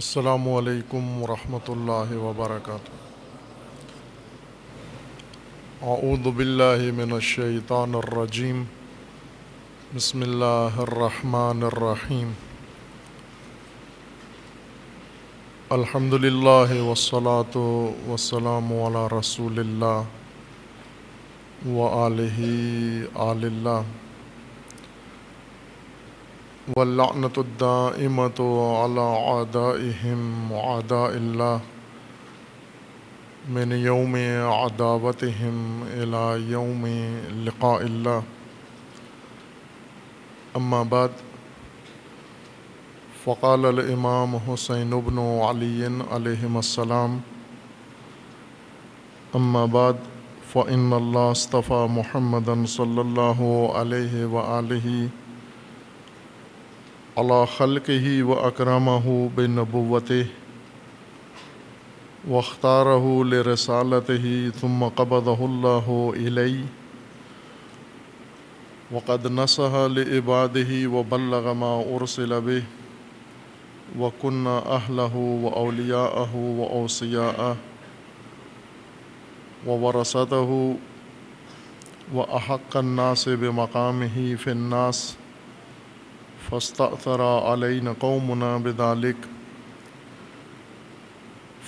السلام علیکم ورحمۃ اللہ وبرکاتہ۔ اعوذ باللہ من الشیطان الرجیم، بسم اللہ الرحمن الرحیم، الحمد للہ والصلاۃ والسلام علی رسول اللہ وآلہ آل اللہ وَاللَّعْنَةُ الدَّائِمَةُ عَلَىٰ أَعْدَائِهِمْ وَأَعْدَاءِ اللَّهِ مِنْ يَوْمِ عَدَاوَتِهِمْ إِلَىٰ يَوْمِ لِقَاءِ اللَّهِ أَمَّا بَعْدُ فَقَالَ الْإِمَامُ حسین بن علی علیہما السلام، أَمَّا بَعْدُ فَإِنَّ اللَّهَ اصْطَفَىٰ مُحَمَّدًا صَلَّى اللَّهُ عَلَيْهِ وَآلِهِ علی خلقہ و اکرمہ بنبوتہ واختارہ لرسالتہ ثم قبضہ اللہ الی وقد نصح لعبادہ وبلغ ما ارسل بہ وکنا اہلہ واولیاءہ واوصیاءہ وورثتہ واحق الناس بمقامہ فی الناس فاستأثر علینا قومنا بذلک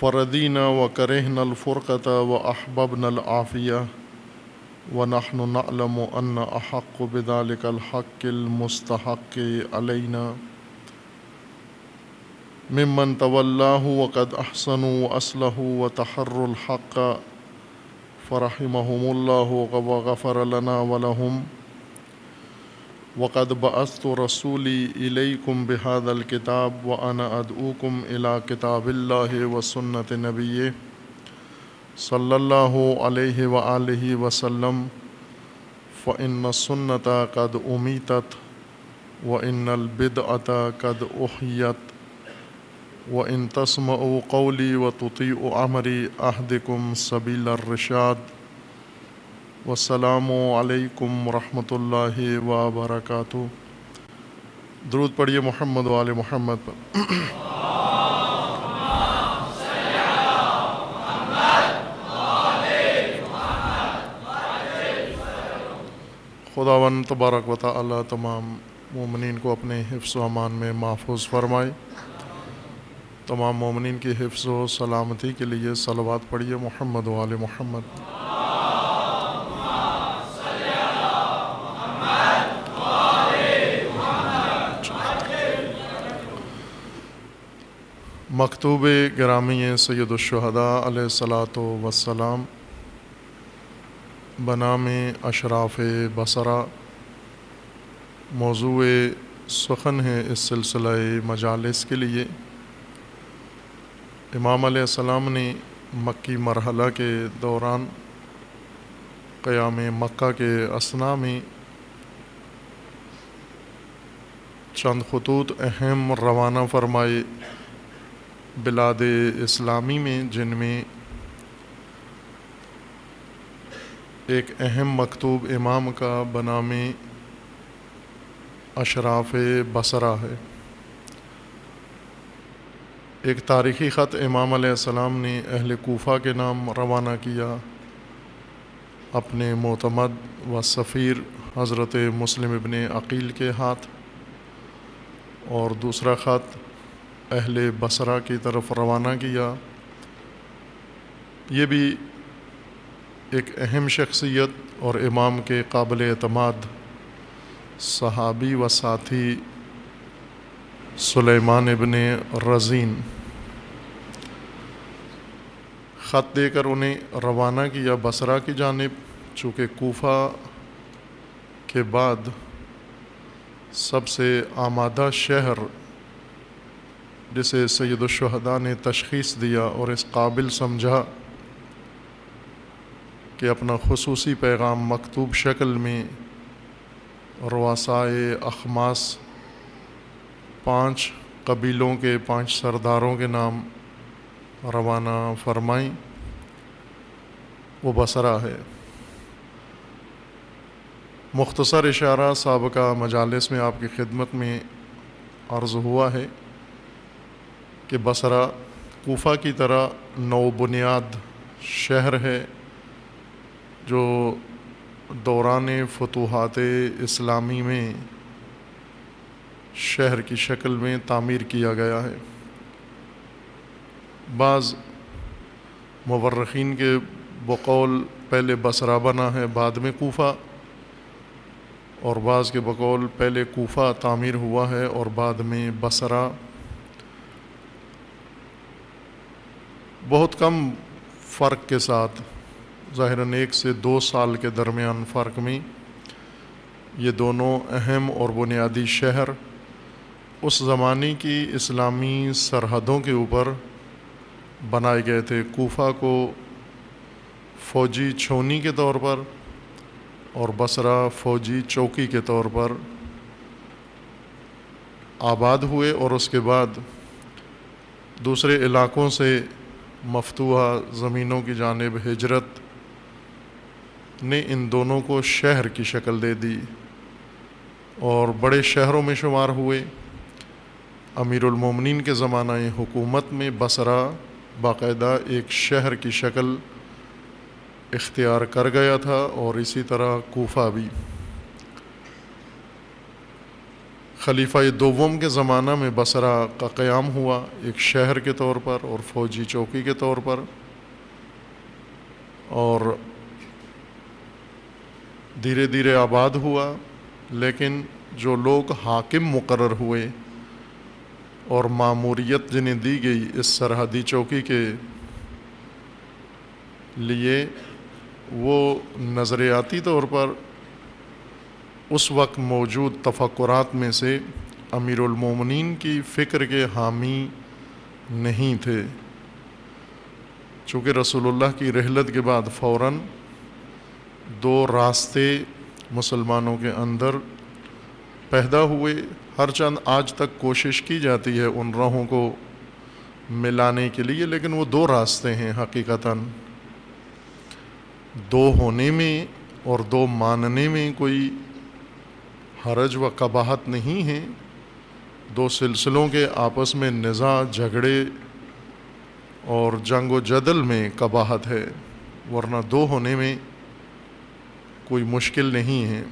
فردینا وکرہنا الفرقۃ واحببنا العافیہ ونحن نعلم ان احق بذلک الحق المستحق علینا ممن تولاه وقد احسنوا واصلحوا وتحروا الحق فرحمهم الله وغفر لنا ولهم وقد بعثت رسولی الیکم بهذا الکتاب وانا ادعوکم الی کتاب اللہ وسنت نبیہ صلی اللہ علیہ وآلہ وسلم فان السنۃ قد امیتت وان البدعۃ قد احیت وان تسمعوا قولی وتطیعوا امری اہدکم سبیل الرشاد۔ والسلام علیکم ورحمۃ اللہ وبرکاتہ۔ درود پڑھیے محمد و آل محمد پر۔ خداوند تبارک و تعالی تمام مومنین کو اپنے حفظ و امان میں محفوظ فرمائے۔ تمام مومنین کی حفظ و سلامتی کے لیے صلوات پڑھیے محمد و آل محمد۔ مکتوب گرامی سید الشہداء علیہ الصلاۃ وسلام بنام اشراف بصرہ، موضوع سخن ہے اس سلسلہ مجالس کے لیے۔ امام علیہ السلام نے مکی مرحلہ کے دوران قیام مکہ کے اثناء میں چند خطوط اہم روانہ فرمائے بلاد اسلامی میں، جن میں ایک اہم مکتوب امام کا بنام اشراف بصرہ ہے۔ ایک تاریخی خط امام علیہ السلام نے اہل کوفہ کے نام روانہ کیا، اپنے معتمد و سفیر حضرت مسلم ابن عقیل کے ہاتھ، اور دوسرا خط اہل بصرہ کی طرف روانہ کیا۔ یہ بھی ایک اہم شخصیت اور امام کے قابل اعتماد صحابی و ساتھی سلیمان ابن رزین، خط دے کر انہیں روانہ کیا بصرہ کی جانب، چونکہ کوفہ کے بعد سب سے آمادہ شہر جسے سید الشہداء نے تشخیص دیا اور اس قابل سمجھا کہ اپنا خصوصی پیغام مکتوب شکل میں رواسائے اخماس، 5 قبیلوں کے 5 سرداروں کے نام روانہ فرمائیں، وہ بصرہ ہے۔ مختصر اشارہ سابقہ مجالس میں آپ کی خدمت میں عرض ہوا ہے کہ بصرہ کوفہ کی طرح نو بنیاد شہر ہے جو دوران فتوحات اسلامی میں شہر کی شکل میں تعمیر کیا گیا ہے۔ بعض مورخین کے بقول پہلے بصرہ بنا ہے بعد میں کوفہ، اور بعض کے بقول پہلے کوفہ تعمیر ہوا ہے اور بعد میں بصرہ۔ بہت کم فرق کے ساتھ، ظاہراً 1 سے 2 سال کے درمیان فرق میں یہ دونوں اہم اور بنیادی شہر اس زمانے کی اسلامی سرحدوں کے اوپر بنائے گئے تھے۔ کوفہ کو فوجی چھونی کے طور پر اور بصرہ فوجی چوکی کے طور پر آباد ہوئے، اور اس کے بعد دوسرے علاقوں سے مفتوحہ زمینوں کی جانب ہجرت نے ان دونوں کو شہر کی شکل دے دی اور بڑے شہروں میں شمار ہوئے۔ امیر المومنین کے زمانہ حکومت میں بصرہ باقاعدہ ایک شہر کی شکل اختیار کر گیا تھا، اور اسی طرح کوفہ بھی۔ خلیفہ دوم کے زمانہ میں بصرہ کا قیام ہوا ایک شہر کے طور پر اور فوجی چوکی کے طور پر، اور دھیرے دھیرے آباد ہوا، لیکن جو لوگ حاکم مقرر ہوئے اور ماموریت جنہیں دی گئی اس سرحدی چوکی کے لیے، وہ نظریاتی طور پر اس وقت موجود تفکرات میں سے امیر المومنین کی فکر کے حامی نہیں تھے۔ چونکہ رسول اللہ کی رحلت کے بعد فوراً 2 راستے مسلمانوں کے اندر پیدا ہوئے، ہر چند آج تک کوشش کی جاتی ہے ان راہوں کو ملانے کے لیے، لیکن وہ 2 راستے ہیں حقیقتاً، 2 ہونے میں اور 2 ماننے میں کوئی حرج و قباحت نہیں ہے۔ 2 سلسلوں کے آپس میں نزاع، جھگڑے اور جنگ و جدل میں قباحت ہے، ورنہ 2 ہونے میں کوئی مشکل نہیں ہے۔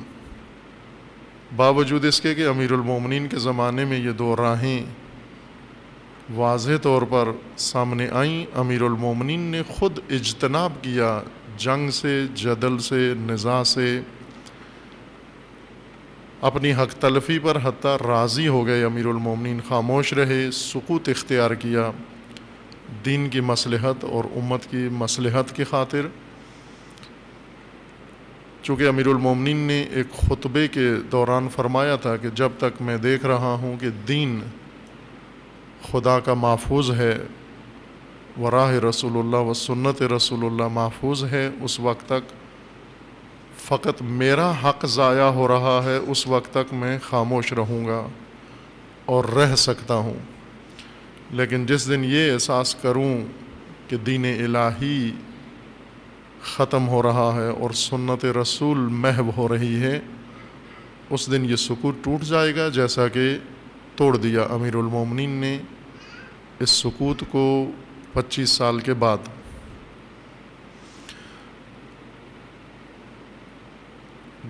باوجود اس کے کہ امیر المومنین کے زمانے میں یہ 2 راہیں واضح طور پر سامنے آئیں، امیر المومنین نے خود اجتناب کیا جنگ سے، جدل سے، نزاع سے، اپنی حق تلفی پر حتیٰ راضی ہو گئے۔ امیر المومنین خاموش رہے، سکوت اختیار کیا دین کی مصلحت اور امت کی مصلحت کی خاطر۔ چونکہ امیر المومنین نے ایک خطبے کے دوران فرمایا تھا کہ جب تک میں دیکھ رہا ہوں کہ دین خدا کا محفوظ ہے، وراہ رسول اللہ و سنت رسول اللہ محفوظ ہے، اس وقت تک فقط میرا حق ضائع ہو رہا ہے، اس وقت تک میں خاموش رہوں گا اور رہ سکتا ہوں۔ لیکن جس دن یہ احساس کروں کہ دین الہی ختم ہو رہا ہے اور سنت رسول محو ہو رہی ہے، اس دن یہ سکوت ٹوٹ جائے گا، جیسا کہ توڑ دیا امیر المومنین نے اس سکوت کو 25 سال کے بعد۔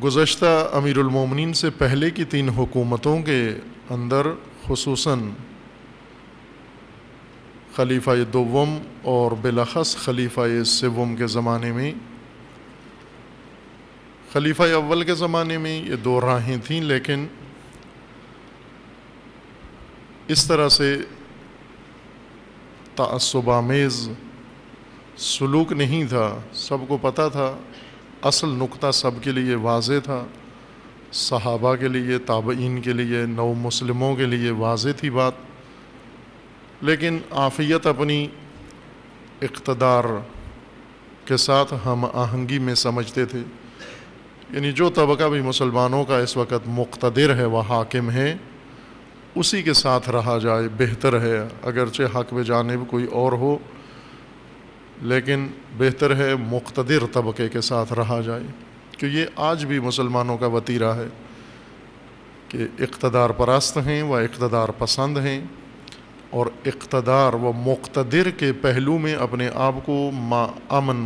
گزشتہ امیر المومنین سے پہلے کی 3 حکومتوں کے اندر، خصوصاً خلیفہ دوم اور بلاخص خلیفہ سوم کے زمانے میں، خلیفہ اول کے زمانے میں یہ 2 راہیں تھیں، لیکن اس طرح سے تعصب آمیز سلوک نہیں تھا، سب کو پتہ تھا، اصل نقطہ سب کے لیے واضح تھا، صحابہ کے لیے، تابعین کے لیے، نو مسلموں کے لیے واضح تھی بات، لیکن عافیت اپنی اقتدار کے ساتھ ہم آہنگی میں سمجھتے تھے۔ یعنی جو طبقہ بھی مسلمانوں کا اس وقت مقتدر ہے و حاکم ہے، اسی کے ساتھ رہا جائے بہتر ہے، اگرچہ حق بجانب کوئی اور ہو، لیکن بہتر ہے مقتدر طبقے کے ساتھ رہا جائے، کہ یہ آج بھی مسلمانوں کا وتیرہ ہے کہ اقتدار پرست ہیں و اقتدار پسند ہیں اور اقتدار و مقتدر کے پہلو میں اپنے آپ کو امن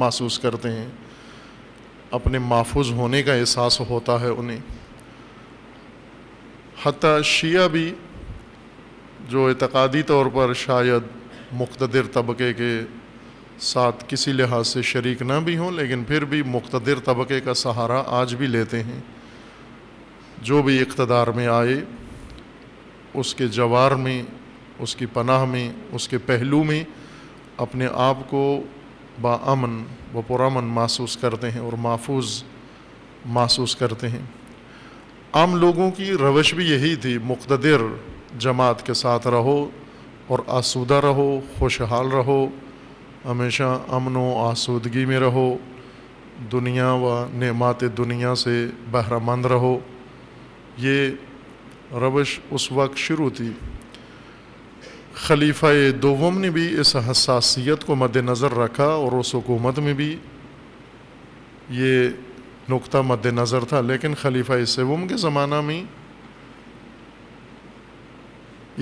محسوس کرتے ہیں، اپنے محفوظ ہونے کا احساس ہوتا ہے انہیں. حتیٰ شیعہ بھی جو اعتقادی طور پر شاید مقتدر طبقے کے ساتھ کسی لحاظ سے شریک نہ بھی ہوں، لیکن پھر بھی مقتدر طبقے کا سہارا آج بھی لیتے ہیں. جو بھی اقتدار میں آئے اس کے جوار میں، اس کی پناہ میں، اس کے پہلو میں اپنے آپ کو باامن و پرامن محسوس کرتے ہیں اور محفوظ محسوس کرتے ہیں. عام لوگوں کی روش بھی یہی تھی، مقتدر جماعت کے ساتھ رہو اور آسودہ رہو، خوشحال رہو، ہمیشہ امن و آسودگی میں رہو، دنیا و نعمات دنیا سے بہرہ مند رہو. یہ روش اس وقت شروع تھی. خلیفہ دوم نے بھی اس حساسیت کو مد نظر رکھا اور اس حکومت میں بھی یہ نقطہ مد نظر تھا. لیکن خلیفہ سوم کے زمانہ میں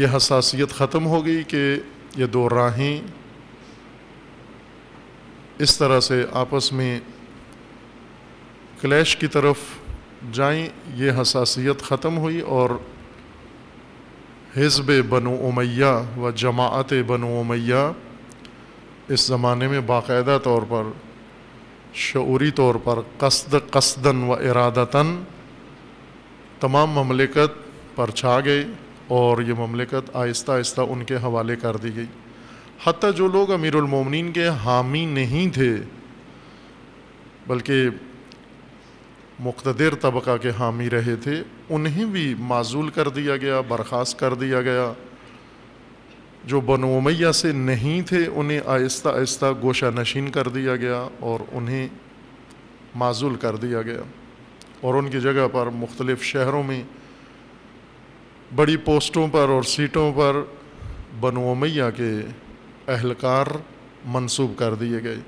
یہ حساسیت ختم ہو گئی کہ یہ دو راہیں اس طرح سے آپس میں کلیش کی طرف جائیں. یہ حساسیت ختم ہوئی اور حزب بنو امیہ و جماعت بنو امیہ اس زمانے میں باقاعدہ طور پر، شعوری طور پر، قصدن و ارادتاً تمام مملکت پر چھا گئے اور یہ مملکت آہستہ آہستہ ان کے حوالے کر دی گئی. حتیٰ جو لوگ امیر المومنین کے حامی نہیں تھے بلکہ مقتدر طبقہ کے حامی رہے تھے، انہیں بھی معزول کر دیا گیا، برخاست کر دیا گیا. جو بنو امیہ سے نہیں تھے انہیں آہستہ آہستہ گوشہ نشین کر دیا گیا اور انہیں معزول کر دیا گیا، اور ان کی جگہ پر مختلف شہروں میں بڑی پوسٹوں پر اور سیٹوں پر بنو امیہ کے اہلکار منسوب کر دیے گئے.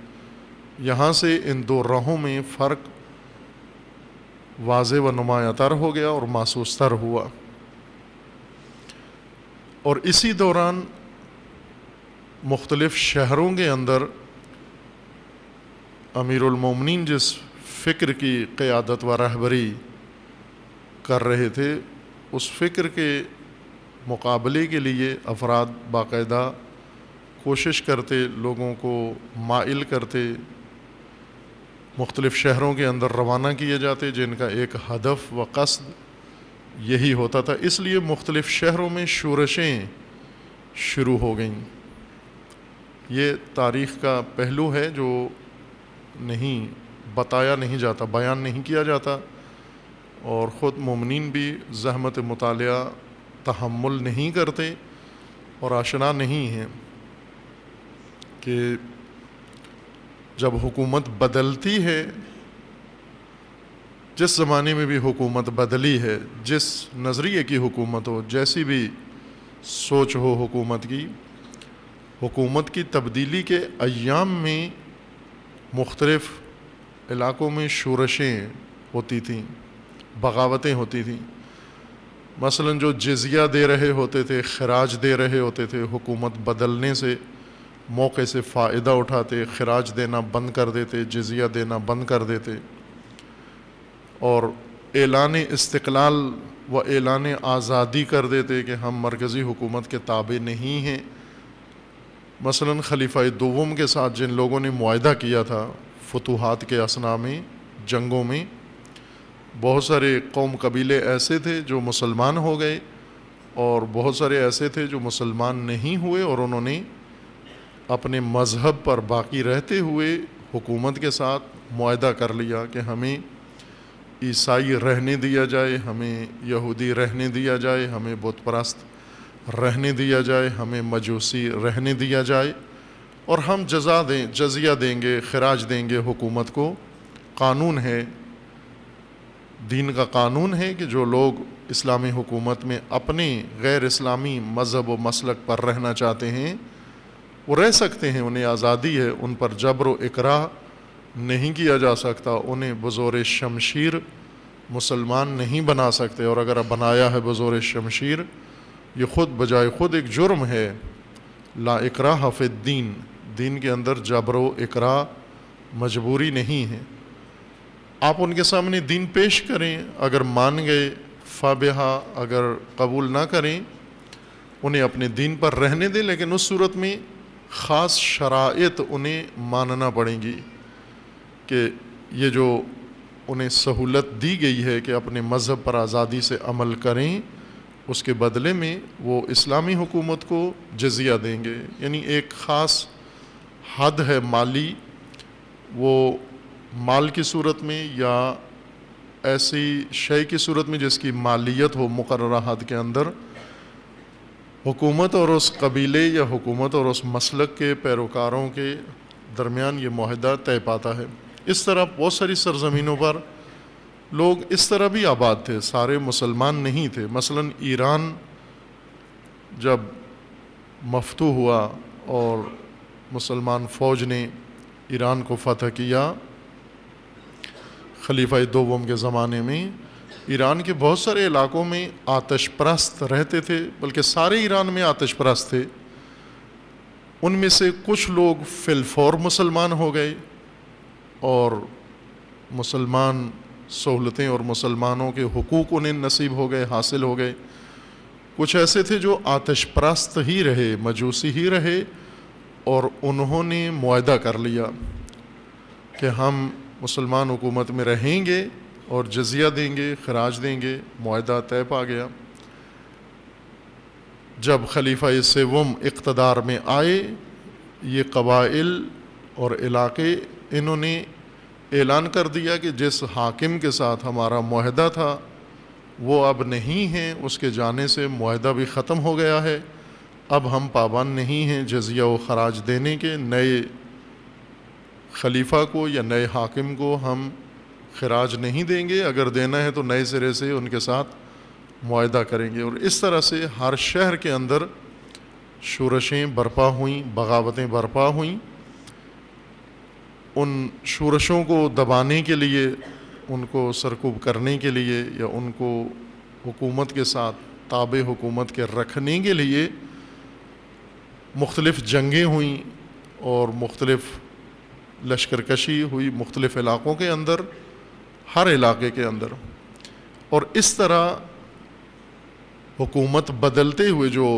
یہاں سے ان دو راہوں میں فرق واضح و نمایاں تر ہو گیا اور محسوس تر ہوا. اور اسی دوران مختلف شہروں کے اندر امیر المومنین جس فکر کی قیادت و رہبری کر رہے تھے، اس فکر کے مقابلے کے لیے افراد باقاعدہ کوشش کرتے، لوگوں کو مائل کرتے، مختلف شہروں کے اندر روانہ کیے جاتے جن کا ایک ہدف و قصد یہی ہوتا تھا. اس لیے مختلف شہروں میں شورشیں شروع ہو گئیں. یہ تاریخ کا پہلو ہے جو نہیں بتایا نہیں جاتا، بیان نہیں کیا جاتا، اور خود مومنین بھی زحمت مطالعہ تحمل نہیں کرتے اور آشنا نہیں ہیں کہ جب حکومت بدلتی ہے، جس زمانے میں بھی حکومت بدلی ہے، جس نظریے کی حکومت ہو، جیسی بھی سوچ ہو حکومت کی تبدیلی کے ایام میں مختلف علاقوں میں شورشیں ہوتی تھیں، بغاوتیں ہوتی تھیں. مثلاً جو جزیہ دے رہے ہوتے تھے، خراج دے رہے ہوتے تھے، حکومت بدلنے سے موقع سے فائدہ اٹھاتے، خراج دینا بند کر دیتے، جزیہ دینا بند کر دیتے، اور اعلان استقلال و اعلان آزادی کر دیتے کہ ہم مرکزی حکومت کے تابع نہیں ہیں. مثلاً خلیفہ دوم کے ساتھ جن لوگوں نے معاہدہ کیا تھا فتوحات کے اثناء میں، جنگوں میں، بہت سارے قوم قبیلے ایسے تھے جو مسلمان ہو گئے اور بہت سارے ایسے تھے جو مسلمان نہیں ہوئے، اور انہوں نے اپنے مذہب پر باقی رہتے ہوئے حکومت کے ساتھ معاہدہ کر لیا کہ ہمیں عیسائی رہنے دیا جائے، ہمیں یہودی رہنے دیا جائے، ہمیں بت پرست رہنے دیا جائے، ہمیں مجوسی رہنے دیا جائے، اور ہم جزیہ دیں گے، خراج دیں گے حکومت کو. قانون ہے، دین کا قانون ہے کہ جو لوگ اسلامی حکومت میں اپنے غیر اسلامی مذہب و مسلک پر رہنا چاہتے ہیں وہ رہ سکتے ہیں، انہیں آزادی ہے، ان پر جبر و اکراہ نہیں کیا جا سکتا، انہیں بزور شمشیر مسلمان نہیں بنا سکتے، اور اگر بنایا ہے بزور شمشیر یہ خود بجائے خود ایک جرم ہے. لا اکراہ فی الدین، دین کے اندر جبر و اکراہ مجبوری نہیں ہے. آپ ان کے سامنے دین پیش کریں، اگر مان گئے فابحہ، اگر قبول نہ کریں انہیں اپنے دین پر رہنے دیں، لیکن اس صورت میں خاص شرائط انہیں ماننا پڑیں گی کہ یہ جو انہیں سہولت دی گئی ہے کہ اپنے مذہب پر آزادی سے عمل کریں، اس کے بدلے میں وہ اسلامی حکومت کو جزیہ دیں گے. یعنی ایک خاص حد ہے مالی، وہ مال کی صورت میں یا ایسی شے کی صورت میں جس کی مالیت ہو مقررہ حد کے اندر، حکومت اور اس قبیلے یا حکومت اور اس مسلک کے پیروکاروں کے درمیان یہ معاہدہ طے پاتا ہے. اس طرح بہت ساری سرزمینوں پر لوگ اس طرح بھی آباد تھے، سارے مسلمان نہیں تھے. مثلاً ایران جب مفتو ہوا اور مسلمان فوج نے ایران کو فتح کیا خلیفہ دوم کے زمانے میں، ایران کے بہت سارے علاقوں میں آتش پرست رہتے تھے، بلکہ سارے ایران میں آتش پرست تھے. ان میں سے کچھ لوگ فی الفور مسلمان ہو گئے اور مسلمان سہولتیں اور مسلمانوں کے حقوق انہیں نصیب ہو گئے، حاصل ہو گئے. کچھ ایسے تھے جو آتش پرست ہی رہے، مجوسی ہی رہے، اور انہوں نے معاہدہ کر لیا کہ ہم مسلمان حکومت میں رہیں گے اور جزیہ دیں گے، خراج دیں گے. معاہدہ طے پا گیا. جب خلیفہ سوم اقتدار میں آئے، یہ قبائل اور علاقے انہوں نے اعلان کر دیا کہ جس حاکم کے ساتھ ہمارا معاہدہ تھا وہ اب نہیں ہیں، اس کے جانے سے معاہدہ بھی ختم ہو گیا ہے، اب ہم پابند نہیں ہیں جزیہ و خراج دینے کے. نئے خلیفہ کو یا نئے حاکم کو ہم خراج نہیں دیں گے، اگر دینا ہے تو نئے سرے سے ان کے ساتھ معاہدہ کریں گے. اور اس طرح سے ہر شہر کے اندر شورشیں برپا ہوئیں، بغاوتیں برپا ہوئیں. ان شورشوں کو دبانے کے لیے، ان کو سرکوب کرنے کے لیے، یا ان کو حکومت کے ساتھ تابع حکومت کے رکھنے کے لیے مختلف جنگیں ہوئیں اور مختلف لشکر کشی ہوئی مختلف علاقوں کے اندر، ہر علاقے کے اندر. اور اس طرح حکومت بدلتے ہوئے جو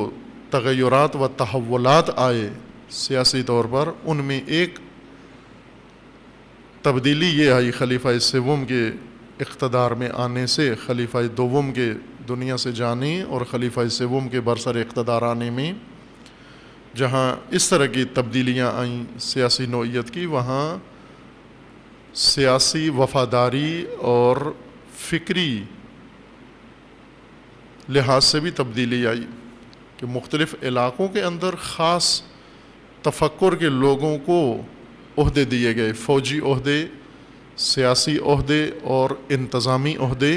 تغیرات و تحولات آئے سیاسی طور پر، ان میں ایک تبدیلی یہ آئی خلیفہ سوم کے اقتدار میں آنے سے خلیفہ دوم کے دنیا سے جانے اور خلیفہ سوم کے برسر اقتدار آنے میں، جہاں اس طرح کی تبدیلیاں آئیں سیاسی نوعیت کی، وہاں سیاسی وفاداری اور فکری لحاظ سے بھی تبدیلی آئی کہ مختلف علاقوں کے اندر خاص تفکر کے لوگوں کو عہدے دیے گئے، فوجی عہدے، سیاسی عہدے اور انتظامی عہدے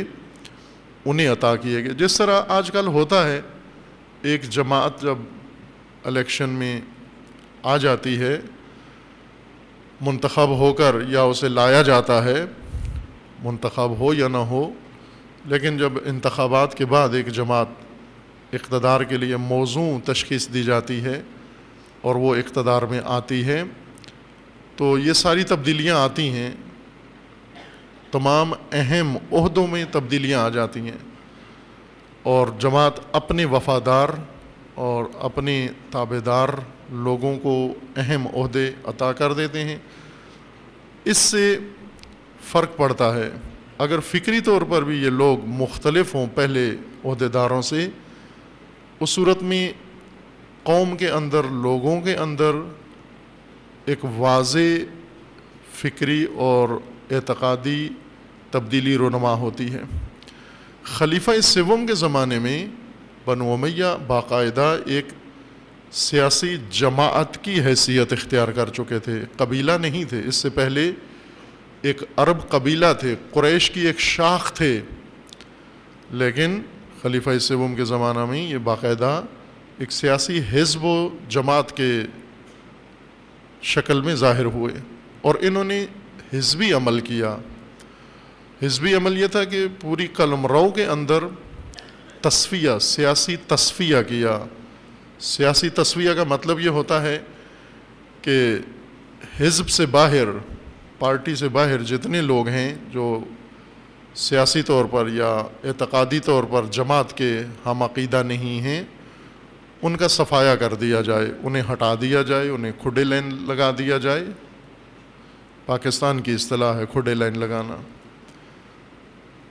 انہیں عطا کیے گئے. جس طرح آج کل ہوتا ہے، ایک جماعت جب الیکشن میں آ جاتی ہے، منتخب ہو کر یا اسے لایا جاتا ہے، منتخب ہو یا نہ ہو، لیکن جب انتخابات کے بعد ایک جماعت اقتدار کے لیے موزوں تشخیص دی جاتی ہے اور وہ اقتدار میں آتی ہے، تو یہ ساری تبدیلیاں آتی ہیں، تمام اہم عہدوں میں تبدیلیاں آ جاتی ہیں، اور جماعت اپنے وفادار اور اپنے تابعدار لوگوں کو اہم عہدے عطا کر دیتے ہیں. اس سے فرق پڑتا ہے. اگر فکری طور پر بھی یہ لوگ مختلف ہوں پہلے عہدیداروں سے، اس صورت میں قوم کے اندر، لوگوں کے اندر ایک واضح فکری اور اعتقادی تبدیلی رونما ہوتی ہے. خلیفہ سوم کے زمانے میں بنو امیہ باقاعدہ ایک سیاسی جماعت کی حیثیت اختیار کر چکے تھے، قبیلہ نہیں تھے. اس سے پہلے ایک عرب قبیلہ تھے، قریش کی ایک شاخ تھے، لیکن خلیفہ سوم کے زمانہ میں یہ باقاعدہ ایک سیاسی حزب و جماعت کے شکل میں ظاہر ہوئے، اور انہوں نے حزبی عمل کیا. حزبی عمل یہ تھا کہ پوری قلمرو کے اندر تصفیہ، سیاسی تصفیہ کیا۔ سیاسی تصفیہ کا مطلب یہ ہوتا ہے کہ حزب سے باہر، پارٹی سے باہر جتنے لوگ ہیں جو سیاسی طور پر یا اعتقادی طور پر جماعت کے ہم عقیدہ نہیں ہیں، ان کا صفایا کر دیا جائے، انہیں ہٹا دیا جائے، انہیں کھڈے لائن لگا دیا جائے۔ پاکستان کی اصطلاح ہے کھڈے لائن لگانا۔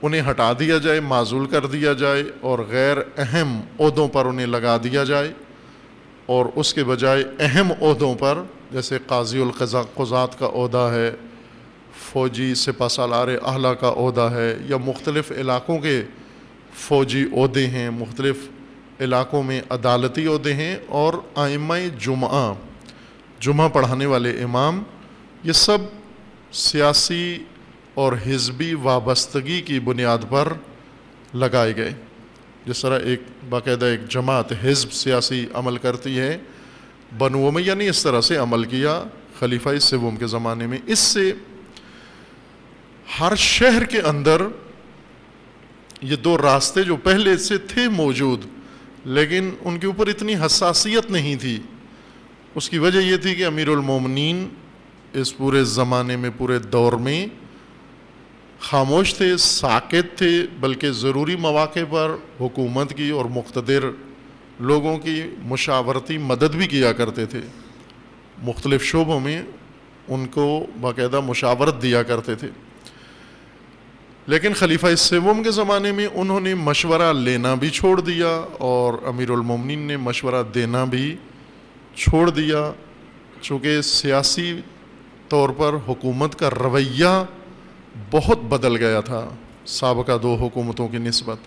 انہیں ہٹا دیا جائے، معزول کر دیا جائے اور غیر اہم عہدوں پر انہیں لگا دیا جائے، اور اس کے بجائے اہم عہدوں پر، جیسے قاضی القضات کا عہدہ ہے، فوجی سپہ سالار اعلیٰ کا عہدہ ہے، یا مختلف علاقوں کے فوجی عہدے ہیں، مختلف علاقوں میں عدالتی عہدے ہیں، اور ائمہ جمعہ، جمعہ پڑھانے والے امام، یہ سب سیاسی اور حزبی وابستگی کی بنیاد پر لگائے گئے۔ جس طرح ایک باقاعدہ ایک جماعت، حزب سیاسی عمل کرتی ہے، بنو امیہ نے اس طرح سے عمل کیا خلیفہ سوم کے زمانے میں۔ اس سے ہر شہر کے اندر یہ دو راستے جو پہلے سے تھے موجود، لیکن ان کے اوپر اتنی حساسیت نہیں تھی۔ اس کی وجہ یہ تھی کہ امیر المومنین اس پورے زمانے میں، پورے دور میں خاموش تھے، ساکت تھے، بلکہ ضروری مواقع پر حکومت کی اور مقتدر لوگوں کی مشاورتی مدد بھی کیا کرتے تھے۔ مختلف شعبوں میں ان کو باقاعدہ مشاورت دیا کرتے تھے۔ لیکن خلیفہ سوم کے زمانے میں انہوں نے مشورہ لینا بھی چھوڑ دیا، اور امیر المومنین نے مشورہ دینا بھی چھوڑ دیا، چونکہ سیاسی طور پر حکومت کا رویہ بہت بدل گیا تھا سابقہ دو حکومتوں کی نسبت۔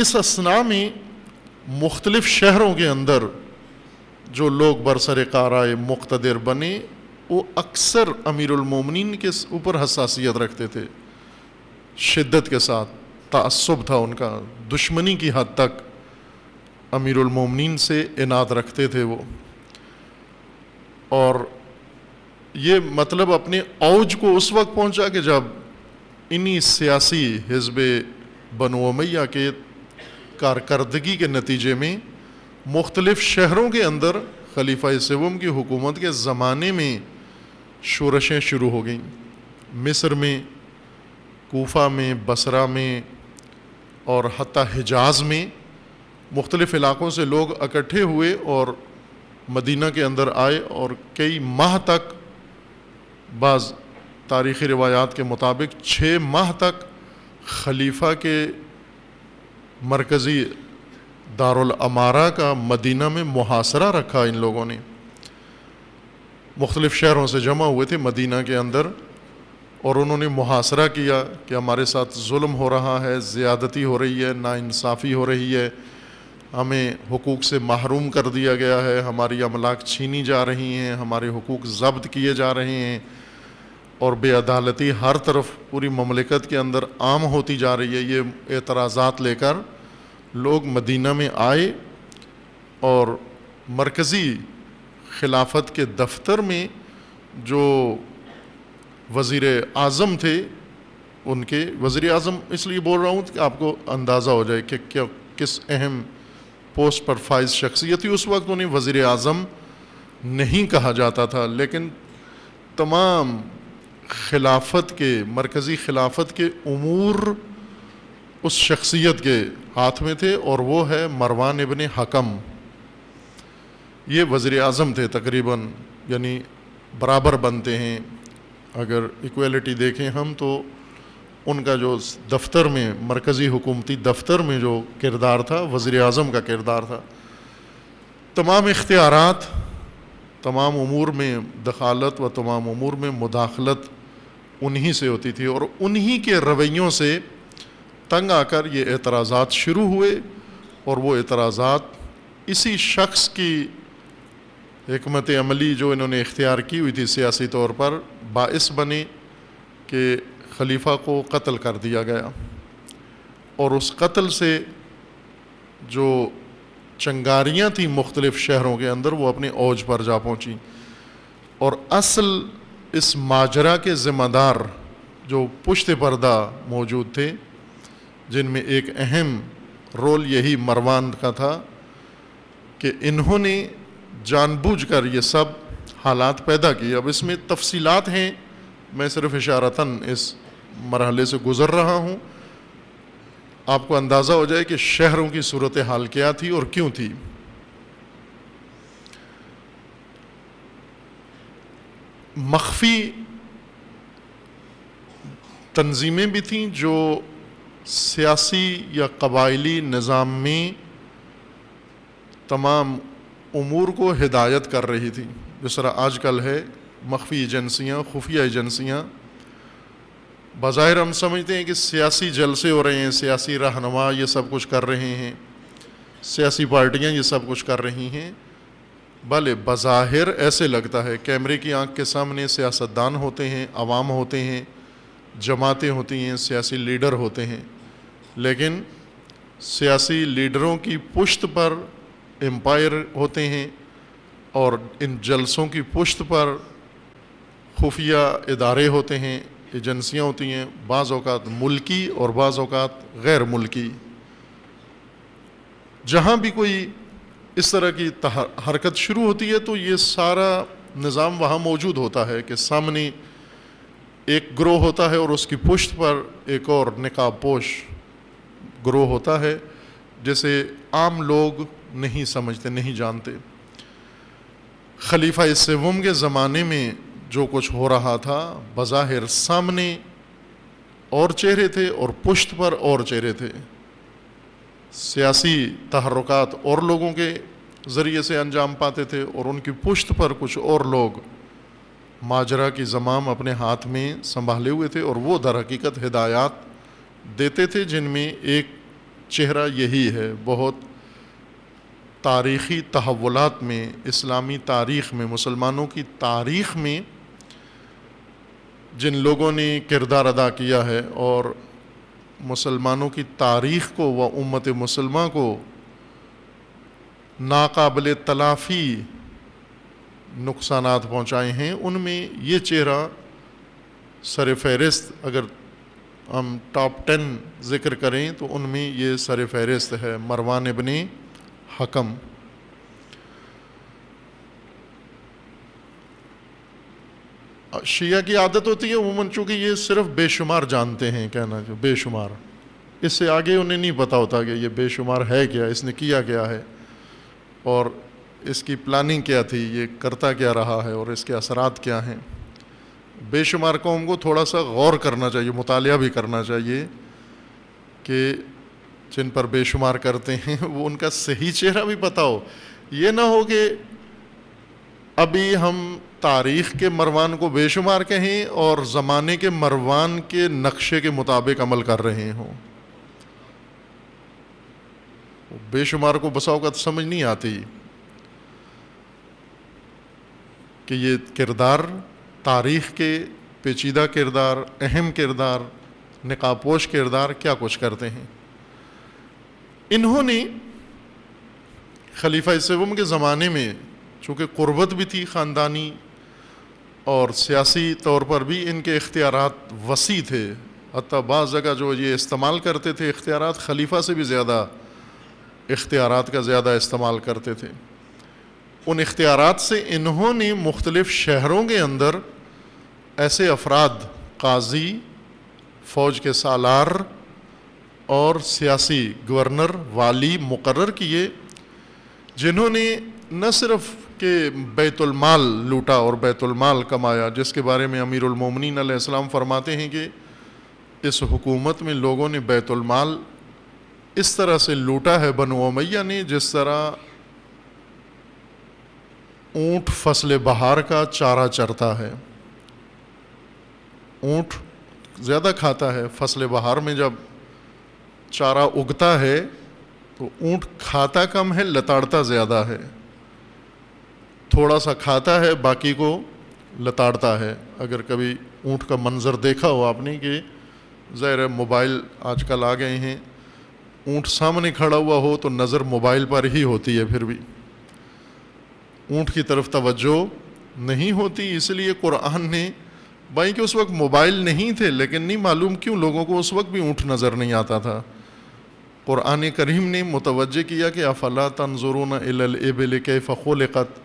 اس اثناء میں مختلف شہروں کے اندر جو لوگ برسر قارائے مقتدر بنے، وہ اکثر امیر المومنین کے اوپر حساسیت رکھتے تھے، شدت کے ساتھ تعصب تھا ان کا، دشمنی کی حد تک امیر المومنین سے عناد رکھتے تھے وہ، اور یہ مطلب اپنے اوج کو اس وقت پہنچا کہ جب انہی سیاسی حزب بنو امیہ کے کارکردگی کے نتیجے میں مختلف شہروں کے اندر خلیفہ سوم کی حکومت کے زمانے میں شورشیں شروع ہو گئیں۔ مصر میں، کوفہ میں، بصرہ میں، اور حتیٰ حجاز میں مختلف علاقوں سے لوگ اکٹھے ہوئے اور مدینہ کے اندر آئے، اور کئی ماہ تک، بعض تاریخی روایات کے مطابق 6 ماہ تک خلیفہ کے مرکزی دارالعمارہ کا مدینہ میں محاصرہ رکھا ان لوگوں نے۔ مختلف شہروں سے جمع ہوئے تھے مدینہ کے اندر، اور انہوں نے محاصرہ کیا کہ ہمارے ساتھ ظلم ہو رہا ہے، زیادتی ہو رہی ہے، ناانصافی ہو رہی ہے، ہمیں حقوق سے محروم کر دیا گیا ہے، ہماری املاک چھینی جا رہی ہیں، ہمارے حقوق ضبط کیے جا رہے ہیں، اور بے عدالتی ہر طرف پوری مملکت کے اندر عام ہوتی جا رہی ہے۔ یہ اعتراضات لے کر لوگ مدینہ میں آئے اور مرکزی خلافت کے دفتر میں جو وزیر اعظم تھے، ان کے، وزیر اعظم اس لیے بول رہا ہوں کہ آپ کو اندازہ ہو جائے کہ کیا کس اہم پوسٹ پر فائز شخصیت ہی۔ اس وقت انہیں وزیر اعظم نہیں کہا جاتا تھا، لیکن تمام خلافت کے، مرکزی خلافت کے امور اس شخصیت کے ہاتھ میں تھے، اور وہ ہے مروان ابن حکم۔ یہ وزیر اعظم تھے تقریباً، یعنی برابر بنتے ہیں اگر ایکویلٹی دیکھیں ہم تو۔ ان کا جو دفتر میں، مرکزی حکومتی دفتر میں جو کردار تھا، وزیر اعظم کا کردار تھا، تمام اختیارات، تمام امور میں دخالت و تمام امور میں مداخلت انہی سے ہوتی تھی، اور انہی کے رویوں سے تنگ آ کر یہ اعتراضات شروع ہوئے، اور وہ اعتراضات اسی شخص کی حکمت عملی جو انہوں نے اختیار کی ہوئی تھی سیاسی طور پر، باعث بنے کہ خلیفہ کو قتل کر دیا گیا، اور اس قتل سے جو چنگاریاں تھیں مختلف شہروں کے اندر، وہ اپنے اوج پر جا پہنچیں۔ اور اصل اس ماجرا کے ذمہ دار جو پشت پردہ موجود تھے، جن میں ایک اہم رول یہی مروان کا تھا کہ انہوں نے جان بوجھ کر یہ سب حالات پیدا کیے. اب اس میں تفصیلات ہیں، میں صرف اشارتاً اس مرحلے سے گزر رہا ہوں، آپ کو اندازہ ہو جائے کہ شہروں کی صورتحال کیا تھی اور کیوں تھی. مخفی تنظیمیں بھی تھیں جو سیاسی یا قبائلی نظام میں تمام امور کو ہدایت کر رہی تھیں، جس طرح آج کل ہے مخفی ایجنسیاں، خفیہ ایجنسیاں. بظاہر ہم سمجھتے ہیں کہ سیاسی جلسے ہو رہے ہیں، سیاسی رہنما یہ سب کچھ کر رہے ہیں، سیاسی پارٹیاں یہ سب کچھ کر رہی ہیں. بھلے بظاہر ایسے لگتا ہے، کیمرے کی آنکھ کے سامنے سیاستدان ہوتے ہیں، عوام ہوتے ہیں، جماعتیں ہوتی ہیں، سیاسی لیڈر ہوتے ہیں، لیکن سیاسی لیڈروں کی پشت پر امپائر ہوتے ہیں اور ان جلسوں کی پشت پر خفیہ ادارے ہوتے ہیں، ایجنسیاں ہوتی ہیں، بعض اوقات ملکی اور بعض اوقات غیر ملکی. جہاں بھی کوئی اس طرح کی حرکت شروع ہوتی ہے تو یہ سارا نظام وہاں موجود ہوتا ہے کہ سامنے ایک گروہ ہوتا ہے اور اس کی پشت پر ایک اور نقاب پوش گروہ ہوتا ہے جسے عام لوگ نہیں سمجھتے، نہیں جانتے. خلیفہ سوم کے زمانے میں جو کچھ ہو رہا تھا، بظاہر سامنے اور چہرے تھے اور پشت پر اور چہرے تھے. سیاسی تحرکات اور لوگوں کے ذریعے سے انجام پاتے تھے اور ان کی پشت پر کچھ اور لوگ ماجرا کی زمام اپنے ہاتھ میں سنبھالے ہوئے تھے، اور وہ در حقیقت ہدایات دیتے تھے جن میں ایک چہرہ یہی ہے. بہت تاریخی تحولات میں، اسلامی تاریخ میں، مسلمانوں کی تاریخ میں جن لوگوں نے کردار ادا کیا ہے اور مسلمانوں کی تاریخ کو و امت مسلمہ کو ناقابل تلافی نقصانات پہنچائے ہیں، ان میں یہ چہرہ سر فہرست، اگر ہم ٹاپ 10 ذکر کریں تو ان میں یہ سر فہرست ہے مروان ابن حکم. شیعہ کی عادت ہوتی ہے عموماً، چونکہ یہ صرف بے شمار جانتے ہیں، کہنا جو بے شمار، اس سے آگے انہیں نہیں پتہ ہوتا کہ یہ بے شمار ہے کیا، اس نے کیا کیا ہے اور اس کی پلاننگ کیا تھی، یہ کرتا کیا رہا ہے اور اس کے اثرات کیا ہیں. بے شمار قوم کو تھوڑا سا غور کرنا چاہیے، مطالعہ بھی کرنا چاہیے کہ جن پر بے شمار کرتے ہیں وہ ان کا صحیح چہرہ بھی پتہ ہو. یہ نہ ہو کہ ابھی ہم تاریخ کے مروان کو بے شمار کہیں اور زمانے کے مروان کے نقشے کے مطابق عمل کر رہے ہوں. بے شمار کو بسا اوقات سمجھ نہیں آتی کہ یہ کردار، تاریخ کے پیچیدہ کردار، اہم کردار، نقاب پوش کردار کیا کچھ کرتے ہیں. انہوں نے خلیفہ سوم کے زمانے میں چونکہ قربت بھی تھی خاندانی اور سیاسی طور پر بھی ان کے اختیارات وسیع تھے، حتیٰ بعض جگہ جو یہ استعمال کرتے تھے اختیارات، خلیفہ سے بھی زیادہ اختیارات کا زیادہ استعمال کرتے تھے. ان اختیارات سے انہوں نے مختلف شہروں کے اندر ایسے افراد، قاضی، فوج کے سالار اور سیاسی گورنر، والی مقرر کیے جنہوں نے نہ صرف کہ بیت المال لوٹا اور بیت المال کمایا، جس کے بارے میں امیر المومنین علیہ السلام فرماتے ہیں کہ اس حکومت میں لوگوں نے بیت المال اس طرح سے لوٹا ہے بنو امیہ نے جس طرح اونٹ فصل بہار کا چارہ چرتا ہے. اونٹ زیادہ کھاتا ہے، فصل بہار میں جب چارہ اگتا ہے تو اونٹ کھاتا کم ہے، لتاڑتا زیادہ ہے، تھوڑا سا کھاتا ہے باقی کو لتاڑتا ہے. اگر کبھی اونٹ کا منظر دیکھا ہو آپ نے، کہ ظاہر موبائل آج کل آ گئے ہیں، اونٹ سامنے کھڑا ہوا ہو تو نظر موبائل پر ہی ہوتی ہے، پھر بھی اونٹ کی طرف توجہ نہیں ہوتی. اس لیے قرآن نے، بھائی کہ اس وقت موبائل نہیں تھے لیکن نہیں معلوم کیوں لوگوں کو اس وقت بھی اونٹ نظر نہیں آتا تھا، قرآن کریم نے متوجہ کیا کہ افلا تنظرون الی الابل کیف خلقت،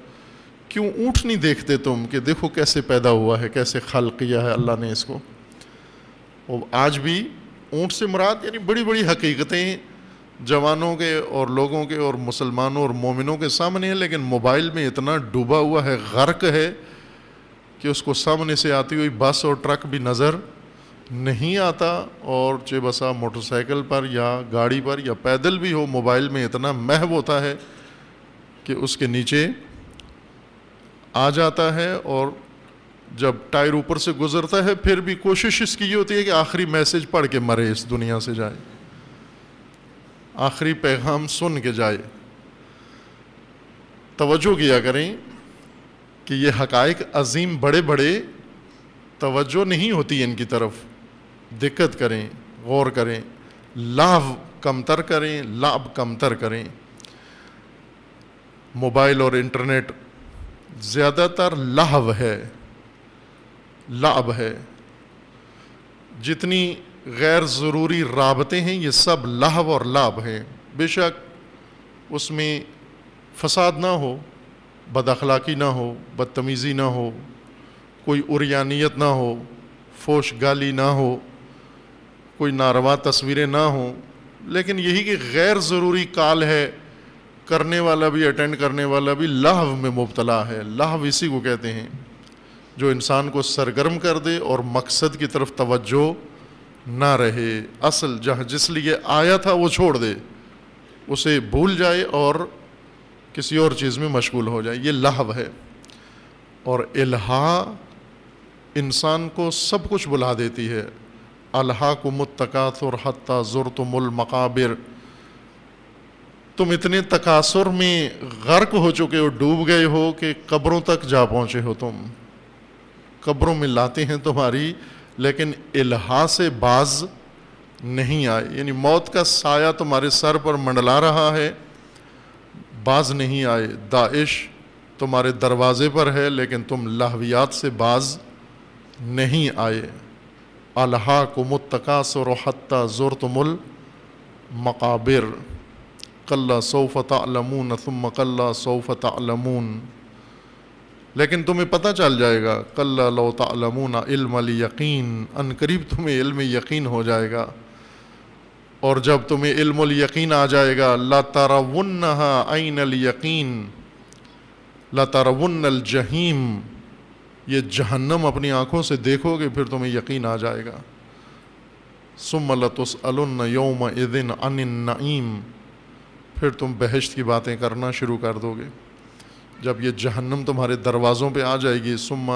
کیوں اونٹ نہیں دیکھتے تم کہ دیکھو کیسے پیدا ہوا ہے، کیسے خلق کیا ہے اللہ نے اس کو. اور آج بھی اونٹ سے مراد یعنی بڑی بڑی حقیقتیں جوانوں کے اور لوگوں کے اور مسلمانوں اور مومنوں کے سامنے ہیں، لیکن موبائل میں اتنا ڈوبا ہوا ہے، غرق ہے کہ اس کو سامنے سے آتی ہوئی بس اور ٹرک بھی نظر نہیں آتا، اور چہ بسا موٹر سائیکل پر یا گاڑی پر یا پیدل بھی ہو موبائل میں اتنا محو ہوتا ہے کہ اس کے نیچے آ جاتا ہے، اور جب ٹائر اوپر سے گزرتا ہے پھر بھی کوشش اس کی یہ ہوتی ہے کہ آخری میسج پڑھ کے مرے، اس دنیا سے جائے، آخری پیغام سن کے جائے. توجہ کیا کریں کہ یہ حقائق عظیم بڑے بڑے، توجہ نہیں ہوتی ان کی طرف. دقت کریں، غور کریں، لغو کم تر کریں، لعب کم تر کریں. موبائل اور انٹرنیٹ زیادہ تر لغو ہے، لعب ہے. جتنی غیر ضروری رابطے ہیں یہ سب لغو اور لعب ہیں. بے شک اس میں فساد نہ ہو، بد اخلاقی نہ ہو، بدتمیزی نہ ہو، کوئی عریانیت نہ ہو، فوش گالی نہ ہو، کوئی ناروا تصویریں نہ ہوں، لیکن یہی کہ غیر ضروری کال ہے، کرنے والا بھی اٹینڈ کرنے والا بھی لغو میں مبتلا ہے. لغو اسی کو کہتے ہیں جو انسان کو سرگرم کر دے اور مقصد کی طرف توجہ نہ رہے، اصل جہاں جس لیے آیا تھا وہ چھوڑ دے، اسے بھول جائے اور کسی اور چیز میں مشغول ہو جائے، یہ لہو ہے. اور الہا انسان کو سب کچھ بلا دیتی ہے. الہاکم التکاثر حتی زرتم المقابر، تم اتنے تکاثر میں غرق ہو چکے ہو، ڈوب گئے ہو کہ قبروں تک جا پہنچے ہو. تم قبروں میں لاتے ہیں تمہاری، لیکن الہا سے باز نہیں آئے، یعنی موت کا سایہ تمہارے سر پر منڈلا رہا ہے، باز نہیں آئے. داعش تمہارے دروازے پر ہے لیکن تم لہویات سے باز نہیں آئے. الہاکم التکاثر حتی زرتم المقابر کلا سوف تعلمون ثم کلا سوف تعلمون، لیکن تمہیں پتہ چل جائے گا، کلا لو تعلمون علم الیقین، ان قریب تمہیں علم یقین ہو جائے گا. اور جب تمہیں علم الیقین آ جائے گا، لترونہا عین الیقین، لترون الجحیم، یہ جہنم اپنی آنکھوں سے دیکھو گے پھر تمہیں یقین آ جائے گا. ثم لتسألن یومئذ عن النعیم، پھر تم بہشت کی باتیں کرنا شروع کر دو گے جب یہ جہنم تمہارے دروازوں پہ آ جائے گی. ثم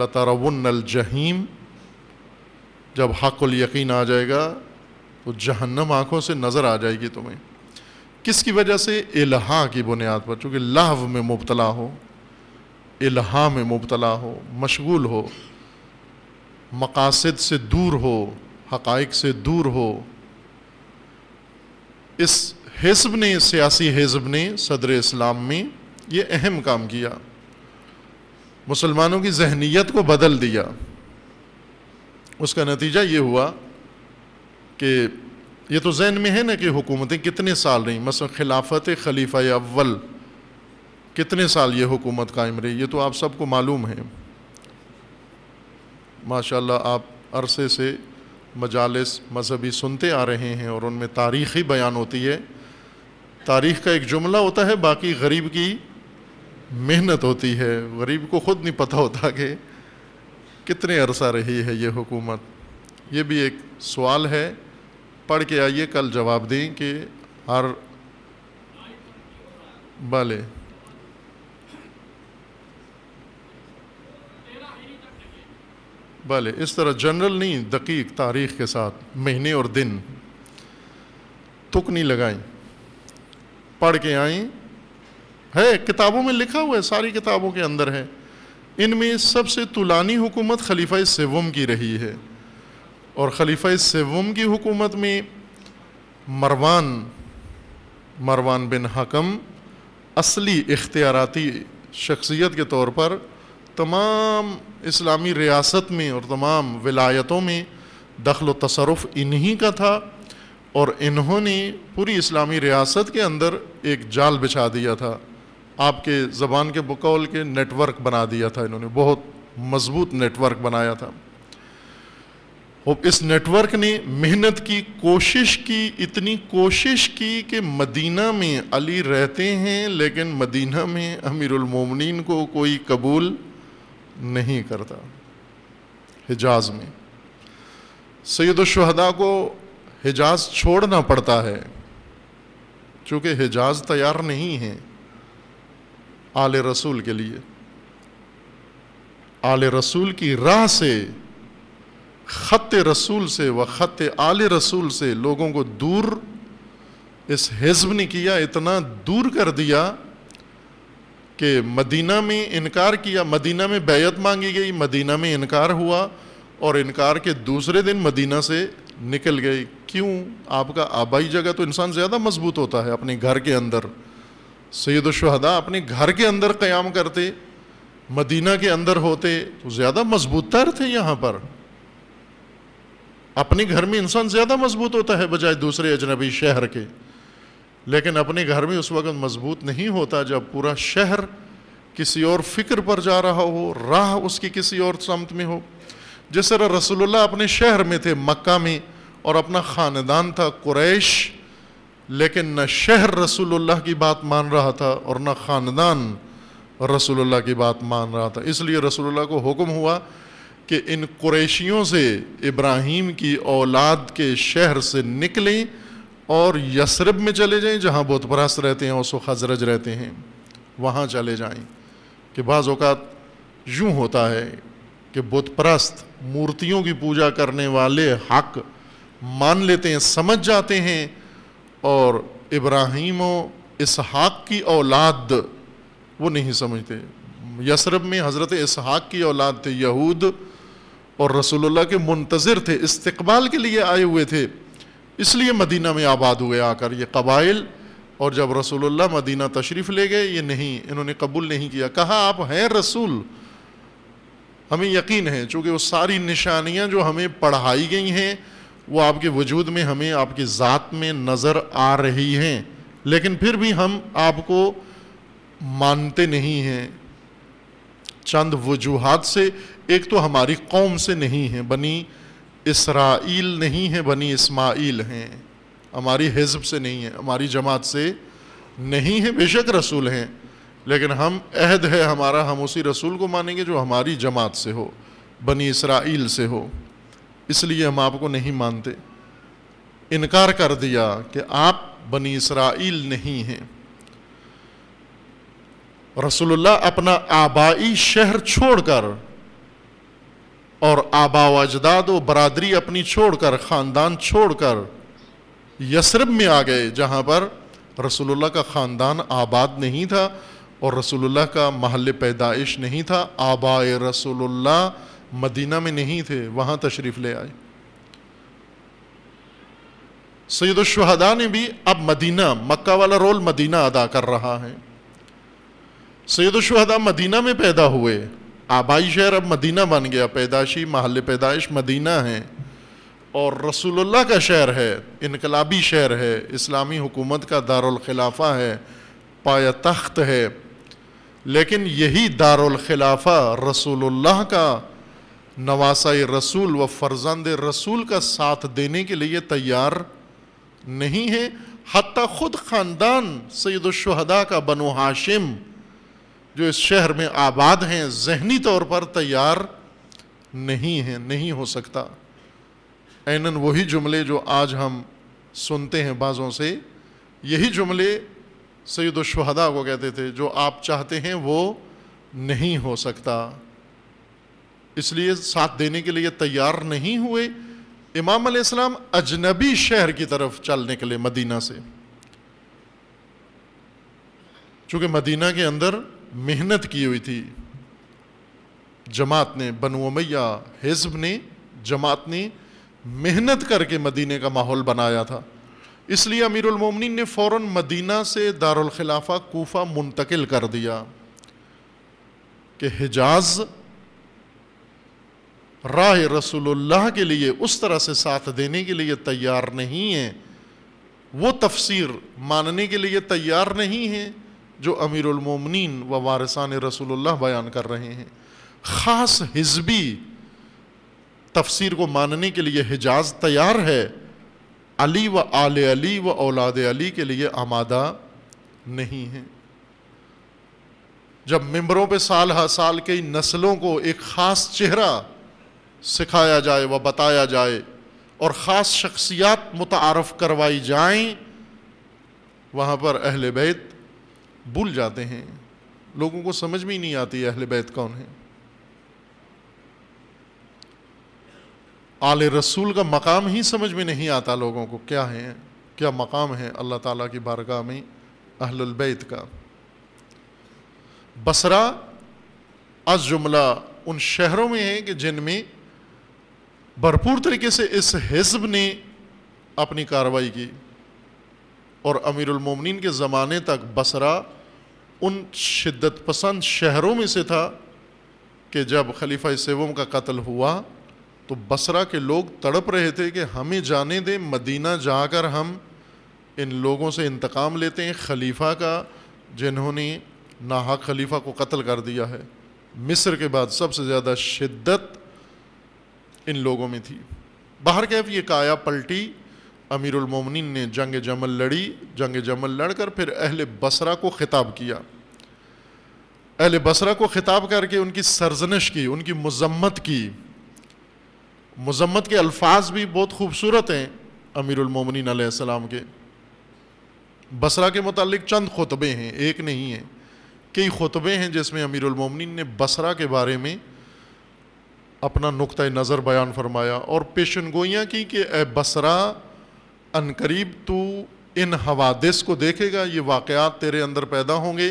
لترون الجحیم، جب حق الیقین آ جائے گا تو جہنم آنکھوں سے نظر آ جائے گی تمہیں. کس کی وجہ سے؟ الہا کی بنیاد پر، چونکہ لہو میں مبتلا ہو، الہا میں مبتلا ہو، مشغول ہو، مقاصد سے دور ہو، حقائق سے دور ہو. اس حزب نے، سیاسی حزب نے صدر اسلام میں یہ اہم کام کیا، مسلمانوں کی ذہنیت کو بدل دیا. اس کا نتیجہ یہ ہوا کہ یہ تو ذہن میں ہے نا کہ حکومتیں کتنے سال رہیں، مثلا خلافت خلیفہ اول کتنے سال یہ حکومت قائم رہی، یہ تو آپ سب کو معلوم ہے. ماشاءاللہ آپ عرصے سے مجالس مذہبی سنتے آ رہے ہیں اور ان میں تاریخی بیان ہوتی ہے، تاریخ کا ایک جملہ ہوتا ہے، باقی غریب کی محنت ہوتی ہے. غریب کو خود نہیں پتہ ہوتا کہ کتنے عرصہ رہی ہے یہ حکومت. یہ بھی ایک سوال ہے، پڑھ کے آئیے، کل جواب دیں کہ ہر بالے بالے اس طرح جنرل نہیں، دقیق تاریخ کے ساتھ مہینے اور دن تک نہیں لگائیں، پڑھ کے آئیں. ہے کتابوں میں لکھا ہوا ہے، ساری کتابوں کے اندر ہے. ان میں سب سے طولانی حکومت خلیفہ سوم کی رہی ہے، اور خلیفہ سوم کی حکومت میں مروان بن حکم اصلی اختیاراتی شخصیت کے طور پر تمام اسلامی ریاست میں اور تمام ولایتوں میں دخل و تصرف انہی کا تھا. اور انہوں نے پوری اسلامی ریاست کے اندر ایک جال بچھا دیا تھا، آپ کے زبان کے بقول کے نیٹ ورک بنا دیا تھا، انہوں نے بہت مضبوط نیٹ ورک بنایا تھا. اس نیٹ ورک نے محنت کی، کوشش کی، اتنی کوشش کی کہ مدینہ میں علی رہتے ہیں لیکن مدینہ میں امیر المومنین کو کوئی قبول نہیں کرتا. حجاز میں سید الشہداء کو حجاز چھوڑنا پڑتا ہے، چونکہ حجاز تیار نہیں ہے آل رسول کے لیے. آل رسول کی راہ سے، خط رسول سے و خط آل رسول سے لوگوں کو دور اس حزب نے کیا، اتنا دور کر دیا کہ مدینہ میں انکار کیا. مدینہ میں بیعت مانگی گئی، مدینہ میں انکار ہوا اور انکار کے دوسرے دن مدینہ سے نکل گئی. کیوں؟ آپ کا آبائی جگہ تو انسان زیادہ مضبوط ہوتا ہے اپنے گھر کے اندر. سید الشہداء اپنے گھر کے اندر قیام کرتے، مدینہ کے اندر ہوتے تو زیادہ مضبوط تر تھے. یہاں پر اپنے گھر میں انسان زیادہ مضبوط ہوتا ہے بجائے دوسرے اجنبی شہر کے، لیکن اپنے گھر میں اس وقت مضبوط نہیں ہوتا جب پورا شہر کسی اور فکر پر جا رہا ہو، راہ اس کی کسی اور سمت میں ہو. جس طرح رسول اللہ اپنے شہر میں تھے مکہ میں اور اپنا خاندان تھا قریش، لیکن نہ شہر رسول اللہ کی بات مان رہا تھا اور نہ خاندان رسول اللہ کی بات مان رہا تھا. اس لیے رسول اللہ کو حکم ہوا کہ ان قریشیوں سے، ابراہیم کی اولاد کے شہر سے نکلیں اور یثرب میں چلے جائیں، جہاں بت پرست رہتے ہیں، اوس و خزرج رہتے ہیں، وہاں چلے جائیں. کہ بعض اوقات یوں ہوتا ہے کہ بت پرست، مورتیوں کی پوجا کرنے والے حق مان لیتے ہیں، سمجھ جاتے ہیں، اور ابراہیم و اسحاق کی اولاد وہ نہیں سمجھتے. یثرب میں حضرت اسحاق کی اولاد تھے، یہود، اور رسول اللہ کے منتظر تھے، استقبال کے لیے آئے ہوئے تھے، اس لیے مدینہ میں آباد ہوئے آ کر یہ قبائل. اور جب رسول اللہ مدینہ تشریف لے گئے، یہ نہیں، انہوں نے قبول نہیں کیا، کہا آپ ہیں رسول، ہمیں یقین ہے چونکہ وہ ساری نشانیاں جو ہمیں پڑھائی گئی ہیں وہ آپ کے وجود میں، ہمیں آپ کی ذات میں نظر آ رہی ہیں، لیکن پھر بھی ہم آپ کو مانتے نہیں ہیں چند وجوہات سے. ایک تو ہماری قوم سے نہیں ہیں، بنی اسرائیل نہیں ہیں، بنی اسماعیل ہیں، ہماری حزب سے نہیں ہیں، ہماری جماعت سے نہیں ہیں. بے شک رسول ہیں لیکن ہم، عہد ہے ہمارا، ہم اسی رسول کو مانیں گے جو ہماری جماعت سے ہو، بنی اسرائیل سے ہو، اس لیے ہم آپ کو نہیں مانتے. انکار کر دیا کہ آپ بنی اسرائیل نہیں ہیں. رسول اللہ اپنا آبائی شہر چھوڑ کر اور آبا و اجداد و برادری اپنی چھوڑ کر، خاندان چھوڑ کر یثرب میں آ گئے، جہاں پر رسول اللہ کا خاندان آباد نہیں تھا اور رسول اللہ کا محل پیدائش نہیں تھا. آبائے رسول اللہ مدینہ میں نہیں تھے، وہاں تشریف لے آئے. سید الشہداء نے بھی اب مدینہ، مکہ والا رول مدینہ ادا کر رہا ہے. سید الشہداء مدینہ میں پیدا ہوئے، آبائی شہر اب مدینہ بن گیا، پیدائشی محل پیدائش مدینہ ہے، اور رسول اللہ کا شہر ہے، انقلابی شہر ہے، اسلامی حکومت کا دارالخلافہ ہے، پایہ تخت ہے. لیکن یہی دارالخلافہ رسول اللہ کا، نواسۂ رسول و فرزند رسول کا ساتھ دینے کے لیے تیار نہیں ہے. حتیٰ خود خاندان سید الشہداء کا، بنو ہاشم، جو اس شہر میں آباد ہیں، ذہنی طور پر تیار نہیں ہیں. نہیں ہو سکتا. عیناً وہی جملے جو آج ہم سنتے ہیں بعضوں سے، یہی جملے سید الشہداء کو کہتے تھے، جو آپ چاہتے ہیں وہ نہیں ہو سکتا، اس لیے ساتھ دینے کے لیے تیار نہیں ہوئے. امام علیہ السلام اجنبی شہر کی طرف چلنے کے لیے مدینہ سے، چونکہ مدینہ کے اندر محنت کی ہوئی تھی جماعت نے، بنو امیہ حزب نے، جماعت نے محنت کر کے مدینہ کا ماحول بنایا تھا. اس لیے امیر المومنین نے فوراً مدینہ سے دارالخلافہ کوفہ منتقل کر دیا کہ حجاز راہ رسول اللہ کے لیے اس طرح سے ساتھ دینے کے لیے تیار نہیں ہیں وہ تفسیر ماننے کے لیے تیار نہیں ہیں جو امیر المومنین و وارثان رسول اللہ بیان کر رہے ہیں. خاص حزبی تفسیر کو ماننے کے لیے حجاز تیار ہے، علی و آل علی و اولاد علی کے لیے آمادہ نہیں ہیں. جب ممبروں پہ سال ہر سال کئی نسلوں کو ایک خاص چہرہ سکھایا جائے و بتایا جائے اور خاص شخصیات متعارف کروائی جائیں، وہاں پر اہل بیت بھول جاتے ہیں، لوگوں کو سمجھ میں نہیں آتی اہل بیت کون ہیں. آل رسول کا مقام ہی سمجھ میں نہیں آتا لوگوں کو، کیا ہیں، کیا مقام ہے اللہ تعالیٰ کی بارگاہ میں اہل البیت کا. بصرہ از جملہ ان شہروں میں ہے کہ جن میں بھرپور طریقے سے اس حزب نے اپنی کارروائی کی، اور امیر المومنین کے زمانے تک بصرہ ان شدت پسند شہروں میں سے تھا کہ جب خلیفہ سوم کا قتل ہوا تو بصرہ کے لوگ تڑپ رہے تھے کہ ہمیں جانے دیں، مدینہ جا کر ہم ان لوگوں سے انتقام لیتے ہیں خلیفہ کا جنہوں نے ناحق خلیفہ کو قتل کر دیا ہے. مصر کے بعد سب سے زیادہ شدت ان لوگوں میں تھی. باہر کیف یہ کایا پلٹی، امیر المومنین نے جنگ جمل لڑی، جنگ جمل لڑ کر پھر اہل بصرہ کو خطاب کیا، اہل بصرہ کو خطاب کر کے ان کی سرزنش کی، ان کی مذمت کی. مذمت کے الفاظ بھی بہت خوبصورت ہیں امیر المومنین علیہ السلام کے. بصرہ کے متعلق چند خطبے ہیں، ایک نہیں ہیں، کئی خطبے ہیں جس میں امیر المومنین نے بصرہ کے بارے میں اپنا نقطہ نظر بیان فرمایا اور پیشن گوئیاں کی کہ اے بصرہ، ان قریب تو ان حوادث کو دیکھے گا، یہ واقعات تیرے اندر پیدا ہوں گے.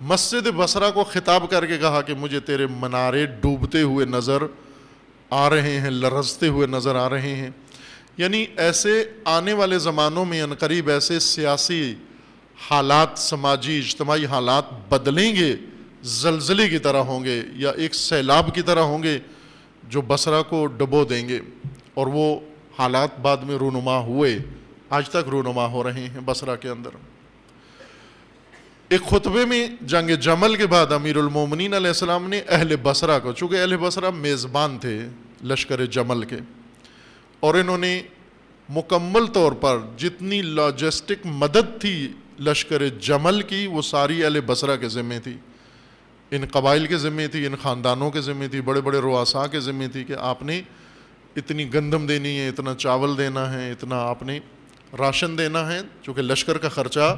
مسجد بصرہ کو خطاب کر کے کہا کہ مجھے تیرے منارے ڈوبتے ہوئے نظر آ رہے ہیں، لرزتے ہوئے نظر آ رہے ہیں. یعنی ایسے آنے والے زمانوں میں ان قریب ایسے سیاسی حالات، سماجی اجتماعی حالات بدلیں گے، زلزلے کی طرح ہوں گے یا ایک سیلاب کی طرح ہوں گے جو بصرہ کو ڈبو دیں گے. اور وہ حالات بعد میں رونما ہوئے، آج تک رونما ہو رہے ہیں بصرہ کے اندر. ایک خطبے میں جنگ جمل کے بعد امیر المومنین علیہ السلام نے اہل بصرہ کو، چونکہ اہل بصرہ میزبان تھے لشکر جمل کے، اور انہوں نے مکمل طور پر جتنی لاجسٹک مدد تھی لشکر جمل کی وہ ساری اہل بصرہ کے ذمہ تھی، ان قبائل کے ذمہ تھی، ان خاندانوں کے ذمہ تھی، بڑے بڑے رؤساء کے ذمہ تھی کہ آپ نے اتنی گندم دینی ہے، اتنا چاول دینا ہے، اتنا آپ نے راشن دینا ہے. چونکہ لشکر کا خرچہ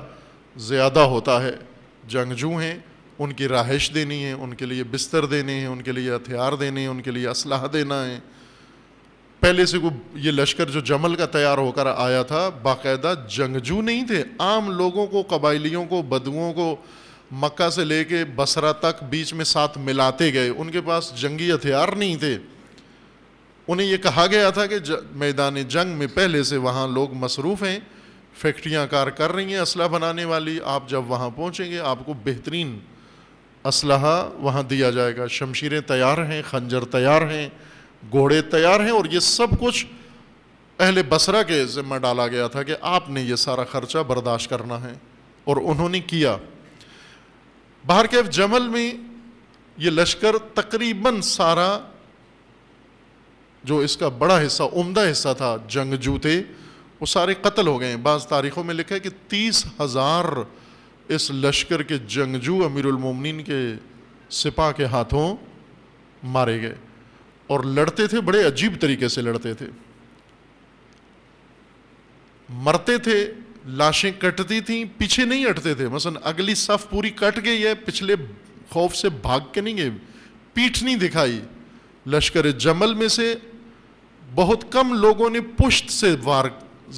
زیادہ ہوتا ہے، جنگجو ہیں، ان کی رہائش دینی ہے، ان کے لیے بستر دینے ہیں، ان کے لیے ہتھیار دینے ہیں، ان کے لیے اسلحہ دینا ہے. پہلے سے یہ لشکر جو جمل کا تیار ہو کر آیا تھا باقاعدہ جنگجو نہیں تھے، عام لوگوں کو، قبائلیوں کو، بدوؤں کو مکہ سے لے کے بصرہ تک بیچ میں ساتھ ملاتے گئے. ان کے پاس جنگی ہتھیار نہیں تھے. انہیں یہ کہا گیا تھا کہ میدان جنگ میں پہلے سے وہاں لوگ مصروف ہیں، فیکٹریاں کار کر رہی ہیں اسلحہ بنانے والی، آپ جب وہاں پہنچیں گے آپ کو بہترین اسلحہ وہاں دیا جائے گا، شمشیریں تیار ہیں، خنجر تیار ہیں، گھوڑے تیار ہیں. اور یہ سب کچھ اہل بصرہ کے ذمہ ڈالا گیا تھا کہ آپ نے یہ سارا خرچہ برداشت کرنا ہے، اور انہوں نے کیا. باہر کیف جمل میں یہ لشکر تقریباً سارا جو اس کا بڑا حصہ، عمدہ حصہ تھا جنگجو تھے، وہ سارے قتل ہو گئے ہیں. بعض تاریخوں میں لکھا ہے کہ 30,000 اس لشکر کے جنگجو امیر المومنین کے سپاہ کے ہاتھوں مارے گئے. اور لڑتے تھے، بڑے عجیب طریقے سے لڑتے تھے، مرتے تھے، لاشیں کٹتی تھیں، پیچھے نہیں ہٹتے تھے. مثلا اگلی صف پوری کٹ گئی ہے، پچھلے خوف سے بھاگ کے نہیں گئے، پیٹھ نہیں دکھائی. لشکر جمل میں سے بہت کم لوگوں نے پشت سے وار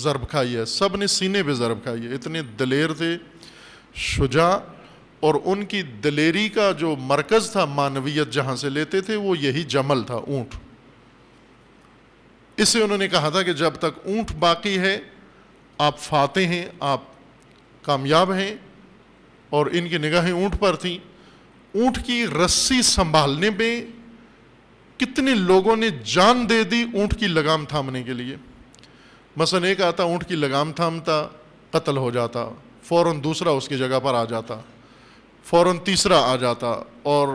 ضرب کھائی ہے، سب نے سینے پہ ضرب کھائی ہے. اتنے دلیر تھے، شجاع. اور ان کی دلیری کا جو مرکز تھا، معنویت جہاں سے لیتے تھے، وہ یہی جمل تھا، اونٹ. اسے انہوں نے کہا تھا کہ جب تک اونٹ باقی ہے آپ فاتح ہیں، آپ کامیاب ہیں. اور ان کی نگاہیں اونٹ پر تھیں. اونٹ کی رسی سنبھالنے پہ کتنے لوگوں نے جان دے دی اونٹ کی لگام تھامنے کے لیے. مثلا ایک آتا اونٹ کی لگام تھامتا، قتل ہو جاتا, فوراً دوسرا اس کی جگہ پر آ جاتا, فوراً تیسرا آ جاتا, اور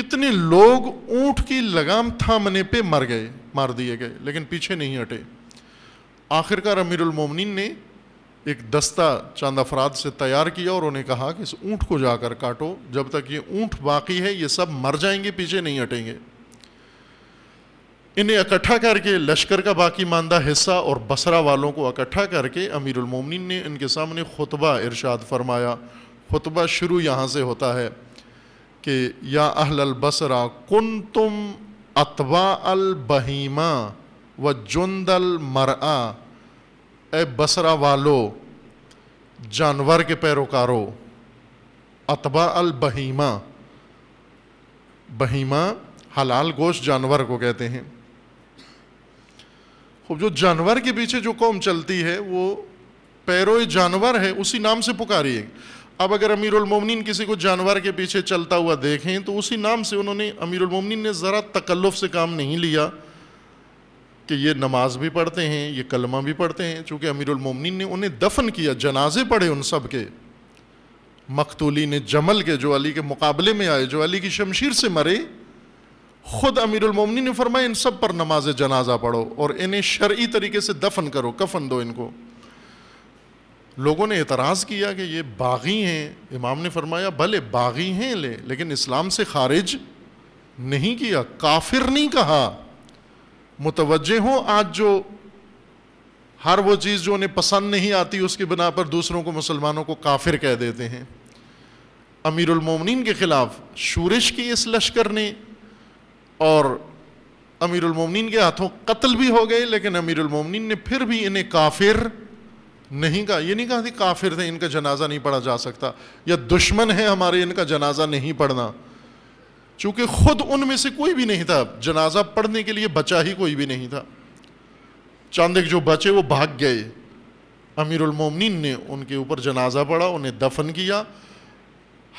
کتنے لوگ اونٹ کی لگام تھامنے پہ مر گئے, مار دیے گئے, لیکن پیچھے نہیں ہٹے. آخرکار امیر المومنین نے ایک دستہ چند افراد سے تیار کیا اور انہیں کہا کہ اس اونٹ کو جا کر کاٹو, جب تک یہ اونٹ باقی ہے یہ سب مر جائیں گے, پیچھے نہیں ہٹیں گے. انہیں اکٹھا کر کے لشکر کا باقی ماندہ حصہ اور بصرہ والوں کو اکٹھا کر کے امیر المومنین نے ان کے سامنے خطبہ ارشاد فرمایا. خطبہ شروع یہاں سے ہوتا ہے کہ یا اہل البصرہ کنتم اتباع البہیمہ و جند المرآ, اے بصرہ والو جانور کے پیروکارو, اتباع البہیمہ, بہیمہ حلال گوشت جانور کو کہتے ہیں. خب جو جانور کے پیچھے جو قوم چلتی ہے وہ پیروئے جانور ہے, اسی نام سے پکاریے. اب اگر امیر المومنین کسی کو جانور کے پیچھے چلتا ہوا دیکھیں تو اسی نام سے انہوں نے, امیر المومنین نے ذرا تکلف سے کام نہیں لیا کہ یہ نماز بھی پڑھتے ہیں, یہ کلمہ بھی پڑھتے ہیں. چونکہ امیر المومنین نے انہیں دفن کیا, جنازے پڑھے ان سب کے, مقتولین جمل کے جو علی کے مقابلے میں آئے, جو علی کی شمشیر سے مرے. خود امیر المومنین نے فرمایا ان سب پر نماز جنازہ پڑھو اور انہیں شرعی طریقے سے دفن کرو, کفن دو ان کو. لوگوں نے اعتراض کیا کہ یہ باغی ہیں. امام نے فرمایا بھلے باغی ہیں لیکن اسلام سے خارج نہیں کیا, کافر نہیں کہا. متوجہ ہوں, آج جو ہر وہ چیز جو انہیں پسند نہیں آتی اس کی بنا پر دوسروں کو, مسلمانوں کو کافر کہہ دیتے ہیں. امیر المومنین کے خلاف شورش کی اس لشکر نے, اور امیر المومنین کے ہاتھوں قتل بھی ہو گئے, لیکن امیر المومنین نے پھر بھی انہیں کافر نہیں کہا. یہ نہیں کہا کہ کافر تھے ان کا جنازہ نہیں پڑھا جا سکتا, یا دشمن ہے ہمارے ان کا جنازہ نہیں پڑھنا. چونکہ خود ان میں سے کوئی بھی نہیں تھا, جنازہ پڑھنے کے لیے بچا ہی کوئی بھی نہیں تھا. چند ایک جو بچے وہ بھاگ گئے, امیر المومنین نے ان کے اوپر جنازہ پڑھا, انہیں دفن کیا.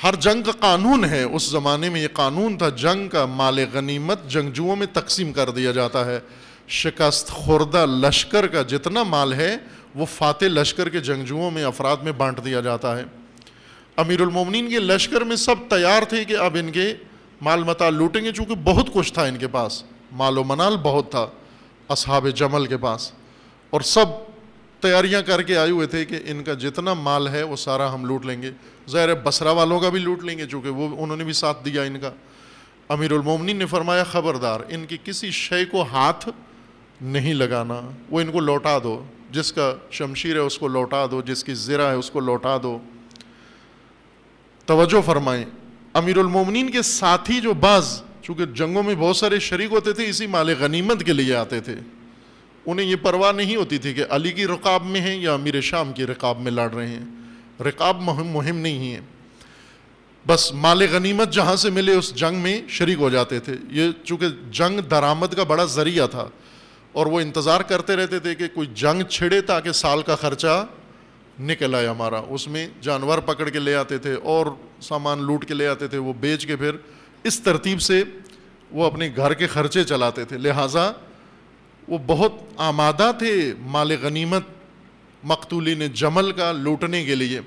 ہر جنگ کا قانون ہے, اس زمانے میں یہ قانون تھا جنگ کا, مال غنیمت جنگجوؤں میں تقسیم کر دیا جاتا ہے. شکست خوردہ لشکر کا جتنا مال ہے وہ فاتح لشکر کے جنگجوؤں میں, افراد میں بانٹ دیا جاتا ہے. امیر المومنین کے لشکر میں سب تیار تھے کہ اب ان کے مال متاع لوٹیں گے, چونکہ بہت کچھ تھا ان کے پاس, مال و منال بہت تھا اصحاب جمل کے پاس, اور سب تیاریاں کر کے آئے ہوئے تھے کہ ان کا جتنا مال ہے وہ سارا ہم لوٹ لیں گے. ظاہر بصرہ والوں کا بھی لوٹ لیں گے چونکہ وہ, انہوں نے بھی ساتھ دیا ان کا. امیر المومنین نے فرمایا خبردار, ان کی کسی شے کو ہاتھ نہیں لگانا, وہ ان کو لوٹا دو, جس کا شمشیر ہے اس کو لوٹا دو, جس کی زرہ ہے اس کو لوٹا دو. توجہ فرمائیں, امیر المومنین کے ساتھی جو بعض, چونکہ جنگوں میں بہت سارے شریک ہوتے تھے, اسی مال غنیمت کے لیے آتے تھے. انہیں یہ پرواہ نہیں ہوتی تھی کہ علی کی رقاب میں ہیں یا امیر شام کی رقاب میں لڑ رہے ہیں, رقاب مہم نہیں ہے, بس مال غنیمت جہاں سے ملے اس جنگ میں شریک ہو جاتے تھے. یہ چونکہ جنگ درآمد کا بڑا ذریعہ تھا, اور وہ انتظار کرتے رہتے تھے کہ کوئی جنگ چھڑے تاکہ سال کا خرچہ نکل آئے ہمارا. اس میں جانور پکڑ کے لے آتے تھے اور سامان لوٹ کے لے آتے تھے, وہ بیچ کے پھر اس ترتیب سے وہ اپنے گھر کے خرچے چلاتے تھے. لہٰذا وہ بہت آمادہ تھے مال غنیمت مقتولین جمل کا لوٹنے کے لیے.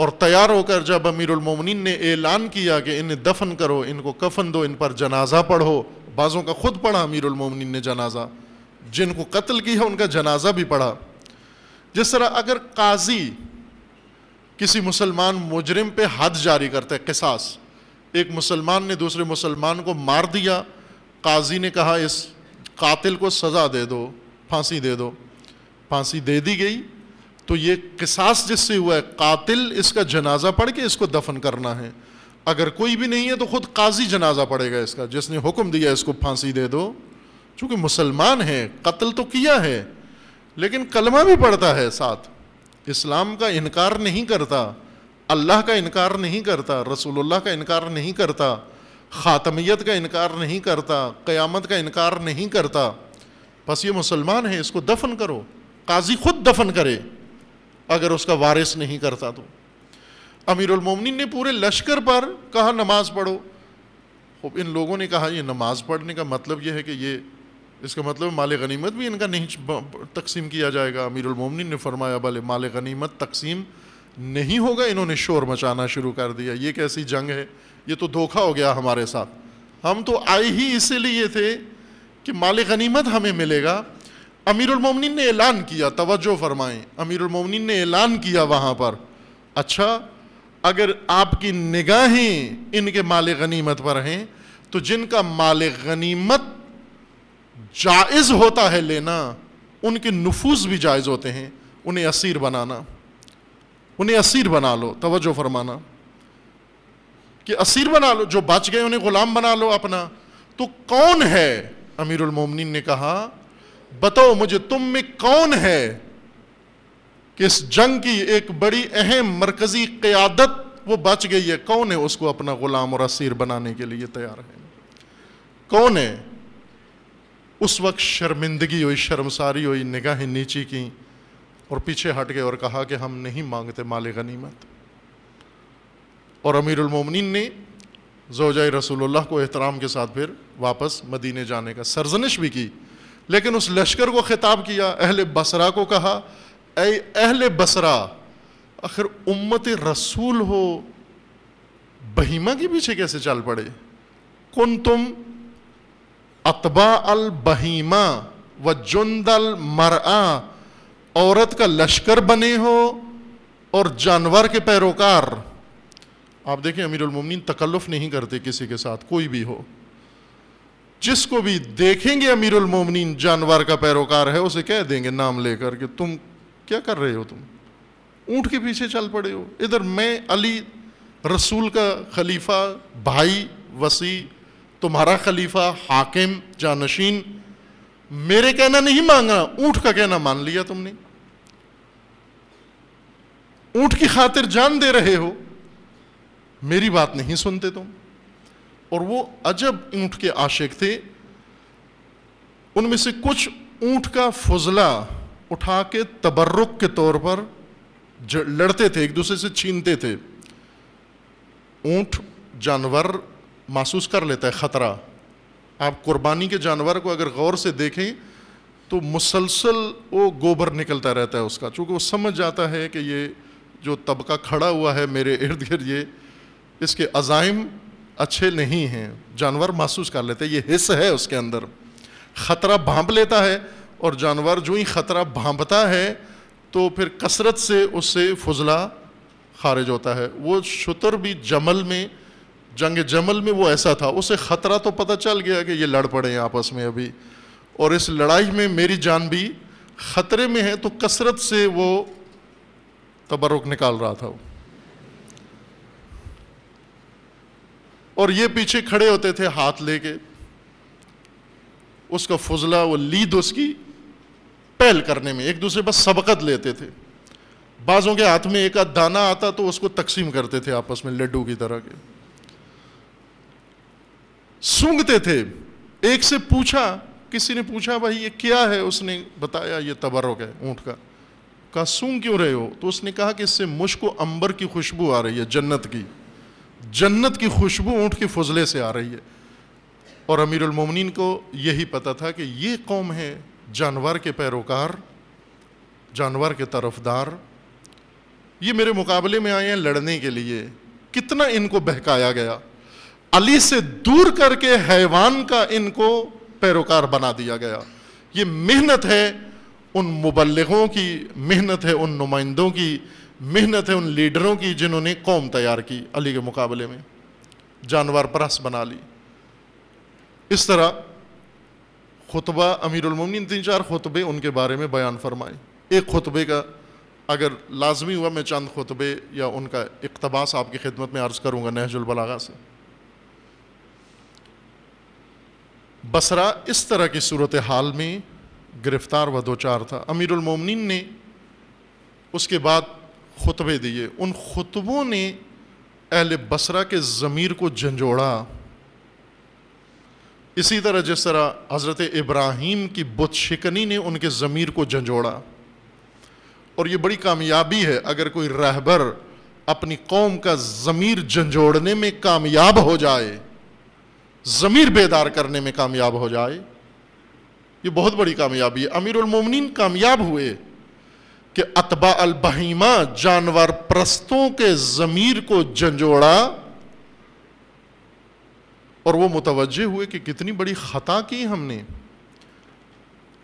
اور تیار ہو کر جب امیر المومنین نے اعلان کیا کہ انہیں دفن کرو, ان کو کفن دو, ان پر جنازہ پڑھو, بعضوں کا خود پڑھا امیر المومنین نے جنازہ, جن کو قتل کیا ان کا جنازہ بھی پڑھا. جس طرح اگر قاضی کسی مسلمان مجرم پہ حد جاری کرتا ہے, قصاص, ایک مسلمان نے دوسرے مسلمان کو مار دیا, قاضی نے کہا اس قاتل کو سزا دے دو, پھانسی دے دو, پھانسی دے دی گئی, تو یہ قصاص جس سے ہوا ہے, قاتل اس کا جنازہ پڑھ کے اس کو دفن کرنا ہے. اگر کوئی بھی نہیں ہے تو خود قاضی جنازہ پڑھے گا اس کا, جس نے حکم دیا اس کو پھانسی دے دو. چونکہ مسلمان ہے, قتل تو کیا ہے لیکن کلمہ بھی پڑھتا ہے ساتھ, اسلام کا انکار نہیں کرتا, اللہ کا انکار نہیں کرتا, رسول اللہ کا انکار نہیں کرتا, خاتمیت کا انکار نہیں کرتا, قیامت کا انکار نہیں کرتا. بس یہ مسلمان ہے, اس کو دفن کرو, قاضی خود دفن کرے اگر اس کا وارث نہیں کرتا تو. امیر المومنین نے پورے لشکر پر کہا نماز پڑھو. اب ان لوگوں نے کہا یہ نماز پڑھنے کا مطلب یہ ہے کہ یہ اس کا مطلب مال غنیمت بھی ان کا نہیں تقسیم کیا جائے گا. امیر المومنین نے فرمایا بھلے مال غنیمت تقسیم نہیں ہوگا. انہوں نے شور مچانا شروع کر دیا, یہ کیسی جنگ ہے, یہ تو دھوکہ ہو گیا ہمارے ساتھ, ہم تو آئے ہی اسی لیے تھے کہ مال غنیمت ہمیں ملے گا. امیر المومنین نے اعلان کیا, توجہ فرمائیں, امیر المومنین نے اعلان کیا وہاں پر, اچھا اگر آپ کی نگاہیں ان کے مال غنیمت پر ہیں تو جن کا مال غنیمت جائز ہوتا ہے لینا, ان کے نفوذ بھی جائز ہوتے ہیں, انہیں اسیر بنانا, انہیں اسیر بنا لو. توجہ فرمانا کہ اسیر بنا لو, جو بچ گئے انہیں غلام بنا لو اپنا. تو کون ہے, امیر المومنین نے کہا بتاؤ مجھے تم میں کون ہے کہ اس جنگ کی ایک بڑی اہم مرکزی قیادت وہ بچ گئی ہے, کون ہے اس کو اپنا غلام اور اسیر بنانے کے لیے تیار ہے, کون ہے؟ اس وقت شرمندگی ہوئی, شرمساری ہوئی, نگاہیں نیچی کیں اور پیچھے ہٹ گئے اور کہا کہ ہم نہیں مانگتے مال غنیمت. اور امیر المومنین نے زوجہ رسول اللہ کو احترام کے ساتھ پھر واپس مدینے جانے کا سرزنش بھی کی, لیکن اس لشکر کو خطاب کیا, اہل بصرہ کو کہا, اے اہل بصرہ آخر امت رسول ہو, بہیمہ کے پیچھے کیسے چل پڑے؟ کنتم اتباع البہیمہ و جند المرآ, عورت کا لشکر بنے ہو اور جانور کے پیروکار. آپ دیکھیں امیر المومنین تکلف نہیں کرتے کسی کے ساتھ, کوئی بھی ہو, جس کو بھی دیکھیں گے امیر المومنین جانور کا پیروکار ہے اسے کہہ دیں گے نام لے کر کہ تم کیا کر رہے ہو, تم اونٹ کے پیچھے چل پڑے ہو, ادھر میں علی رسول کا خلیفہ, بھائی وصی, تمہارا خلیفہ, حاکم, جانشین, میرے کہنا نہیں مانگا, اونٹ کا کہنا مان لیا تم نے, اونٹ کی خاطر جان دے رہے ہو, میری بات نہیں سنتے تم. اور وہ عجب اونٹ کے عاشق تھے, ان میں سے کچھ اونٹ کا فضلہ اٹھا کے تبرک کے طور پر لڑتے تھے, ایک دوسرے سے چھینتے تھے. اونٹ جانور محسوس کر لیتا ہے خطرہ, آپ قربانی کے جانور کو اگر غور سے دیکھیں تو مسلسل وہ گوبر نکلتا رہتا ہے اس کا, چونکہ وہ سمجھ جاتا ہے کہ یہ جو طبقہ کھڑا ہوا ہے میرے ارد گرد, یہ اس کے عزائم اچھے نہیں ہیں, جانور محسوس کر لیتے, یہ حصہ ہے اس کے اندر, خطرہ بھانپ لیتا ہے. اور جانور جو ہی خطرہ بھانپتا ہے تو پھر کثرت سے اس سے فضلہ خارج ہوتا ہے. وہ شتر بھی جمل میں, جنگ جمل میں وہ ایسا تھا, اسے خطرہ تو پتہ چل گیا کہ یہ لڑ پڑے ہیں آپس میں ابھی, اور اس لڑائی میں میری جان بھی خطرے میں ہے, تو کثرت سے وہ تبرک نکال رہا تھا. اور یہ پیچھے کھڑے ہوتے تھے ہاتھ لے کے, اس کا فضلہ, وہ لید اس کی پہل کرنے میں, ایک دوسرے بس سبقت لیتے تھے. بعضوں کے ہاتھ میں ایک آدھ دانہ آتا تو اس کو تقسیم کرتے تھے آپس میں لڈو کی طرح کے, سونگتے تھے. ایک سے پوچھا, کسی نے پوچھا بھائی یہ کیا ہے, اس نے بتایا یہ تبرک ہے اونٹ کا. کہا سونگ کیوں رہے ہو, تو اس نے کہا کہ اس سے مجھ کو عنبر کی خوشبو آ رہی ہے, جنت کی, جنت کی خوشبو اونٹ کے فضلے سے آ رہی ہے. اور امیر المومنین کو یہی پتہ تھا کہ یہ قوم ہے جانور کے پیروکار, جانور کے طرف دار, یہ میرے مقابلے میں آئے ہیں لڑنے کے لیے. کتنا ان کو بہکایا گیا, علی سے دور کر کے حیوان کا ان کو پیروکار بنا دیا گیا. یہ محنت ہے ان مبلغوں کی, محنت ہے ان نمائندوں کی, محنت ہے ان لیڈروں کی جنہوں نے قوم تیار کی, علی کے مقابلے میں جانور پرست بنا لی. اس طرح خطبہ امیر المومنین 3-4 خطبے ان کے بارے میں بیان فرمائے. ایک خطبے کا اگر لازمی ہوا میں چند خطبے یا ان کا اقتباس آپ کی خدمت میں عرض کروں گا نہج البلاغہ سے. بصرہ اس طرح کی صورتحال میں گرفتار و دوچار تھا. امیر المومنین نے اس کے بعد خطبے دیے, ان خطبوں نے اہل بصرہ کے ضمیر کو جھنجھوڑا, اسی طرح جس طرح حضرت ابراہیم کی بت شکنی نے ان کے ضمیر کو جھنجھوڑا. اور یہ بڑی کامیابی ہے اگر کوئی رہبر اپنی قوم کا ضمیر جھنجھوڑنے میں کامیاب ہو جائے, ضمیر بیدار کرنے میں کامیاب ہو جائے یہ بہت بڑی کامیابی ہے. امیر المومنین کامیاب ہوئے کہ اتباع البہیمہ جانور پرستوں کے ضمیر کو جھنجھوڑا اور وہ متوجہ ہوئے کہ کتنی بڑی خطا کی ہم نے.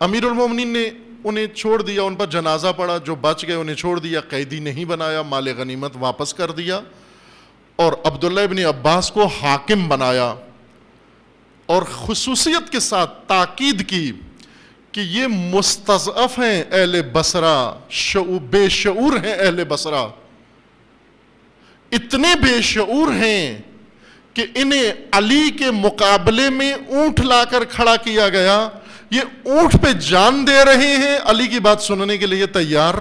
امیر المومنین نے انہیں چھوڑ دیا، ان پر جنازہ پڑا، جو بچ گئے انہیں چھوڑ دیا، قیدی نہیں بنایا، مال غنیمت واپس کر دیا اور عبداللہ ابن عباس کو حاکم بنایا. اور خصوصیت کے ساتھ تاکید کی کہ یہ مستضعف ہیں اہل بصرہ، بے شعور ہیں اہل بصرہ، اتنے بے شعور ہیں کہ انہیں علی کے مقابلے میں اونٹ لا کر کھڑا کیا گیا، یہ اونٹ پہ جان دے رہے ہیں، علی کی بات سننے کے لیے تیار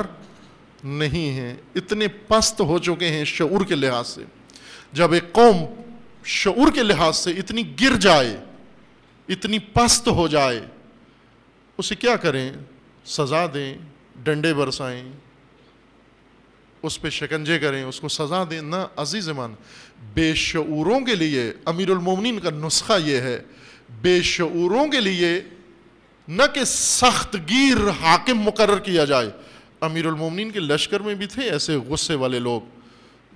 نہیں ہیں، اتنے پست ہو چکے ہیں شعور کے لحاظ سے. جب ایک قوم شعور کے لحاظ سے اتنی گر جائے، اتنی پست ہو جائے، اسے کیا کریں؟ سزا دیں، ڈنڈے برسائیں، اس پہ شکنجے کریں، اس کو سزا دیں. نہ عزیز من، بے شعوروں کے لیے امیر المومنین کا نسخہ یہ ہے، بے شعوروں کے لیے نہ کہ سخت گیر حاکم مقرر کیا جائے. امیر المومنین کے لشکر میں بھی تھے ایسے غصے والے لوگ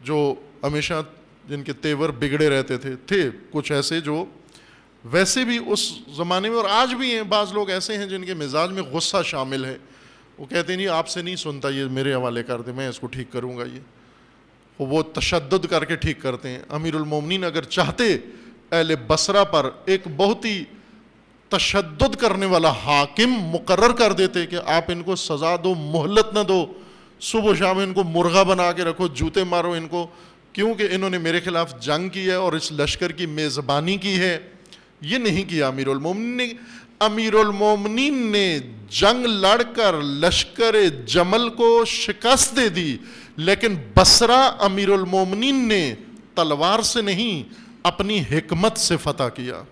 جو ہمیشہ، جن کے تیور بگڑے رہتے تھے کچھ ایسے جو ویسے بھی اس زمانے میں اور آج بھی ہیں، بعض لوگ ایسے ہیں جن کے مزاج میں غصہ شامل ہے، وہ کہتے ہیں نہیں آپ سے نہیں سنتا، یہ میرے حوالے کر دیں، میں اس کو ٹھیک کروں گا، یہ وہ تشدد کر کے ٹھیک کرتے ہیں. امیر المومنین اگر چاہتے اہل بصرہ پر ایک بہت ہی تشدد کرنے والا حاکم مقرر کر دیتے کہ آپ ان کو سزا دو، مہلت نہ دو، صبح و شام ان کو مرغا بنا کے رکھو، جوتے مارو ان کو، کیونکہ انہوں نے میرے خلاف جنگ کی ہے اور اس لشکر کی میزبانی کی ہے. یہ نہیں کیا امیر المومنین نے. امیر المومنین نے جنگ لڑ کر لشکر جمل کو شکست دے دی، لیکن بصرہ امیر المومنین نے تلوار سے نہیں اپنی حکمت سے فتح کیا،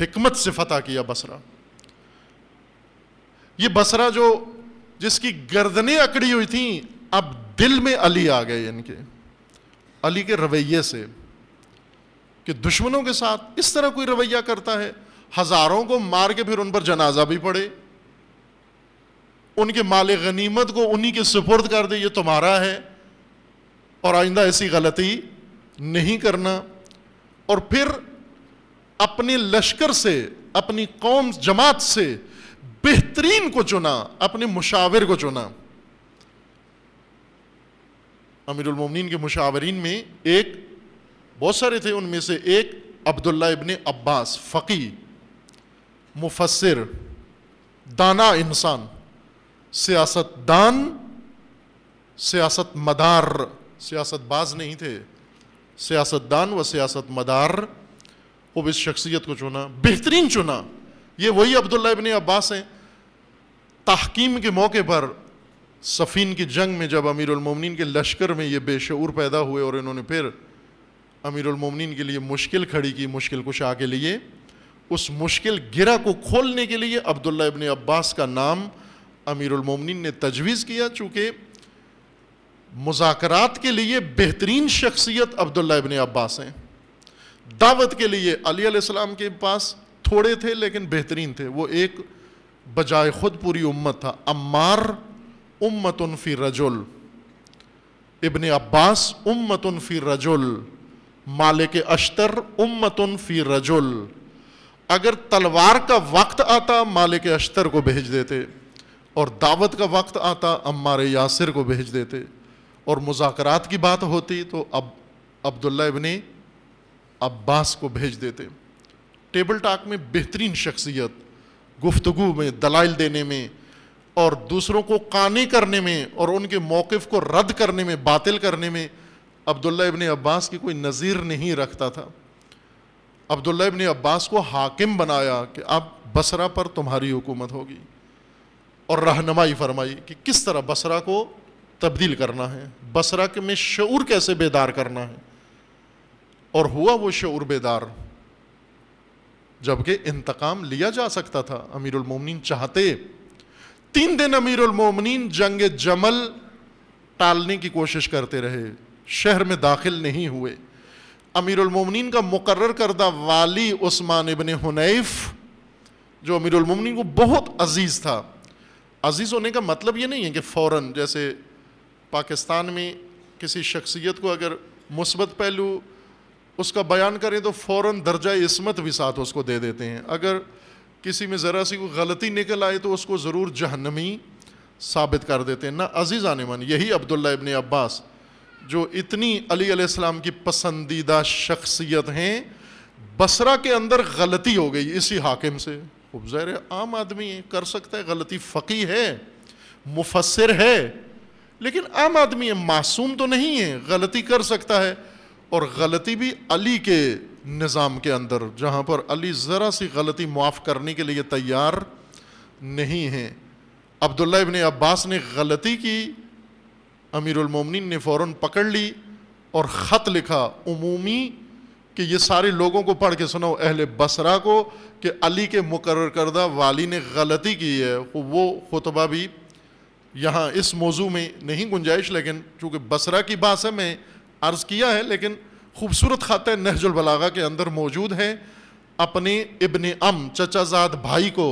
حکمت سے فتح کیا بصرہ. یہ بصرہ جو جس کی گردنیں اکڑی ہوئی تھیں، اب دل میں علی آ گئے ان کے، علی کے رویے سے کہ دشمنوں کے ساتھ اس طرح کوئی رویہ کرتا ہے. ہزاروں کو مار کے پھر ان پر جنازہ بھی پڑے، ان کے مال غنیمت کو انہی کے سپرد کر دے، یہ تمہارا ہے اور آئندہ ایسی غلطی نہیں کرنا. اور پھر اپنے لشکر سے، اپنی قوم جماعت سے بہترین کو چنا، اپنے مشاور کو چنا. امیر المومنین کے مشاورین میں ایک، بہت سارے تھے، ان میں سے ایک عبداللہ ابن عباس، فقیہ، مفسر، دانا انسان، سیاست دان، سیاست مدار، سیاست باز نہیں تھے، سیاست دان و سیاست مدار. وہ اس شخصیت کو چنا، بہترین چنا. یہ وہی عبداللہ ابن عباس ہیں، تحکیم کے موقع پر صفین کی جنگ میں جب امیر المومنین کے لشکر میں یہ بے شعور پیدا ہوئے اور انہوں نے پھر امیر المومنین کے لیے مشکل کھڑی کی، مشکل کشا کے لیے، اس مشکل گرہ کو کھولنے کے لیے عبداللہ ابن عباس کا نام امیر المومنین نے تجویز کیا. چونکہ مذاکرات کے لیے بہترین شخصیت عبداللہ ابن عباس ہیں، دعوت کے لیے علی علیہ السلام کے پاس تھوڑے تھے لیکن بہترین تھے، وہ ایک بجائے خود پوری امت تھا. عمار امتن فی رجل، ابن عباس امتن فی رجل، مالک اشتر امتن فی رجل. اگر تلوار کا وقت آتا مالک اشتر کو بھیج دیتے، اور دعوت کا وقت آتا عمار یاسر کو بھیج دیتے، اور مذاکرات کی بات ہوتی تو اب عبداللہ ابن عباس کو بھیج دیتے. ٹیبل ٹاک میں بہترین شخصیت، گفتگو میں، دلائل دینے میں، اور دوسروں کو قانع کرنے میں، اور ان کے موقف کو رد کرنے میں، باطل کرنے میں عبداللہ ابن عباس کی کوئی نظیر نہیں رکھتا تھا. عبداللہ ابن عباس کو حاکم بنایا کہ اب بصرہ پر تمہاری حکومت ہوگی، اور رہنمائی فرمائی کہ کس طرح بصرہ کو تبدیل کرنا ہے، بصرہ کے میں شعور کیسے بیدار کرنا ہے. اور ہوا وہ شعور بیدار، جبکہ انتقام لیا جا سکتا تھا. امیر المومنین چاہتے، 3 دن امیر المومنین جنگ جمل ٹالنے کی کوشش کرتے رہے، شہر میں داخل نہیں ہوئے. امیر المومنین کا مقرر کردہ والی عثمان ابن حنیف جو امیر المومنین کو بہت عزیز تھا. عزیز ہونے کا مطلب یہ نہیں ہے کہ فوراً جیسے پاکستان میں کسی شخصیت کو اگر مثبت پہلو اس کا بیان کریں تو فوراً درجہ عصمت بھی ساتھ اس کو دے دیتے ہیں, اگر کسی میں ذرا سی کوئی غلطی نکل آئے تو اس کو ضرور جہنمی ثابت کر دیتے ہیں. نہ عزیز آنے من, یہی عبداللہ ابن عباس جو اتنی علی علیہ السلام کی پسندیدہ شخصیت ہیں, بصرہ کے اندر غلطی ہو گئی اسی حاکم سے. خوب ظاہر عام آدمی ہے, کر سکتا ہے غلطی, فقیہ ہے, مفسر ہے, لیکن عام آدمی ہے, معصوم تو نہیں ہے, غلطی کر سکتا ہے, اور غلطی بھی علی کے نظام کے اندر جہاں پر علی ذرا سی غلطی معاف کرنے کے لیے تیار نہیں ہیں. عبداللہ ابن عباس نے غلطی کی, امیر المومنین نے فوراً پکڑ لی اور خط لکھا عمومی کہ یہ سارے لوگوں کو پڑھ کے سناؤ اہل بصرہ کو کہ علی کے مقرر کردہ والی نے غلطی کی ہے. وہ خطبہ بھی یہاں اس موضوع میں نہیں گنجائش, لیکن چونکہ بصرہ کی بات ہے میں عرض کیا ہے, لیکن خوبصورت خط ہے نہج البلاغہ کے اندر موجود ہے. اپنے ابن ام چچا زاد بھائی کو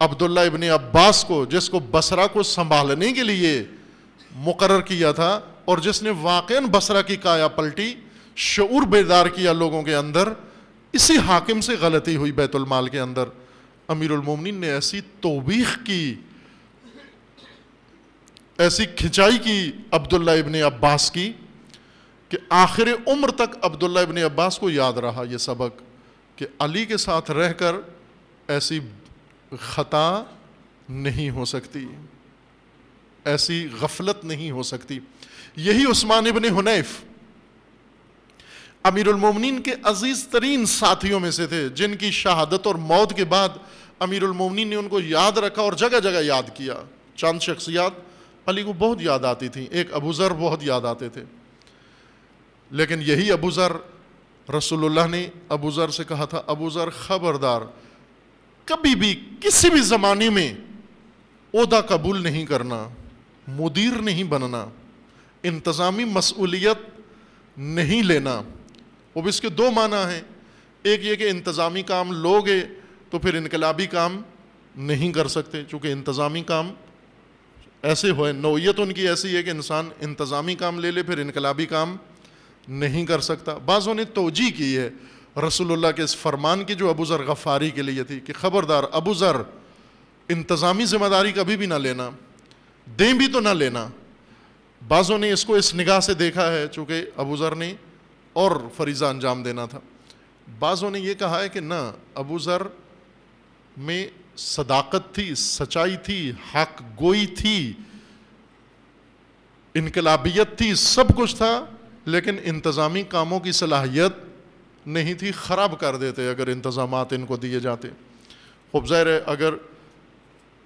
عبداللہ ابن عباس کو, جس کو بصرہ کو سنبھالنے کے لیے مقرر کیا تھا اور جس نے واقعاً بصرہ کی کایا پلٹی, شعور بیدار کیا لوگوں کے اندر, اسی حاکم سے غلطی ہوئی بیت المال کے اندر. امیر المومنین نے ایسی توبیخ کی, ایسی کھچائی کی عبداللہ ابن عباس کی کہ آخر عمر تک عبداللہ ابن عباس کو یاد رہا یہ سبق کہ علی کے ساتھ رہ کر ایسی خطا نہیں ہو سکتی, ایسی غفلت نہیں ہو سکتی. یہی عثمان ابن حنیف امیر المومنین کے عزیز ترین ساتھیوں میں سے تھے, جن کی شہادت اور موت کے بعد امیر المومنین نے ان کو یاد رکھا اور جگہ جگہ یاد کیا. چند شخصیات علی کو بہت یاد آتی تھیں, ایک ابو ذر بہت یاد آتے تھے, لیکن یہی ابو ذر رسول اللہ نے ابو ذر سے کہا تھا ابو ذر خبردار کبھی بھی کسی بھی زمانے میں عہدہ قبول نہیں کرنا, مدیر نہیں بننا, انتظامی مسئولیت نہیں لینا. اب اس کے دو معنی ہیں, ایک یہ کہ انتظامی کام لوگے تو پھر انقلابی کام نہیں کر سکتے, چونکہ انتظامی کام ایسے ہوئے نوعیت ان کی ایسی ہے کہ انسان انتظامی کام لے لے پھر انقلابی کام نہیں کر سکتا. بعضوں نے توجیہ کی ہے رسول اللہ کے اس فرمان کی جو ابو ذر غفاری کے لیے تھی کہ خبردار ابو ذر انتظامی ذمہ داری کبھی بھی نہ لینا, دیں بھی تو نہ لینا. بعضوں نے اس کو اس نگاہ سے دیکھا ہے چونکہ ابو ذر نے اور فریضہ انجام دینا تھا. بعضوں نے یہ کہا ہے کہ نہ, ابو ذر میں صداقت تھی, سچائی تھی, حق گوئی تھی, انقلابیت تھی, سب کچھ تھا, لیکن انتظامی کاموں کی صلاحیت نہیں تھی, خراب کر دیتے اگر انتظامات ان کو دیے جاتے. خوب ظاہر ہے اگر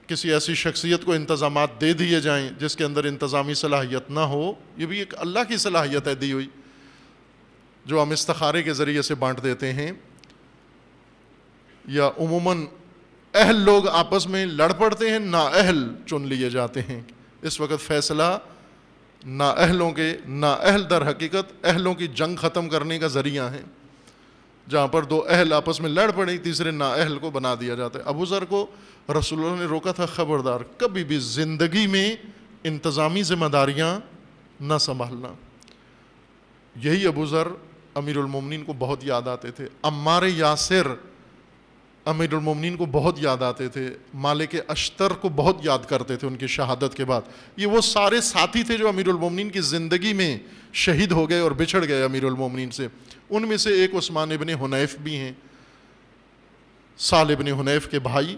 کسی ایسی شخصیت کو انتظامات دے دیے جائیں جس کے اندر انتظامی صلاحیت نہ ہو, یہ بھی ایک اللہ کی صلاحیت ہے دی ہوئی جو ہم استخارے کے ذریعے سے بانٹ دیتے ہیں, یا عموماً اہل لوگ آپس میں لڑ پڑتے ہیں, نااہل چن لیے جاتے ہیں. اس وقت فیصلہ نااہلوں کے, نااہل در حقیقت اہلوں کی جنگ ختم کرنے کا ذریعہ ہیں, جہاں پر دو اہل آپس میں لڑ پڑیں تیسرے نااہل کو بنا دیا جاتا ہے. ابو ذر کو رسول اللہ نے روکا تھا خبردار کبھی بھی زندگی میں انتظامی ذمہ داریاں نہ سنبھالنا. یہی ابو ذر امیر المومنین کو بہت یاد آتے تھے. عمار یاسر امیر المومنین کو بہت یاد آتے تھے, مالک اشتر کو بہت یاد کرتے تھے ان کی شہادت کے بعد. یہ وہ سارے ساتھی تھے جو امیر المومنین کی زندگی میں شہید ہو گئے اور بچھڑ گئے امیر المومنین سے. ان میں سے ایک عثمان ابن حنیف بھی ہیں, سال ابن حنیف کے بھائی.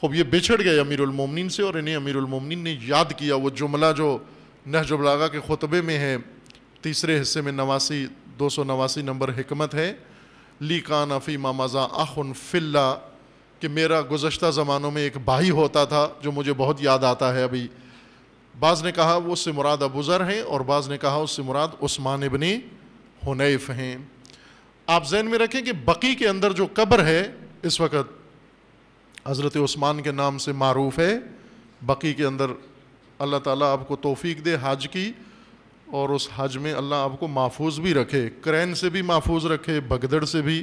خوب یہ بچھڑ گئے امیر المومنین سے اور انہیں امیر المومنین نے یاد کیا. وہ جملہ جو نہج البلاغہ کے خطبے میں ہے تیسرے حصے میں 289 نمبر حکمت ہے, لی کان فی ما مضا اخ فی اللہ, کہ میرا گزشتہ زمانوں میں ایک بھائی ہوتا تھا جو مجھے بہت یاد آتا ہے ابھی. بعض نے کہا وہ اس سے مراد ابو ذر ہیں اور بعض نے کہا اس سے مراد عثمان ابن حنیف ہیں. آپ ذہن میں رکھیں کہ بقیع کے اندر جو قبر ہے اس وقت حضرت عثمان کے نام سے معروف ہے. بقیع کے اندر اللہ تعالیٰ آپ کو توفیق دے حج کی, اور اس حج میں اللہ آپ کو محفوظ بھی رکھے، کرین سے بھی محفوظ رکھے، بگدڑ سے بھی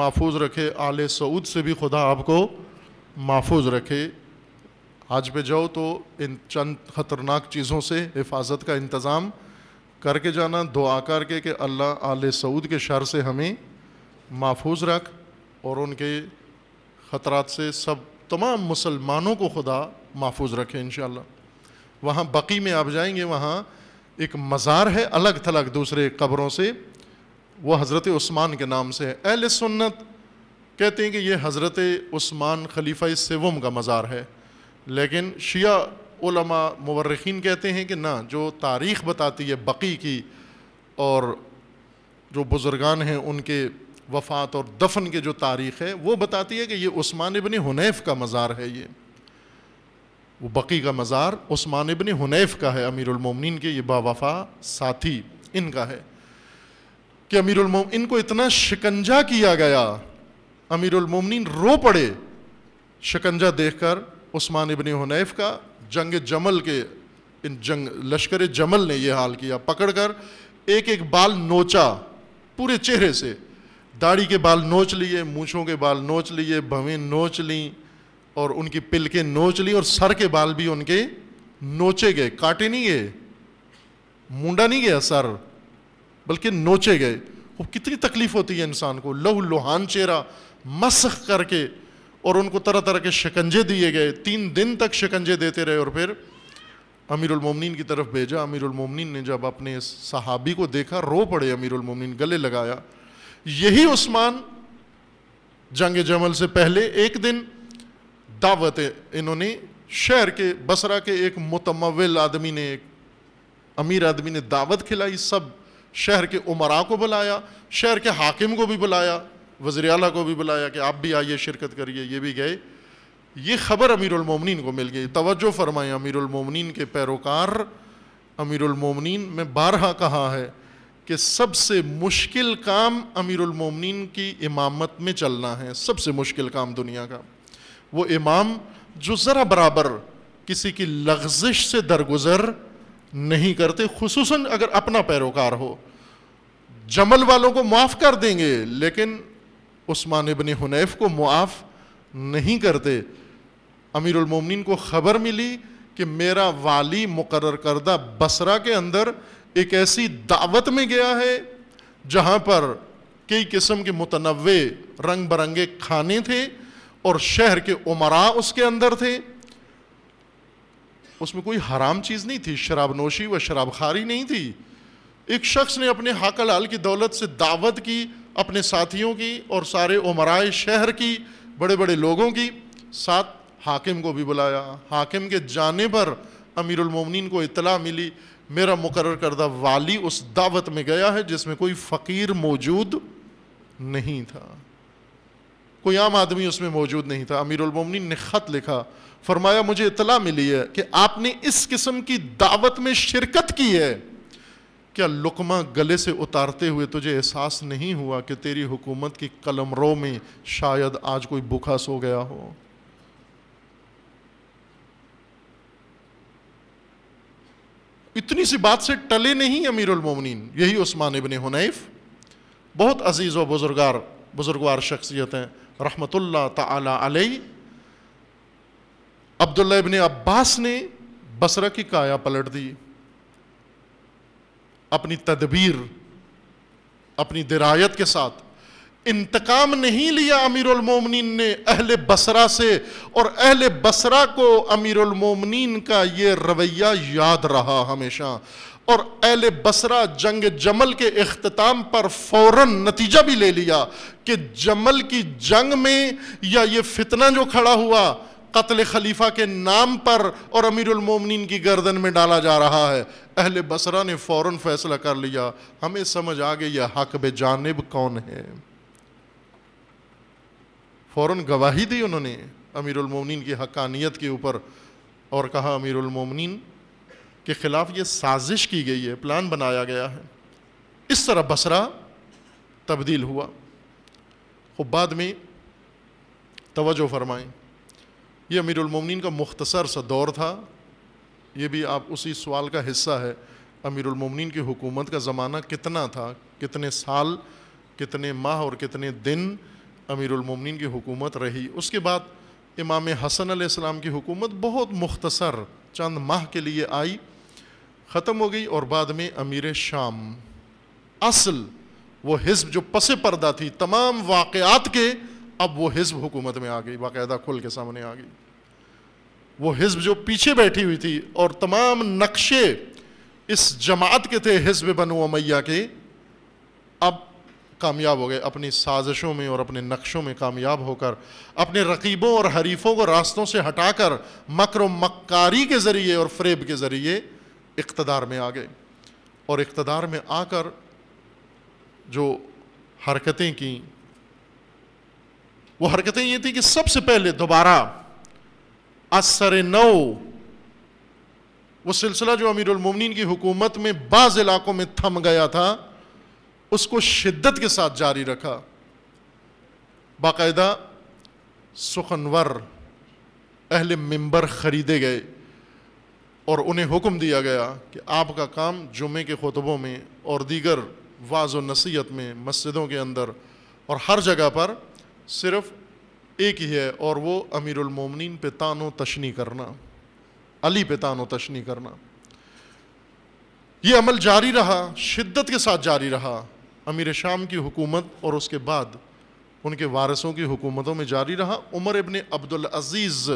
محفوظ رکھے، آل سعود سے بھی خدا آپ کو محفوظ رکھے. حج پہ جاؤ تو ان چند خطرناک چیزوں سے حفاظت کا انتظام کر کے جانا، دعا کر کے کہ اللہ آل سعود کے شر سے ہمیں محفوظ رکھ اور ان کے خطرات سے سب تمام مسلمانوں کو خدا محفوظ رکھے انشاءاللہ. وہاں بقیع میں آپ جائیں گے، وہاں ایک مزار ہے الگ تھلگ دوسرے قبروں سے، وہ حضرت عثمان کے نام سے ہے. اہل سنت کہتے ہیں کہ یہ حضرت عثمان خلیفہ سوم کا مزار ہے، لیکن شیعہ علماء مورخین کہتے ہیں کہ نہ، جو تاریخ بتاتی ہے بقیع کی اور جو بزرگان ہیں ان کے وفات اور دفن کے جو تاریخ ہے وہ بتاتی ہے کہ یہ عثمان ابن حنیف کا مزار ہے. یہ وہ بقیع کا مزار عثمان ابن حنیف کا ہے، امیر المومنین کے یہ با وفا ساتھی ان کا ہے کہ امیر المومنین ان کو اتنا شکنجہ کیا گیا، امیر المومنین رو پڑے شکنجہ دیکھ کر عثمان ابن حنیف کا. جنگ جمل کے ان جنگ لشکر جمل نے یہ حال کیا، پکڑ کر ایک ایک بال نوچا پورے چہرے سے، داڑھی کے بال نوچ لیے، مونچھوں کے بال نوچ لیے، بھویں نوچ لیں اور ان کی پلکیں نوچ لیں، اور سر کے بال بھی ان کے نوچے گئے، کاٹے نہیں گئے، مونڈا نہیں گیا سر، بلکہ نوچے گئے. وہ کتنی تکلیف ہوتی ہے انسان کو، لہو لہان چہرہ مسخ کر کے، اور ان کو طرح طرح کے شکنجے دیے گئے. 3 دن تک شکنجے دیتے رہے اور پھر امیر المومنین کی طرف بھیجا. امیر المومنین نے جب اپنے صحابی کو دیکھا رو پڑے، امیر المومنین گلے لگایا. یہی عثمان جنگ جمل سے پہلے ایک دن دعوت انہوں نے شہر کے بصرہ کے ایک متمول آدمی نے، ایک امیر آدمی نے دعوت کھلائی. سب شہر کے عمرا کو بلایا، شہر کے حاکم کو بھی بلایا، وزیر اعلیٰ کو بھی بلایا کہ آپ بھی آئیے شرکت کریے. یہ بھی گئے. یہ خبر امیر المومنین کو مل گئی. توجہ فرمائیں، امیر المومنین کے پیروکار، امیر المومنین میں بارہا کہا ہے کہ سب سے مشکل کام امیر المومنین کی امامت میں چلنا ہے. سب سے مشکل کام دنیا کا وہ امام جو ذرا برابر کسی کی لغزش سے درگزر نہیں کرتے، خصوصاً اگر اپنا پیروکار ہو. جمل والوں کو معاف کر دیں گے لیکن عثمان ابن حنیف کو معاف نہیں کرتے. امیر المومنین کو خبر ملی کہ میرا والی مقرر کردہ بصرہ کے اندر ایک ایسی دعوت میں گیا ہے جہاں پر کئی قسم کے متنوع رنگ برنگے کھانے تھے اور شہر کے عمراء اس کے اندر تھے. اس میں کوئی حرام چیز نہیں تھی، شراب نوشی و شراب خواری نہیں تھی. ایک شخص نے اپنے حق حلال کی دولت سے دعوت کی، اپنے ساتھیوں کی اور سارے عمرائے شہر کی، بڑے بڑے لوگوں کی. ساتھ حاکم کو بھی بلایا. حاکم کے جانے پر امیر المومنین کو اطلاع ملی میرا مقرر کردہ والی اس دعوت میں گیا ہے جس میں کوئی فقیر موجود نہیں تھا، کوئی عام آدمی اس میں موجود نہیں تھا. امیر المومنین نے خط لکھا، فرمایا مجھے اطلاع ملی ہے کہ آپ نے اس قسم کی دعوت میں شرکت کی ہے. کیا لقمہ گلے سے اتارتے ہوئے تجھے احساس نہیں ہوا کہ تیری حکومت کی قلم رو میں شاید آج کوئی بھوکا سو گیا ہو؟ اتنی سی بات سے ٹلے نہیں امیر المومنین. یہی عثمان ابن حنیف بہت عزیز و بزرگوار شخصیت ہیں رحمت اللہ تعالی علیہ. عبداللہ ابن عباس نے بصرہ کی کایا پلٹ دی. اپنی تدبیر، اپنی درایت کے ساتھ انتقام نہیں لیا امیر المومنین نے اہل بصرہ سے، اور اہل بصرہ کو امیر المومنین کا یہ رویہ یاد رہا ہمیشہ، اور اہل بصرہ جنگ جمل کے اختتام پر فوراً نتیجہ بھی لے لیا کہ جمل کی جنگ میں یا یہ فتنہ جو کھڑا ہوا قتل خلیفہ کے نام پر اور امیر المومنین کی گردن میں ڈالا جا رہا ہے، اہل بصرہ نے فوراً فیصلہ کر لیا. ہمیں سمجھ آ گئی یہ حق بے جانب کون ہے. فوراً گواہی دی انہوں نے امیر المومنین کی حقانیت کے اوپر اور کہا امیر المومنین کے خلاف یہ سازش کی گئی ہے، پلان بنایا گیا ہے. اس طرح بصرہ تبدیل ہوا. خوب بعد میں توجہ فرمائیں، یہ امیر المومنین کا مختصر سا دور تھا. یہ بھی آپ اسی سوال کا حصہ ہے امیر المومنین کی حکومت کا زمانہ کتنا تھا، کتنے سال، کتنے ماہ اور کتنے دن امیر المومنین کی حکومت رہی. اس کے بعد امام حسن علیہ السلام کی حکومت بہت مختصر چند ماہ کے لیے آئی، ختم ہو گئی. اور بعد میں امیر شام، اصل وہ حزب جو پس پردہ تھی تمام واقعات کے، اب وہ حزب حکومت میں آ گئی، باقاعدہ کھل کے سامنے آ گئی. وہ حزب جو پیچھے بیٹھی ہوئی تھی اور تمام نقشے اس جماعت کے تھے حزب بنو امیہ کے، اب کامیاب ہو گئے اپنی سازشوں میں اور اپنے نقشوں میں کامیاب ہو کر، اپنے رقیبوں اور حریفوں کو راستوں سے ہٹا کر مکر و مکاری کے ذریعے اور فریب کے ذریعے اقتدار میں آ گئے. اور اقتدار میں آ کر جو حرکتیں کیں، وہ حرکتیں یہ تھیں کہ سب سے پہلے دوبارہ از سر نو وہ سلسلہ جو امیر المومنین کی حکومت میں بعض علاقوں میں تھم گیا تھا، اس کو شدت کے ساتھ جاری رکھا. باقاعدہ سخنور اہل منبر خریدے گئے اور انہیں حکم دیا گیا کہ آپ کا کام جمعے کے خطبوں میں اور دیگر وعظ و نصیحت میں مسجدوں کے اندر اور ہر جگہ پر صرف ایک ہی ہے، اور وہ امیر المومنین پہ طعن و تشنی کرنا، علی پہ طعن و تشنی کرنا. یہ عمل جاری رہا، شدت کے ساتھ جاری رہا، امیر شام کی حکومت اور اس کے بعد ان کے وارثوں کی حکومتوں میں جاری رہا. عمر ابن عبدالعزیز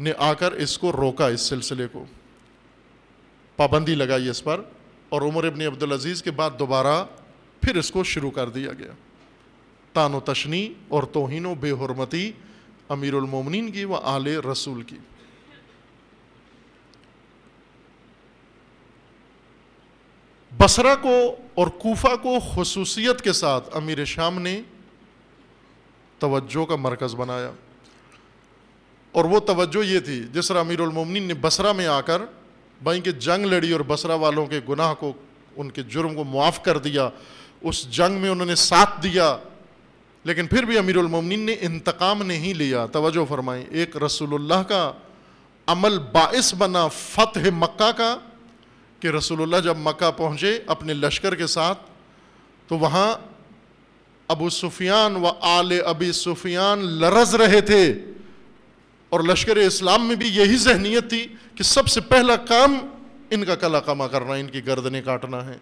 نے آ کر اس کو روکا، اس سلسلے کو پابندی لگائی اس پر، اور عمر ابن عبدالعزیز کے بعد دوبارہ پھر اس کو شروع کر دیا گیا. طعن و تشنی اور توہین و بے حرمتی امیر المومنین کی و آل رسول کی. بصرہ کو اور کوفہ کو خصوصیت کے ساتھ امیر شام نے توجہ کا مرکز بنایا، اور وہ توجہ یہ تھی جس طرح امیر المومنین نے بصرہ میں آ کر بائیں کہ جنگ لڑی اور بصرہ والوں کے گناہ کو، ان کے جرم کو معاف کر دیا، اس جنگ میں انہوں نے ساتھ دیا، لیکن پھر بھی امیر المومنین نے انتقام نہیں لیا. توجہ فرمائیں، ایک رسول اللہ کا عمل باعث بنا فتح مکہ کا کہ رسول اللہ جب مکہ پہنچے اپنے لشکر کے ساتھ تو وہاں ابو سفیان و آل ابی سفیان لرز رہے تھے، اور لشکر اسلام میں بھی یہی ذہنیت تھی کہ سب سے پہلا کام ان کا کلا کما کرنا، ان کی گردنیں کاٹنا ہے،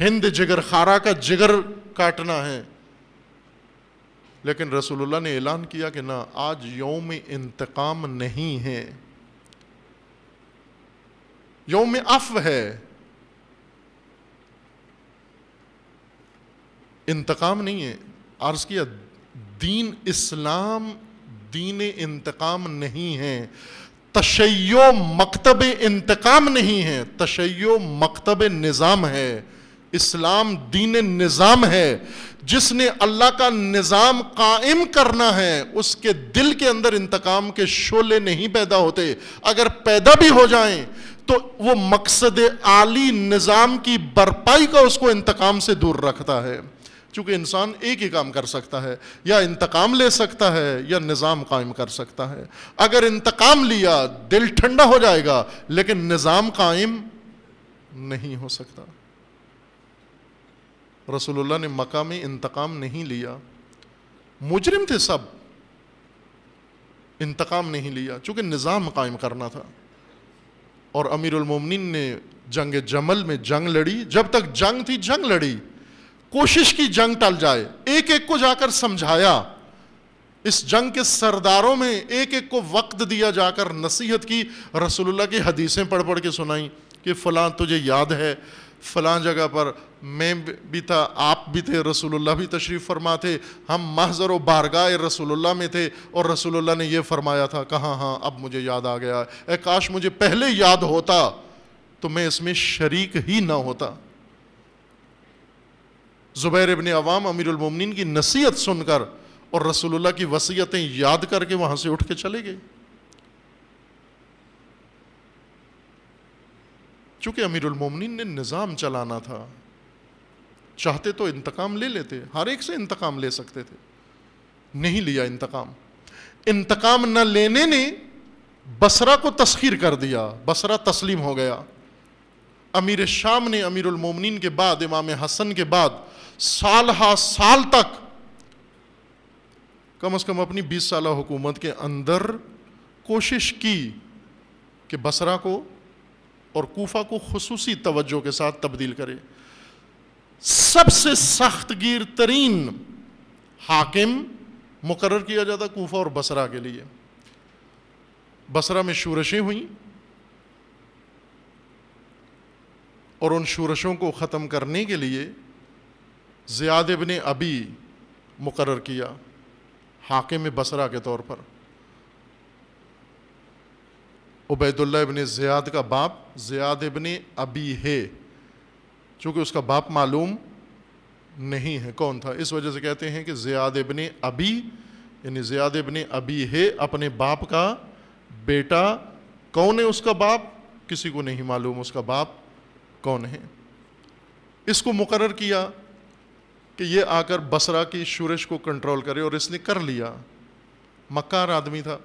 ہند جگر خارا کا جگر کاٹنا ہے. لیکن رسول اللہ نے اعلان کیا کہ نہ، آج یوم انتقام نہیں ہے، یوم عفو ہے، انتقام نہیں ہے. عرض کیا دین اسلام دین انتقام نہیں ہے، تشیع مکتب انتقام نہیں ہے، تشیع مکتب نظام ہے. اسلام دین نظام ہے، جس نے اللہ کا نظام قائم کرنا ہے اس کے دل کے اندر انتقام کے شعلے نہیں پیدا ہوتے، اگر پیدا بھی ہو جائیں تو وہ مقصد عالی نظام کی بھرپائی کا اس کو انتقام سے دور رکھتا ہے. چونکہ انسان ایک ہی کام کر سکتا ہے، یا انتقام لے سکتا ہے یا نظام قائم کر سکتا ہے. اگر انتقام لیا دل ٹھنڈا ہو جائے گا، لیکن نظام قائم نہیں ہو سکتا. رسول اللہ نے مکہ میں انتقام نہیں لیا، مجرم تھے سب، انتقام نہیں لیا چونکہ نظام قائم کرنا تھا. اور امیر المومنین نے جنگ جمل میں جنگ لڑی، جب تک جنگ تھی جنگ لڑی، کوشش کی جنگ ٹل جائے، ایک ایک کو جا کر سمجھایا، اس جنگ کے سرداروں میں ایک ایک کو وقت دیا، جا کر نصیحت کی، رسول اللہ کی حدیثیں پڑھ پڑھ کے سنائیں کہ فلاں تجھے یاد ہے فلاں جگہ پر میں بھی تھا، آپ بھی تھے، رسول اللہ بھی تشریف فرما تھے، ہم محضر و بارگاہ رسول اللہ میں تھے اور رسول اللہ نے یہ فرمایا تھا. کہاں ہاں اب مجھے یاد آ گیا، اے کاش مجھے پہلے یاد ہوتا تو میں اس میں شریک ہی نہ ہوتا. زبیر ابن عوام امیر المومنین کی نصیحت سن کر اور رسول اللہ کی وصیتیں یاد کر کے وہاں سے اٹھ کے چلے گئے. چونکہ امیر المومنین نے نظام چلانا تھا، چاہتے تو انتقام لے لیتے، ہر ایک سے انتقام لے سکتے تھے، نہیں لیا انتقام. انتقام نہ لینے نے بصرہ کو تسخیر کر دیا، بصرہ تسلیم ہو گیا. امیر شام نے امیر المومنین کے بعد، امام حسن کے بعد، سال ہا سال تک، کم از کم اپنی 20 سالہ حکومت کے اندر کوشش کی کہ بصرہ کو اور کوفہ کو خصوصی توجہ کے ساتھ تبدیل کرے۔ سب سے سخت گیر ترین حاکم مقرر کیا جاتا کوفہ اور بصرہ کے لیے۔ بصرہ میں شورشیں ہوئیں اور ان شورشوں کو ختم کرنے کے لیے زیاد ابن ابی مقرر کیا حاکم بصرہ کے طور پر۔ عبیداللہ ابن زیاد کا باپ زیاد ابن ابی ہے، چونکہ اس کا باپ معلوم نہیں ہے کون تھا، اس وجہ سے کہتے ہیں کہ زیاد ابن ابی، یعنی زیاد ابن ابی ہے اپنے باپ کا بیٹا۔ کون ہے اس کا باپ؟ کسی کو نہیں معلوم اس کا باپ کون ہے۔ اس کو مقرر کیا کہ یہ آ کر بصرہ کی شورش کو کنٹرول کرے، اور اس نے کر لیا۔ مکار آدمی تھا،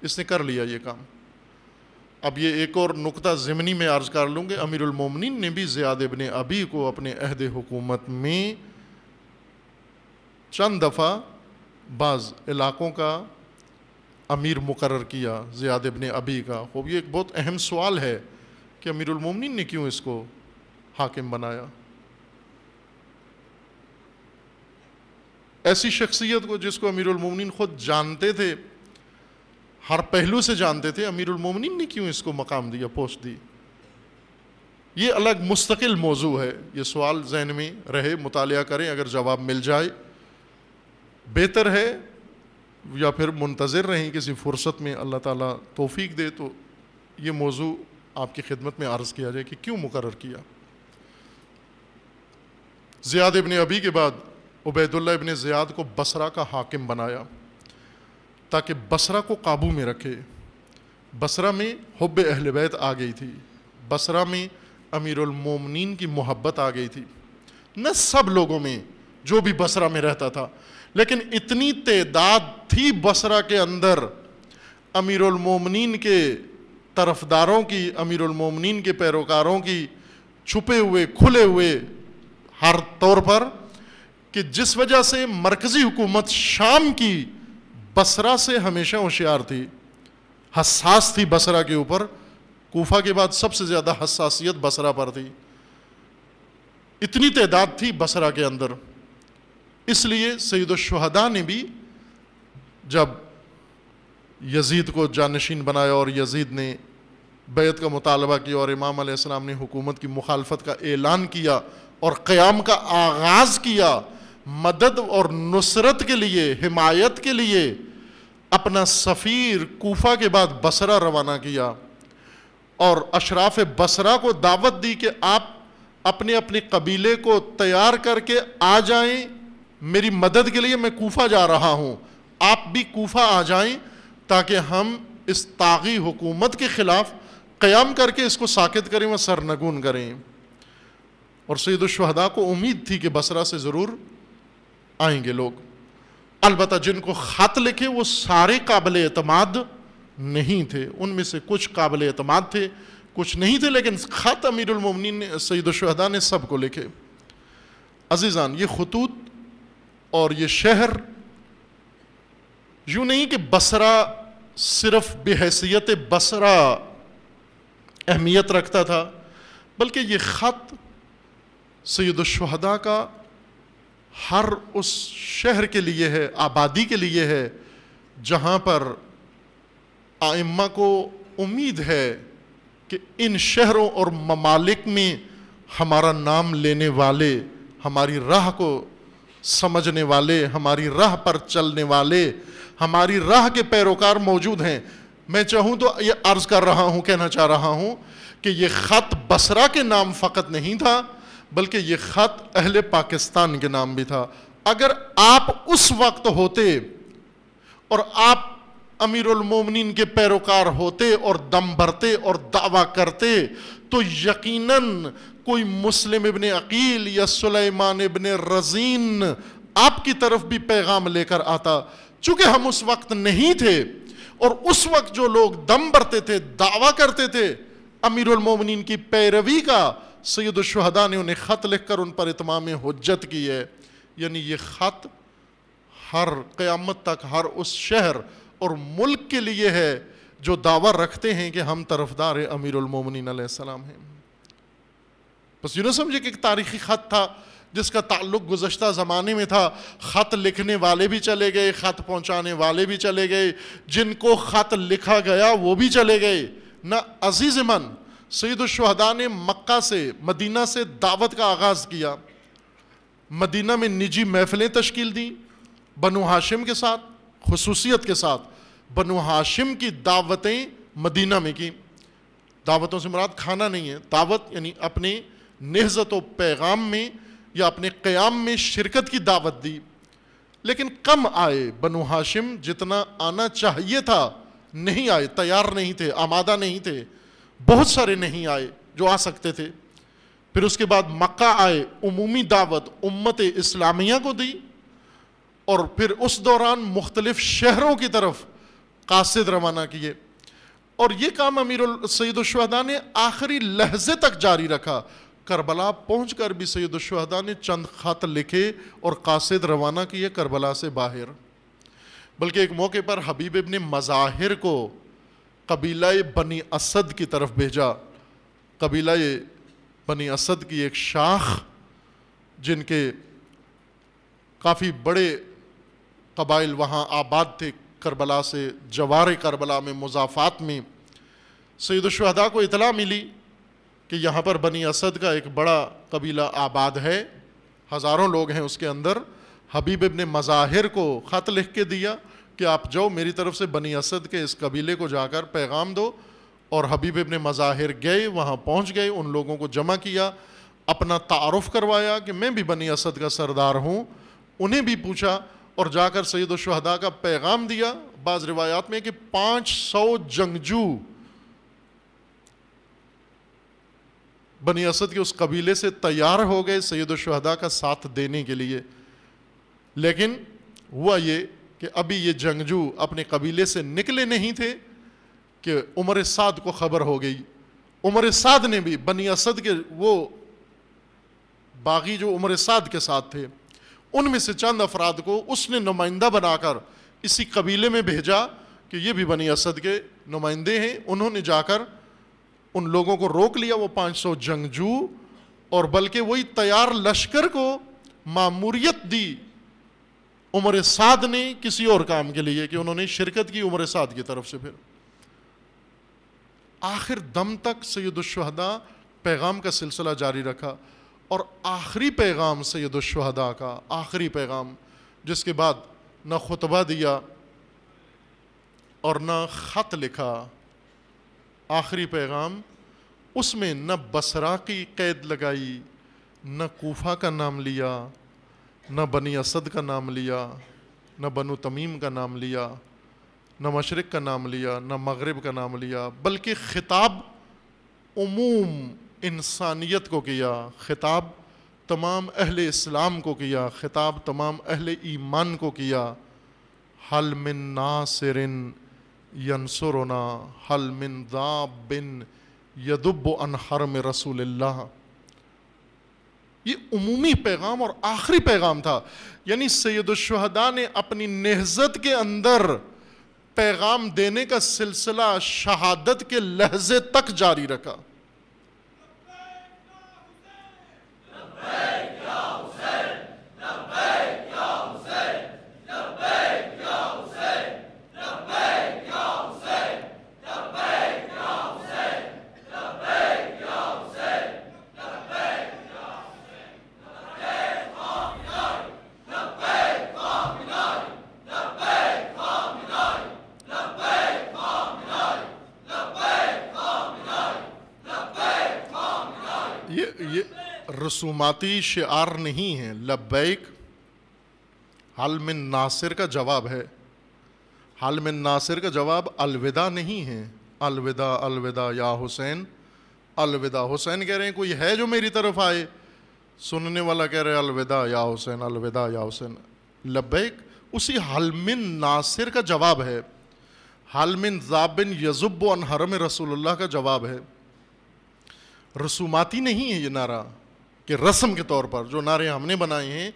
اس نے کر لیا یہ کام۔ اب یہ ایک اور نقطہ ضمنی میں عرض کر لوں کہ امیر المومنین نے بھی زیاد ابن ابی کو اپنے عہد حکومت میں چند دفعہ بعض علاقوں کا امیر مقرر کیا، زیاد ابن ابی کا۔ خوب، یہ ایک بہت اہم سوال ہے کہ امیر المومنین نے کیوں اس کو حاکم بنایا؟ ایسی شخصیت کو جس کو امیر المومنین خود جانتے تھے، ہر پہلو سے جانتے تھے، امیر المومنین نے کیوں اس کو مقام دیا، پوسٹ دی؟ یہ الگ مستقل موضوع ہے۔ یہ سوال ذہن میں رہے، مطالعہ کریں، اگر جواب مل جائے بہتر ہے، یا پھر منتظر رہیں کسی فرصت میں اللہ تعالیٰ توفیق دے تو یہ موضوع آپ کی خدمت میں عرض کیا جائے کہ کیوں مقرر کیا۔ زیاد ابن ابی کے بعد عبیداللہ ابن زیاد کو بصرہ کا حاکم بنایا تاکہ بصرہ کو قابو میں رکھے۔ بصرہ میں حب اہل بیت آ گئی تھی، بصرہ میں امیر المومنین کی محبت آ گئی تھی، نہ سب لوگوں میں جو بھی بصرہ میں رہتا تھا، لیکن اتنی تعداد تھی بصرہ کے اندر امیر المومنین کے طرفداروں کی، امیر المومنین کے پیروکاروں کی، چھپے ہوئے کھلے ہوئے ہر طور پر، کہ جس وجہ سے مرکزی حکومت شام کی بصرہ سے ہمیشہ ہوشیار تھی، حساس تھی بصرہ کے اوپر۔ کوفہ کے بعد سب سے زیادہ حساسیت بصرہ پر تھی، اتنی تعداد تھی بصرہ کے اندر۔ اس لیے سید الشہداء نے بھی جب یزید کو جانشین بنایا اور یزید نے بیعت کا مطالبہ کیا اور امام علیہ السلام نے حکومت کی مخالفت کا اعلان کیا اور قیام کا آغاز کیا، مدد اور نصرت کے لیے، حمایت کے لیے اپنا سفیر کوفہ کے بعد بصرہ روانہ کیا اور اشراف بصرہ کو دعوت دی کہ آپ اپنے اپنے قبیلے کو تیار کر کے آ جائیں میری مدد کے لیے، میں کوفہ جا رہا ہوں، آپ بھی کوفہ آ جائیں تاکہ ہم اس طاغی حکومت کے خلاف قیام کر کے اس کو ساکت کریں و سرنگون کریں۔ اور سید الشہداء کو امید تھی کہ بصرہ سے ضرور آئیں گے لوگ، البتہ جن کو خط لکھے وہ سارے قابل اعتماد نہیں تھے، ان میں سے کچھ قابل اعتماد تھے، کچھ نہیں تھے، لیکن خط امیر المومنین نے، سید الشہداء نے سب کو لکھے۔ عزیزان، یہ خطوط اور یہ شہر یوں نہیں کہ بصرہ صرف بحیثیت بصرہ اہمیت رکھتا تھا، بلکہ یہ خط سید الشہداء کا ہر اس شہر کے لیے ہے، آبادی کے لیے ہے جہاں پر ائمہ کو امید ہے کہ ان شہروں اور ممالک میں ہمارا نام لینے والے، ہماری راہ کو سمجھنے والے، ہماری راہ پر چلنے والے، ہماری راہ کے پیروکار موجود ہیں۔ میں چاہوں تو یہ عرض کر رہا ہوں، کہنا چاہ رہا ہوں کہ یہ خط بصرہ کے نام فقط نہیں تھا، بلکہ یہ خط اہل پاکستان کے نام بھی تھا۔ اگر آپ اس وقت ہوتے اور آپ امیر المومنین کے پیروکار ہوتے اور دم بھرتے اور دعویٰ کرتے تو یقیناً کوئی مسلم ابن عقیل یا سلیمان ابن رزین آپ کی طرف بھی پیغام لے کر آتا۔ چونکہ ہم اس وقت نہیں تھے اور اس وقت جو لوگ دم بھرتے تھے، دعویٰ کرتے تھے، امیر المومنین کی پیروی کا سید الشہداء نے انہیں خط لکھ کر ان پر اتمام حجت کی ہے. یعنی یہ خط ہر قیامت تک ہر اس شہر اور ملک کے لیے ہے جو دعویٰ رکھتے ہیں کہ ہم طرفدار امیر المومنین علیہ السلام ہیں. بس یوں نہ سمجھے کہ ایک تاریخی خط تھا جس کا تعلق گزشتہ زمانے میں تھا. خط لکھنے والے بھی چلے گئے، خط پہنچانے والے بھی چلے گئے، جن کو خط لکھا گیا وہ بھی چلے گئے. نہ عزیز من سید الشہداء نے مکہ سے مدینہ سے دعوت کا آغاز کیا، مدینہ میں نجی محفلیں تشکیل دیں بنو ہاشم کے ساتھ، خصوصیت کے ساتھ بنو ہاشم کی دعوتیں مدینہ میں کی. دعوتوں سے مراد کھانا نہیں ہے، دعوت یعنی اپنے نہضت و پیغام میں یا اپنے قیام میں شرکت کی دعوت دی. لیکن کم آئے بنو ہاشم، جتنا آنا چاہیے تھا نہیں آئے، تیار نہیں تھے، آمادہ نہیں تھے، بہت سارے نہیں آئے جو آ سکتے تھے. پھر اس کے بعد مکہ آئے، عمومی دعوت امت اسلامیہ کو دی، اور پھر اس دوران مختلف شہروں کی طرف قاصد روانہ کیے. اور یہ کام سید الشہداء نے آخری لحظے تک جاری رکھا. کربلا پہنچ کر بھی سید الشہداء نے چند خط لکھے اور قاصد روانہ کیے کربلا سے باہر. بلکہ ایک موقع پر حبیب ابن مظاہر کو قبیلہ بنی اسد کی طرف بھیجا. قبیلہ بنی اسد کی ایک شاخ جن کے کافی بڑے قبائل وہاں آباد تھے کربلا سے جوار کربلا میں مضافات میں. سید الشہداء کو اطلاع ملی کہ یہاں پر بنی اسد کا ایک بڑا قبیلہ آباد ہے، ہزاروں لوگ ہیں اس کے اندر. حبیب ابن مظاہر کو خط لکھ کے دیا کہ آپ جاؤ میری طرف سے بنی اسد کے اس قبیلے کو جا کر پیغام دو. اور حبیب ابن مظاہر گئے، وہاں پہنچ گئے، ان لوگوں کو جمع کیا، اپنا تعارف کروایا کہ میں بھی بنی اسد کا سردار ہوں. انہیں بھی پوچھا اور جا کر سید الشہداء کا پیغام دیا. بعض روایات میں کہ 500 جنگجو بنی اسد کے اس قبیلے سے تیار ہو گئے سید الشہداء کا ساتھ دینے کے لیے. لیکن ہوا یہ کہ ابھی یہ جنگجو اپنے قبیلے سے نکلے نہیں تھے کہ عمر سعد کو خبر ہو گئی. عمر سعد نے بھی بنی اسد کے وہ باغی جو عمر سعد کے ساتھ تھے ان میں سے چند افراد کو اس نے نمائندہ بنا کر اسی قبیلے میں بھیجا کہ یہ بھی بنی اسد کے نمائندے ہیں. انہوں نے جا کر ان لوگوں کو روک لیا، وہ 500 جنگجو، اور بلکہ وہی تیار لشکر کو ماموریت دی عمر سعد نے کسی اور کام کے لیے کہ انہوں نے شرکت کی عمر سعد کی طرف سے. پھر آخر دم تک سید الشہداء پیغام کا سلسلہ جاری رکھا. اور آخری پیغام سید الشہداء کا، آخری پیغام جس کے بعد نہ خطبہ دیا اور نہ خط لکھا، آخری پیغام اس میں نہ بصرہ کی قید لگائی، نہ کوفہ کا نام لیا، نہ بنی اسد کا نام لیا، نہ بنو تمیم کا نام لیا، نہ مشرق کا نام لیا، نہ مغرب کا نام لیا، بلکہ خطاب عموم انسانیت کو کیا، خطاب تمام اہل اسلام کو کیا، خطاب تمام اہل ایمان کو کیا. حل من ناصر ینصرنا حل من ذاب یذب عن حرم رسول اللہ. یہ عمومی پیغام اور آخری پیغام تھا. یعنی سید الشہداء نے اپنی نہضت کے اندر پیغام دینے کا سلسلہ شہادت کے لحظے تک جاری رکھا. رسوماتی شعار نہیں ہے. لبیک حل من ناصر کا جواب ہے. حل من ناصر کا جواب الوداع نہیں ہے. الوداع الوداع یا حسین الوداع. حسین کہہ رہے ہیں کوئی ہے جو میری طرف آئے، سننے والا کہہ رہے الوداع یا حسین الوداع یا حسین. لبیک اسی حل من ناصر کا جواب ہے. حل من ذاب یذب عن حرم رسول اللہ کا جواب ہے. رسوماتی نہیں ہے یہ نعرہ کہ رسم کے طور پر جو نعرے ہم نے بنائے ہیں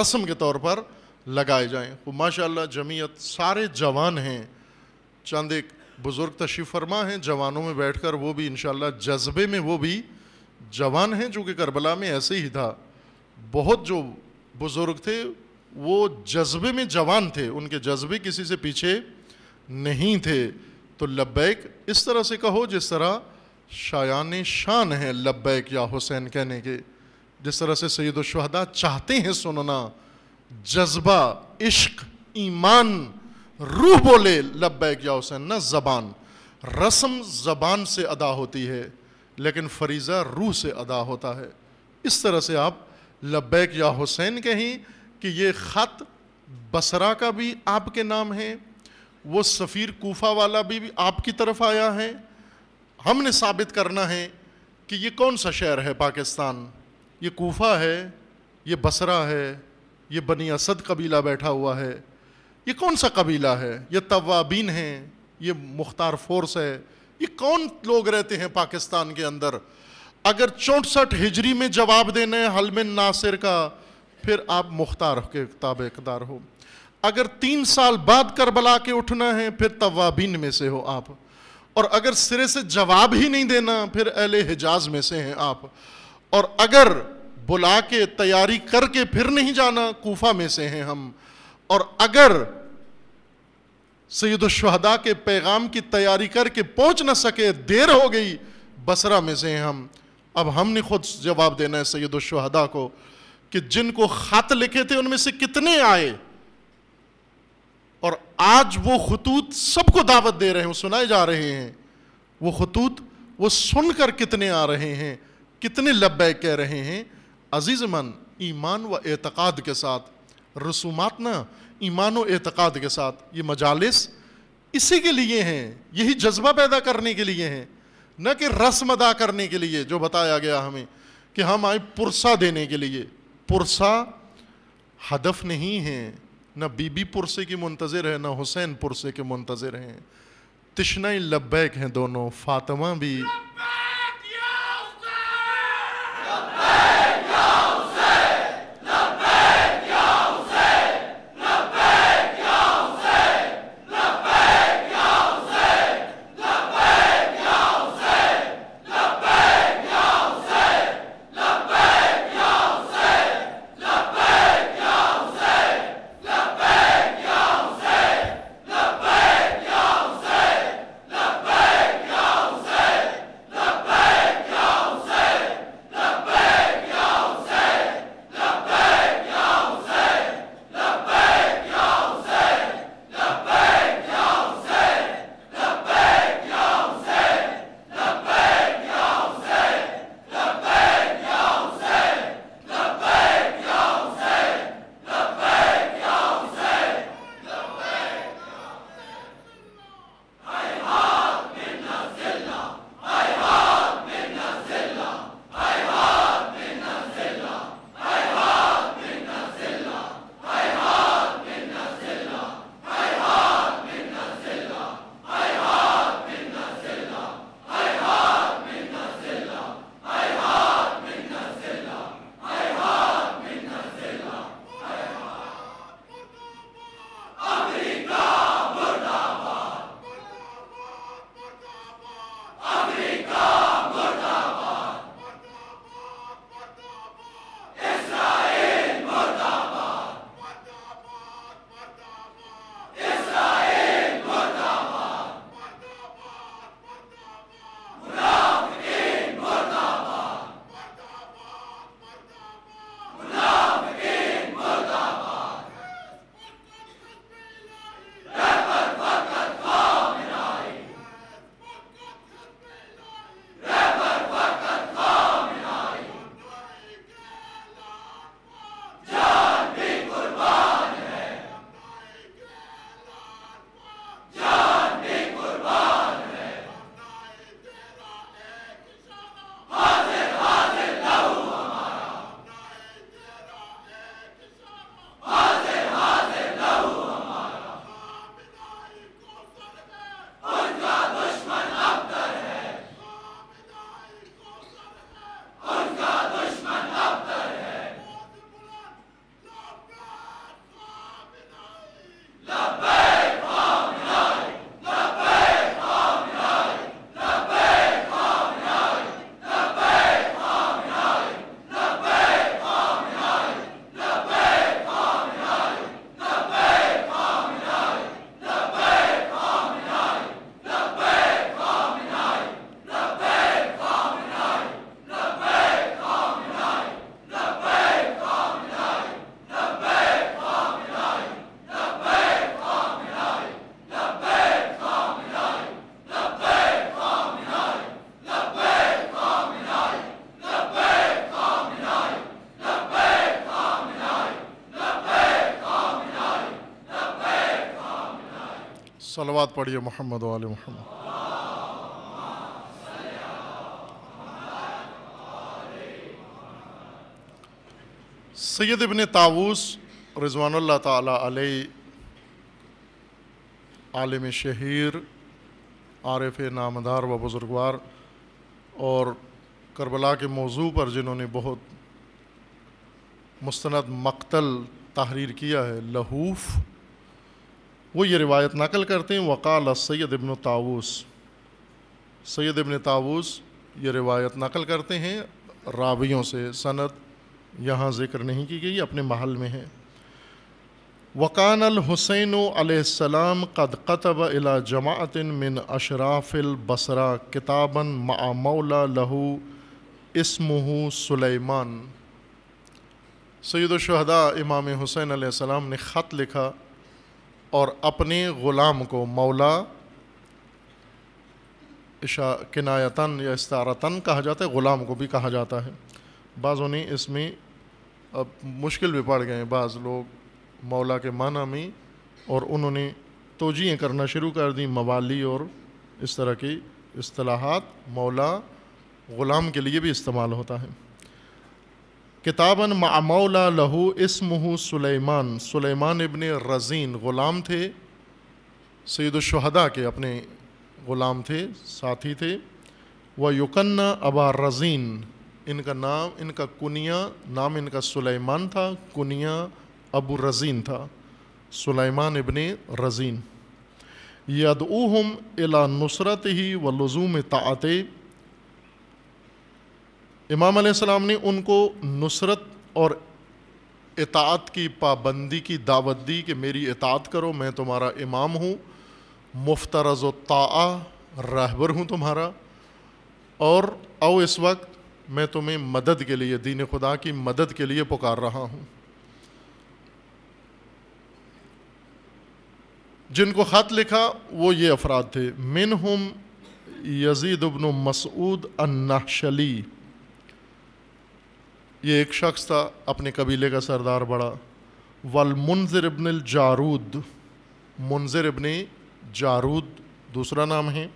رسم کے طور پر لگائے جائیں. تو ماشاءاللہ جمعیت سارے جوان ہیں, چند ایک بزرگ تشریف فرما ہیں جوانوں میں بیٹھ کر, وہ بھی انشاءاللہ جذبے میں وہ بھی جوان ہیں, جو کہ کربلا میں ایسے ہی تھا. بہت جو بزرگ تھے وہ جذبے میں جوان تھے, ان کے جذبے کسی سے پیچھے نہیں تھے. تو لبیک اس طرح سے کہو جس طرح شایان شان ہے لبیک یا حسین کہنے کے, جس طرح سے سید الشہداء چاہتے ہیں سننا. جذبہ, عشق, ایمان, روح بولے لبیک یا حسین, نہ زبان. رسم زبان سے ادا ہوتی ہے لیکن فریضہ روح سے ادا ہوتا ہے. اس طرح سے آپ لبیک یا حسین کہیں کہ یہ خط بصرہ کا بھی آپ کے نام ہے, وہ سفیر کوفہ والا بھی آپ کی طرف آیا ہے. ہم نے ثابت کرنا ہے کہ یہ کون سا شہر ہے پاکستان, یہ کوفہ ہے, یہ بصرہ ہے, یہ بنی اسد قبیلہ بیٹھا ہوا ہے, یہ کون سا قبیلہ ہے, یہ توابین ہیں, یہ مختار فورس ہے, یہ کون لوگ رہتے ہیں پاکستان کے اندر. اگر 64 ہجری میں جواب دینا ہے حلم ناصر کا, پھر آپ مختار کے تابع اقدار ہو. اگر 3 سال بعد کربلا کے اٹھنا ہے, پھر توابین میں سے ہو آپ. اور اگر سرے سے جواب ہی نہیں دینا, پھر اہل حجاز میں سے ہیں آپ. اور اگر بلا کے تیاری کر کے پھر نہیں جانا, کوفہ میں سے ہیں ہم. اور اگر سید الشہداء کے پیغام کی تیاری کر کے پہنچ نہ سکے, دیر ہو گئی, بصرہ میں سے ہیں ہم. اب ہم نے خود جواب دینا ہے سید الشہداء کو کہ جن کو خط لکھے تھے ان میں سے کتنے آئے, اور آج وہ خطوط سب کو دعوت دے رہے ہیں, سنائے جا رہے ہیں وہ خطوط, وہ سن کر کتنے آ رہے ہیں, کتنے لبیک کہہ رہے ہیں. عزیز من, ایمان و اعتقاد کے ساتھ, رسومات نہ, ایمان و اعتقاد کے ساتھ. یہ مجالس اسی کے لیے ہیں, یہی جذبہ پیدا کرنے کے لیے ہیں, نہ کہ رسم ادا کرنے کے لیے. جو بتایا گیا ہمیں کہ ہم آئے پرسہ دینے کے لیے, پرسہ ہدف نہیں ہے. نہ بی بی پرسے کی منتظر ہے, نہ حسین پرسے کے منتظر ہیں. تشنائی لبیک ہیں دونوں, فاطمہ بھی صلوات پڑھیے محمد و آل محمد. سید ابن طاووس رضوان اللہ تعالیٰ علیہ، عالم شہیر، عارف نامدار و بزرگوار، اور کربلا کے موضوع پر جنہوں نے بہت مستند مقتل تحریر کیا ہے لہوف، وہ یہ روایت نقل کرتے ہیں وقال سید ابن طاووس، سید ابن طاووس یہ روایت نقل کرتے ہیں راویوں سے، سند یہاں ذکر نہیں کی گئی، اپنے محل میں ہے. وقان الحسین علیہ السلام قد قطب الى جماعت من اشراف البصرہ کتابا مع مولا لہو اسمہ سلیمان. سید الشہداء امام حسین علیہ السلام نے خط لکھا اور اپنے غلام کو، مولا کنایتاً یا استعارتاً کہا جاتا ہے، غلام کو بھی کہا جاتا ہے. بعضوں نے اس میں اب مشکل بھی پڑ گئے ہیں، بعض لوگ مولا کے معنی میں، اور انہوں نے توجیہیں کرنا شروع کر دیں، موالی اور اس طرح کی اصطلاحات. مولا غلام کے لیے بھی استعمال ہوتا ہے. کتاباً مع مولا لہو اسمہ سلیمان، سلیمان ابن رزین غلام تھے، سید الشہداء کے اپنے غلام تھے، ساتھی تھے. ویکنّ ابا رزین، ان کا نام، ان کا کنیہ نام ان کا سلیمان تھا، کنیہ ابو رزین تھا، سلیمان ابن رزین. یدعوہم الی نصرتہ و لزوم طاعتہ، امام علیہ السلام نے ان کو نصرت اور اطاعت کی پابندی کی دعوت دی کہ میری اطاعت کرو، میں تمہارا امام ہوں، مفترض الطاعہ، راہبر ہوں تمہارا، اور او اس وقت میں تمہیں مدد کے لیے، دین خدا کی مدد کے لیے پکار رہا ہوں. جن کو خط لکھا وہ یہ افراد تھے، منہم یزید ابن مسعود النحشلی، یہ ایک شخص تھا، اپنے قبیلے کا سردار بڑا. والمنذر ابن الجارود، منذر ابن جارود دوسرا نام ہے.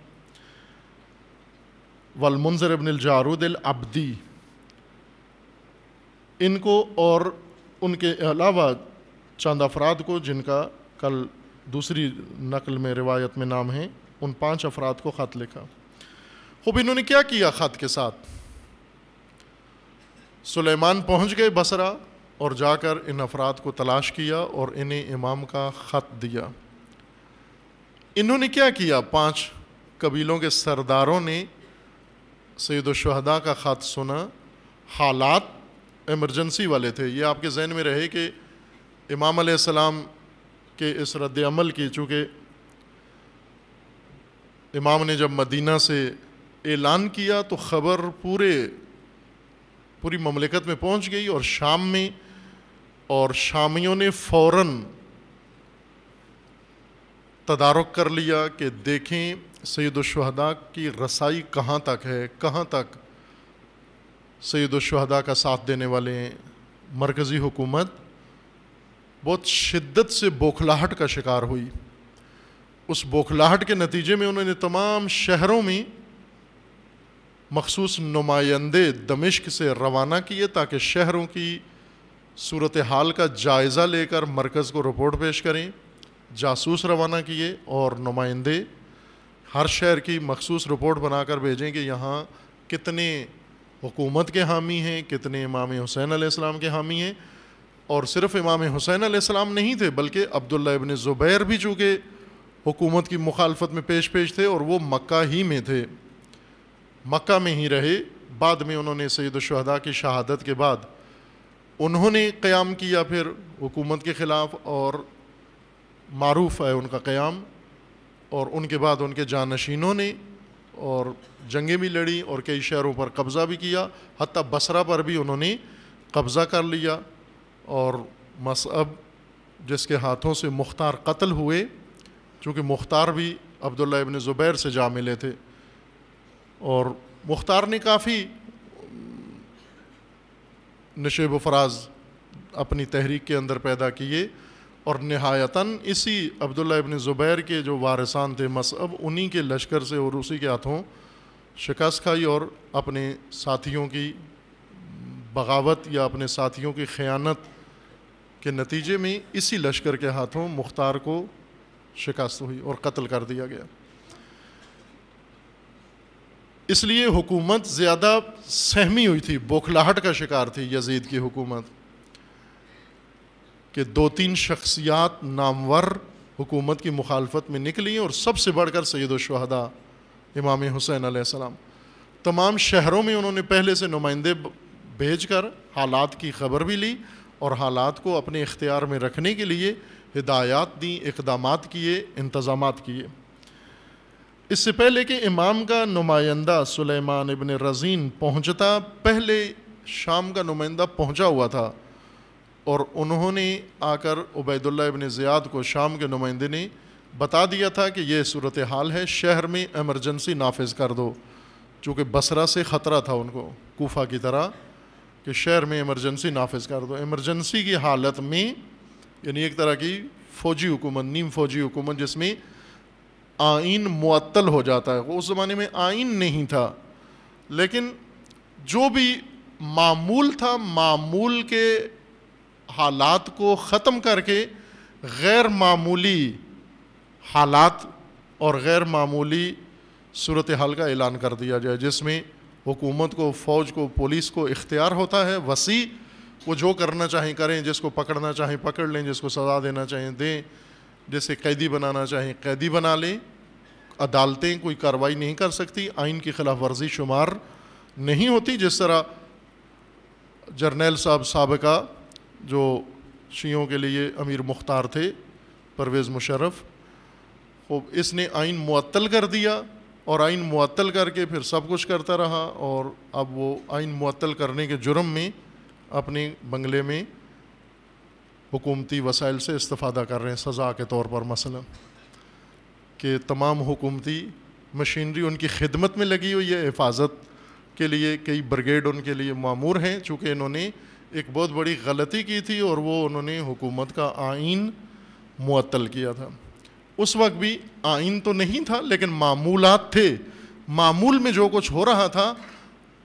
والمنذر ابن الجارود العبدی، ان کو اور ان کے علاوہ چند افراد کو جن کا کل دوسری نقل میں روایت میں نام ہے، ان 5 افراد کو خط لکھا. خوب انہوں نے کیا کیا خط کے ساتھ؟ سلیمان پہنچ گئے بصرہ اور جا کر ان افراد کو تلاش کیا اور انہیں امام کا خط دیا. انہوں نے کیا کیا؟ 5 قبیلوں کے سرداروں نے سید الشہداء کا خط سنا، حالات ایمرجنسی والے تھے. یہ آپ کے ذہن میں رہے کہ امام علیہ السلام کے اس رد عمل کی، چونکہ امام نے جب مدینہ سے اعلان کیا تو خبر پوری مملکت میں پہنچ گئی اور شام میں، اور شامیوں نے فوراً تدارک کر لیا کہ دیکھیں سید الشہداء کی رسائی کہاں تک ہے، کہاں تک سید الشہداء کا ساتھ دینے والے ہیں. مرکزی حکومت بہت شدت سے بوکھلاہٹ کا شکار ہوئی. اس بوکھلاہٹ کے نتیجے میں انہوں نے تمام شہروں میں مخصوص نمائندے دمشق سے روانہ کیے تاکہ شہروں کی صورتحال کا جائزہ لے کر مرکز کو رپورٹ پیش کریں. جاسوس روانہ کیے اور نمائندے ہر شہر کی مخصوص رپورٹ بنا کر بھیجیں کہ یہاں کتنے حکومت کے حامی ہیں، کتنے امام حسین علیہ السلام کے حامی ہیں. اور صرف امام حسین علیہ السلام نہیں تھے بلکہ عبداللہ ابن زبیر بھی، چونکہ حکومت کی مخالفت میں پیش تھے، اور وہ مکہ ہی میں تھے، مکہ میں ہی رہے. بعد میں انہوں نے سید الشہداء کی شہادت کے بعد انہوں نے قیام کیا پھر حکومت کے خلاف، اور معروف ہے ان کا قیام. اور ان کے بعد ان کے جانشینوں نے اور جنگیں بھی لڑی اور کئی شہروں پر قبضہ بھی کیا، حتیٰ بصرہ پر بھی انہوں نے قبضہ کر لیا. اور مصعب جس کے ہاتھوں سے مختار قتل ہوئے، چونکہ مختار بھی عبداللہ ابن زبیر سے جا ملے تھے، اور مختار نے کافی نشیب و فراز اپنی تحریک کے اندر پیدا کیے. اور نہایتاً اسی عبداللہ ابن زبیر کے جو وارثان تھے مصعب، انہی کے لشکر سے اور اسی کے ہاتھوں شکست کھائی اور اپنے ساتھیوں کی بغاوت یا اپنے ساتھیوں کی خیانت کے نتیجے میں اسی لشکر کے ہاتھوں مختار کو شکست ہوئی اور قتل کر دیا گیا. اس لیے حکومت زیادہ سہمی ہوئی تھی، بوکھلاہٹ کا شکار تھی یزید کی حکومت، کہ دو تین شخصیات نامور حکومت کی مخالفت میں نکلی اور سب سے بڑھ کر سید الشہداء امام حسین علیہ السلام. تمام شہروں میں انہوں نے پہلے سے نمائندے بھیج کر حالات کی خبر بھی لی اور حالات کو اپنے اختیار میں رکھنے کے لیے ہدایات دیں، اقدامات کیے، انتظامات کیے. اس سے پہلے کہ امام کا نمائندہ سلیمان ابن رزین پہنچتا، پہلے شام کا نمائندہ پہنچا ہوا تھا اور انہوں نے آ کر عبیداللہ ابن زیاد کو شام کے نمائندے نے بتا دیا تھا کہ یہ صورتحال ہے، شہر میں ایمرجنسی نافذ کر دو، چونکہ بصرہ سے خطرہ تھا ان کو کوفہ کی طرح کہ شہر میں ایمرجنسی نافذ کر دو. ایمرجنسی کی حالت میں یعنی ایک طرح کی فوجی حکومت، نیم فوجی حکومت، جس میں آئین معطل ہو جاتا ہے. اس زمانے میں آئین نہیں تھا، لیکن جو بھی معمول تھا، معمول کے حالات کو ختم کر کے غیر معمولی حالات اور غیر معمولی صورتحال کا اعلان کر دیا جائے، جس میں حکومت کو، فوج کو، پولیس کو اختیار ہوتا ہے وسیع، وہ جو کرنا چاہیں کریں، جس کو پکڑنا چاہیں پکڑ لیں، جس کو سزا دینا چاہیں دیں، جسے قیدی بنانا چاہیں قیدی بنا لیں. عدالتیں کوئی کارروائی نہیں کر سکتی، آئین کی خلاف ورزی شمار نہیں ہوتی. جس طرح جرنیل صاحب سابقہ جو شیعوں کے لیے امیر مختار تھے، پرویز مشرف، خوب اس نے آئین معطل کر دیا اور آئین معطل کر کے پھر سب کچھ کرتا رہا، اور اب وہ آئین معطل کرنے کے جرم میں اپنے بنگلے میں حکومتی وسائل سے استفادہ کر رہے ہیں سزا کے طور پر. مثلا کہ تمام حکومتی مشینری ان کی خدمت میں لگی ہوئی ہے، حفاظت کے لیے کئی بریگیڈ ان کے لیے معمور ہیں. چونکہ انہوں نے ایک بہت بڑی غلطی کی تھی اور وہ انہوں نے حکومت کا آئین معطل کیا تھا. اس وقت بھی آئین تو نہیں تھا، لیکن معمولات تھے. معمول میں جو کچھ ہو رہا تھا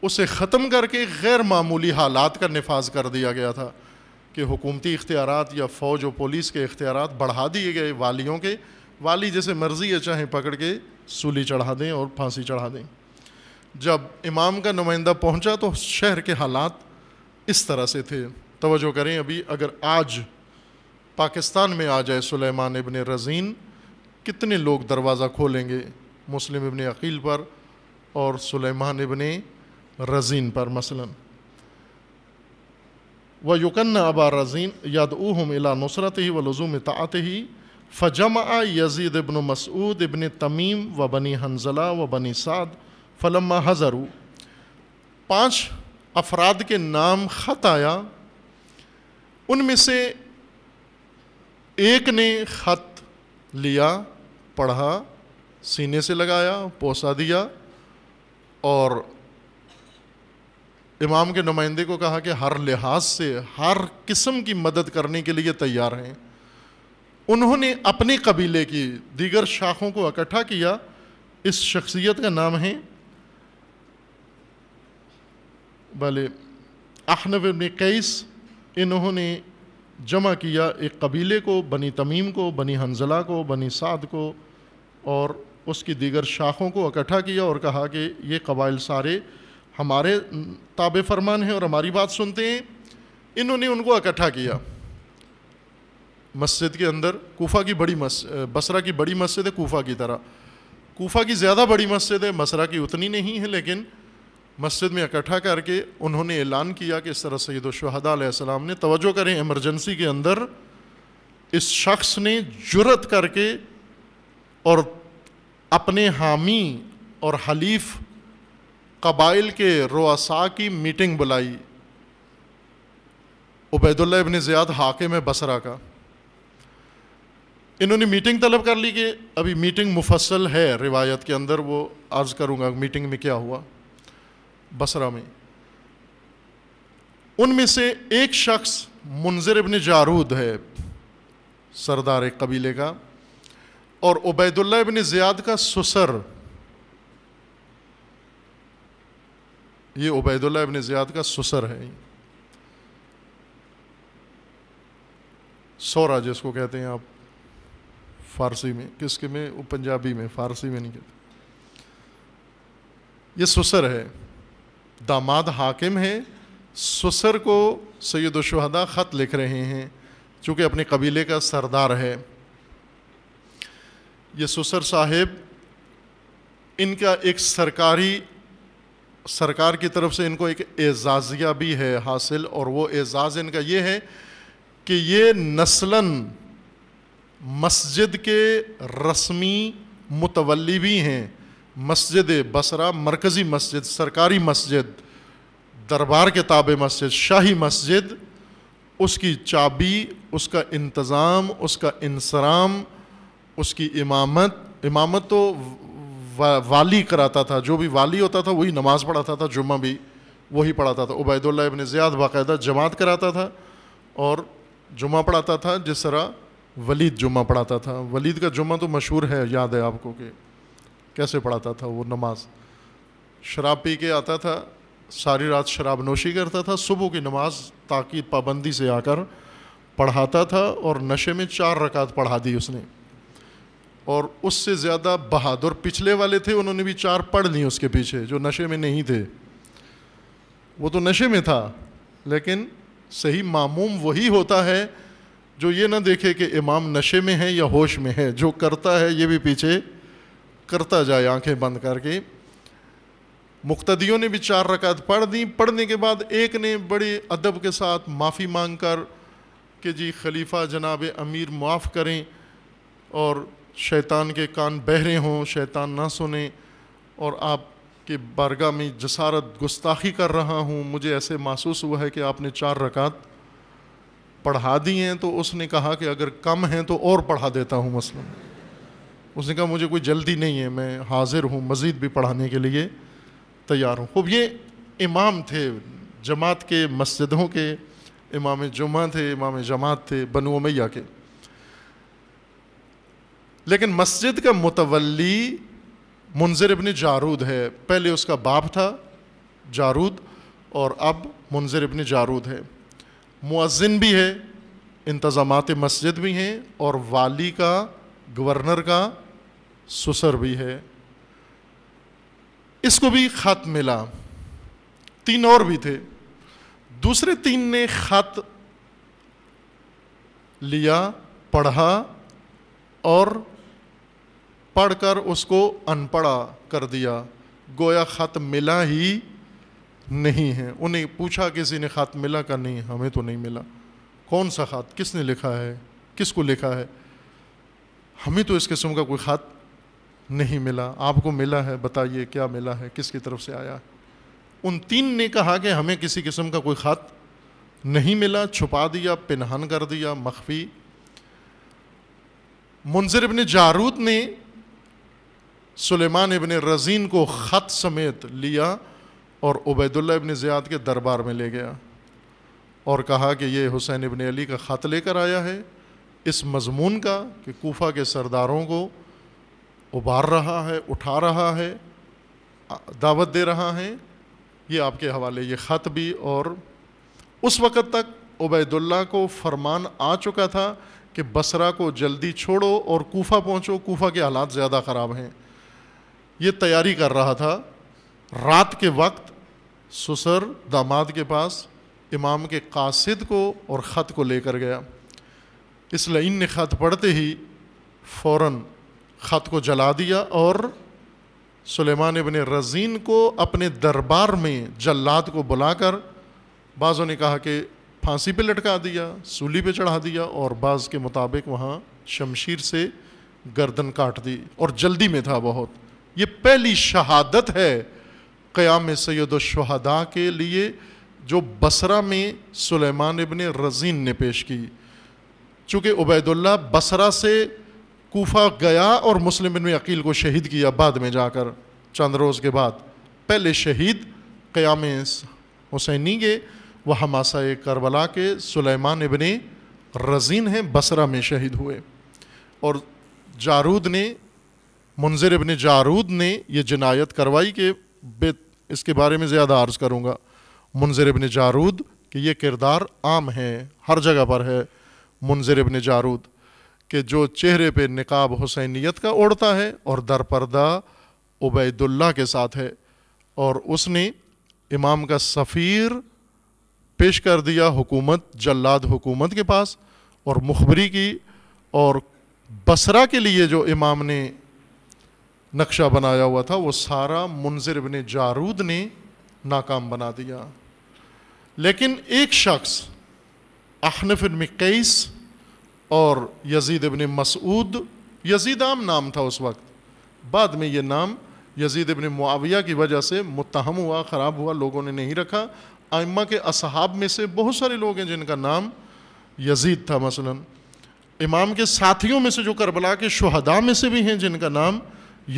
اسے ختم کر کے غیر معمولی حالات کا نفاذ کر دیا گیا تھا، کہ حکومتی اختیارات یا فوج و پولیس کے اختیارات بڑھا دیے گئے. والیوں کے، والی جسے مرضی ہے چاہے پکڑ کے سولی چڑھا دیں اور پھانسی چڑھا دیں. جب امام کا نمائندہ پہنچا تو شہر کے حالات اس طرح سے تھے. توجہ کریں، ابھی اگر آج پاکستان میں آ جائے سلیمان ابن رزین، کتنے لوگ دروازہ کھولیں گے مسلم ابن عقیل پر اور سلیمان ابن رزین پر. مثلا وَيُكَنَّ أَبَا رَزِينَ يَدْعُوهُمْ إِلَى نُصْرَتِهِ وَلُزُومِ طَاعَتِهِ فَجَمَعَ يَزِيدُ ابْنُ مَسْعُودَ ابْنِ تَمِيمَ وَبَنِي حَنْزَلَةَ وَبَنِي سَعْدَ فَلَمَّا حَضَرُوا. 5 افراد کے نام خط آیا. ان میں سے ایک نے خط لیا، پڑھا، سینے سے لگایا، پوسا دیا اور امام کے نمائندے کو کہا کہ ہر لحاظ سے ہر قسم کی مدد کرنے کے لیے تیار ہیں. انہوں نے اپنے قبیلے کی دیگر شاخوں کو اکٹھا کیا. اس شخصیت کا نام ہے بھلے احنف ابن قیس. انہوں نے جمع کیا ایک قبیلے کو، بنی تمیم کو، بنی حنزلہ کو، بنی سعد کو اور اس کی دیگر شاخوں کو اکٹھا کیا اور کہا کہ یہ قبائل سارے ہمارے تابع فرمان ہیں اور ہماری بات سنتے ہیں. انہوں نے ان کو اکٹھا کیا مسجد کے اندر، کوفہ کی بڑی مسجد، بصرہ کی بڑی مسجد ہے کوفہ کی طرح. کوفہ کی زیادہ بڑی مسجد ہے، بصرہ کی اتنی نہیں ہے، لیکن مسجد میں اکٹھا کر کے انہوں نے اعلان کیا کہ اس طرح سید الشہداء علیہ السلام نے. توجہ کریں، ایمرجنسی کے اندر اس شخص نے جرأت کر کے اور اپنے حامی اور حلیف قبائل کے رؤساء کی میٹنگ بلائی. عبیداللہ ابن زیاد حاکم ہے بصرہ کا. انہوں نے میٹنگ طلب کر لی، کہ ابھی میٹنگ مفصل ہے روایت کے اندر، وہ عرض کروں گا میٹنگ میں کیا ہوا بصرہ میں. ان میں سے ایک شخص منذر ابن جارود ہے، سردار ایک قبیلے کا, اور عبیداللہ ابن زیاد کا سسر, یہ عبیداللہ ابن زیاد کا سسر ہے, سورا جس کو کہتے ہیں آپ فارسی میں, کس کے میں, وہ پنجابی میں, فارسی میں نہیں کہتے. یہ سسر ہے, داماد حاکم ہے, سسر کو سید الشہداء خط لکھ رہے ہیں چونکہ اپنے قبیلے کا سردار ہے. یہ سسر صاحب ان کا ایک سرکار کی طرف سے ان کو ایک اعزازیہ بھی ہے حاصل, اور وہ اعزاز ان کا یہ ہے کہ یہ نسلاً مسجد کے رسمی متولی بھی ہیں. مسجد بصرہ مرکزی مسجد, سرکاری مسجد, دربار کے تابع مسجد, شاہی مسجد, اس کی چابی, اس کا انتظام, اس کا انصرام, اس کی امامت تو والی کراتا تھا, جو بھی والی ہوتا تھا وہی نماز پڑھاتا تھا, جمعہ بھی وہی پڑھاتا تھا. عبیداللہ ابن زیاد باقاعدہ جماعت کراتا تھا اور جمعہ پڑھاتا تھا, جس طرح ولید جمعہ پڑھاتا تھا. ولید کا جمعہ تو مشہور ہے, یاد ہے آپ کو کہ کیسے پڑھاتا تھا وہ نماز. شراب پی کے آتا تھا, ساری رات شراب نوشی کرتا تھا, صبح کی نماز تاکید پابندی سے آ کر پڑھاتا تھا, اور نشے میں 4 رکعت پڑھا دی اس نے, اور اس سے زیادہ بہادر پچھلے والے تھے, انہوں نے بھی 4 پڑھ لیں اس کے پیچھے, جو نشے میں نہیں تھے. وہ تو نشے میں تھا, لیکن صحیح معموم وہی ہوتا ہے جو یہ نہ دیکھے کہ امام نشے میں ہے یا ہوش میں ہے, جو کرتا ہے یہ بھی پیچھے کرتا جائے آنکھیں بند کر کے. مقتدیوں نے بھی 4 رکعت پڑھ دیں. پڑھنے کے بعد ایک نے بڑے ادب کے ساتھ معافی مانگ کر کہ جی خلیفہ جناب امیر معاف کریں, اور شیطان کے کان بہرے ہوں, شیطان نہ سنیں, اور آپ کے بارگاہ میں جسارت گستاخی کر رہا ہوں, مجھے ایسے محسوس ہوا ہے کہ آپ نے 4 رکعت پڑھا دی ہیں. تو اس نے کہا کہ اگر کم ہیں تو اور پڑھا دیتا ہوں, مثلا اس نے کہا مجھے کوئی جلدی نہیں ہے, میں حاضر ہوں, مزید بھی پڑھانے کے لیے تیار ہوں. خوب, یہ امام تھے جماعت کے, مسجدوں کے امام جمعہ تھے, امام جماعت تھے بنو امیہ کے. لیکن مسجد کا متولی منذر ابن جارود ہے, پہلے اس کا باپ تھا جارود اور اب منذر ابن جارود ہے. مؤذن بھی ہے, انتظامات مسجد بھی ہیں, اور والی کا, گورنر کا سسر بھی ہے. اس کو بھی خط ملا. 3 اور بھی تھے. دوسرے 3 نے خط لیا, پڑھا, اور پڑھ کر اس کو ان پڑھا کر دیا, گویا خط ملا ہی نہیں ہے. انہیں پوچھا کسی نے خط ملا کا, نہیں ہمیں تو نہیں ملا. کون سا خط, کس نے لکھا ہے, کس کو لکھا ہے, ہمیں تو اس قسم کا کوئی خط نہیں ملا, آپ کو ملا ہے, بتائیے کیا ملا ہے, کس کی طرف سے آیا. ان 3 نے کہا کہ ہمیں کسی قسم کا کوئی خط نہیں ملا, چھپا دیا, پنہان کر دیا, مخفی. منذر ابن جارود نے سلیمان ابن رزین کو خط سمیت لیا اور عبیداللہ ابن زیاد کے دربار میں لے گیا اور کہا کہ یہ حسین ابن علی کا خط لے کر آیا ہے, اس مضمون کا کہ کوفہ کے سرداروں کو ابھار رہا ہے, اٹھا رہا ہے, دعوت دے رہا ہے, یہ آپ کے حوالے یہ خط بھی. اور اس وقت تک عبیداللہ کو فرمان آ چکا تھا کہ بصرہ کو جلدی چھوڑو اور کوفہ پہنچو, کوفہ کے حالات زیادہ خراب ہیں. یہ تیاری کر رہا تھا. رات کے وقت سسر داماد کے پاس امام کے قاصد کو اور خط کو لے کر گیا. اس لعین نے خط پڑھتے ہی فوراً خط کو جلا دیا اور سلیمان ابن رزین کو اپنے دربار میں جلاد کو بلا کر, بعضوں نے کہا کہ پھانسی پہ لٹکا دیا, سولی پہ چڑھا دیا, اور بعض کے مطابق وہاں شمشیر سے گردن کاٹ دی, اور جلدی میں تھا بہت. یہ پہلی شہادت ہے قیام سید الشہداء کے لیے جو بصرہ میں سلیمان ابن رزین نے پیش کی. چونکہ عبیداللہ بصرہ سے کوفہ گیا اور مسلم ابن عقیل کو شہید کیا بعد میں جا کر, چند روز کے بعد. پہلے شہید قیام حسینی کے و حماسہ کربلا کے سلیمان ابن رزین ہیں بصرہ میں شہید ہوئے، اور جارود نے، منذر ابن جارود نے یہ جنایت کروائی کہ اس کے بارے میں زیادہ عرض کروں گا، منذر ابن جارود کہ یہ کردار عام ہے، ہر جگہ پر ہے منذر ابن جارود، کہ جو چہرے پہ نقاب حسینیت کا اوڑھتا ہے اور در پردہ عبید اللہ کے ساتھ ہے، اور اس نے امام کا سفیر پیش کر دیا حکومت، جلاد حکومت کے پاس، اور مخبری کی، اور بصرہ کے لیے جو امام نے نقشہ بنایا ہوا تھا وہ سارا منذر ابن جارود نے ناکام بنا دیا۔ لیکن ایک شخص احنف ابن قیس اور یزید ابن مسعود، یزید عام نام تھا اس وقت، بعد میں یہ نام یزید ابن معاویہ کی وجہ سے متہم ہوا، خراب ہوا، لوگوں نے نہیں رکھا۔ ائمہ کے اصحاب میں سے بہت سارے لوگ ہیں جن کا نام یزید تھا، مثلا امام کے ساتھیوں میں سے جو کربلا کے شہداء میں سے بھی ہیں جن کا نام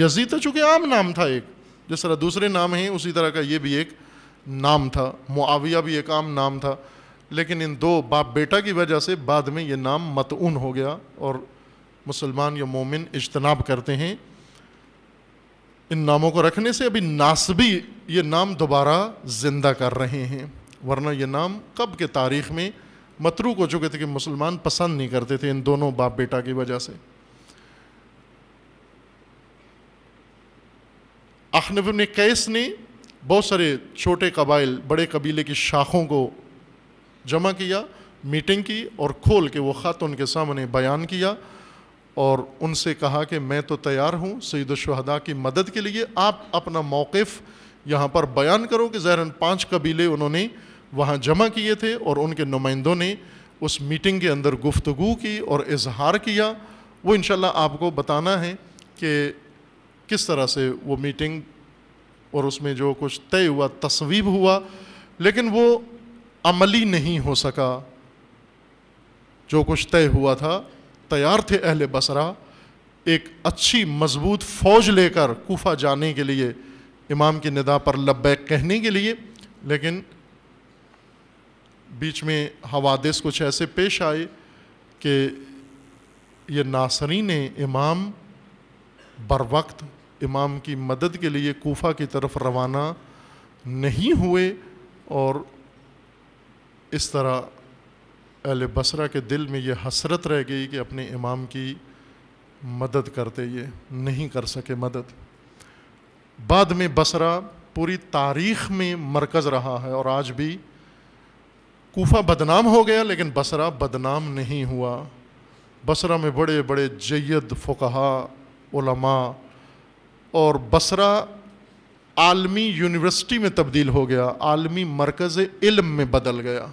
یزید تھا، چونکہ عام نام تھا، ایک جس طرح دوسرے نام ہیں اسی طرح کا یہ بھی ایک نام تھا، معاویہ بھی ایک عام نام تھا، لیکن ان دو باپ بیٹا کی وجہ سے بعد میں یہ نام مطعون ہو گیا اور مسلمان یا مومن اجتناب کرتے ہیں ان ناموں کو رکھنے سے۔ ابھی ناسبی یہ نام دوبارہ زندہ کر رہے ہیں، ورنہ یہ نام کب کے تاریخ میں متروک ہو چکے تھے کہ مسلمان پسند نہیں کرتے تھے ان دونوں باپ بیٹا کی وجہ سے۔ احنف بن قیس نے بہت سارے چھوٹے قبائل، بڑے قبیلے کی شاخوں کو جمع کیا، میٹنگ کی، اور کھول کے وہ خط ان کے سامنے بیان کیا اور ان سے کہا کہ میں تو تیار ہوں سید الشہداء کی مدد کے لیے، آپ اپنا موقف یہاں پر بیان کرو کہ ظاہراً 5 قبیلے انہوں نے وہاں جمع کیے تھے اور ان کے نمائندوں نے اس میٹنگ کے اندر گفتگو کی اور اظہار کیا، وہ انشاءاللہ آپ کو بتانا ہے کہ کس طرح سے وہ میٹنگ اور اس میں جو کچھ طے ہوا تصویب ہوا، لیکن وہ عملی نہیں ہو سکا جو کچھ طے ہوا تھا۔ تیار تھے اہل بصرہ ایک اچھی مضبوط فوج لے کر کوفہ جانے کے لیے، امام کی ندا پر لبیک کہنے کے لیے، لیکن بیچ میں حوادث کچھ ایسے پیش آئے کہ یہ ناصری نے امام بر وقت، امام کی مدد کے لیے کوفہ کی طرف روانہ نہیں ہوئے، اور اس طرح اہل بصرہ کے دل میں یہ حسرت رہ گئی کہ اپنے امام کی مدد کرتے یہ نہیں کر سکے مدد۔ بعد میں بصرہ پوری تاریخ میں مرکز رہا ہے، اور آج بھی کوفہ بدنام ہو گیا لیکن بصرہ بدنام نہیں ہوا۔ بصرہ میں بڑے بڑے جید فقہا، علماء، اور بصرہ عالمی یونیورسٹی میں تبدیل ہو گیا، عالمی مرکز علم میں بدل گیا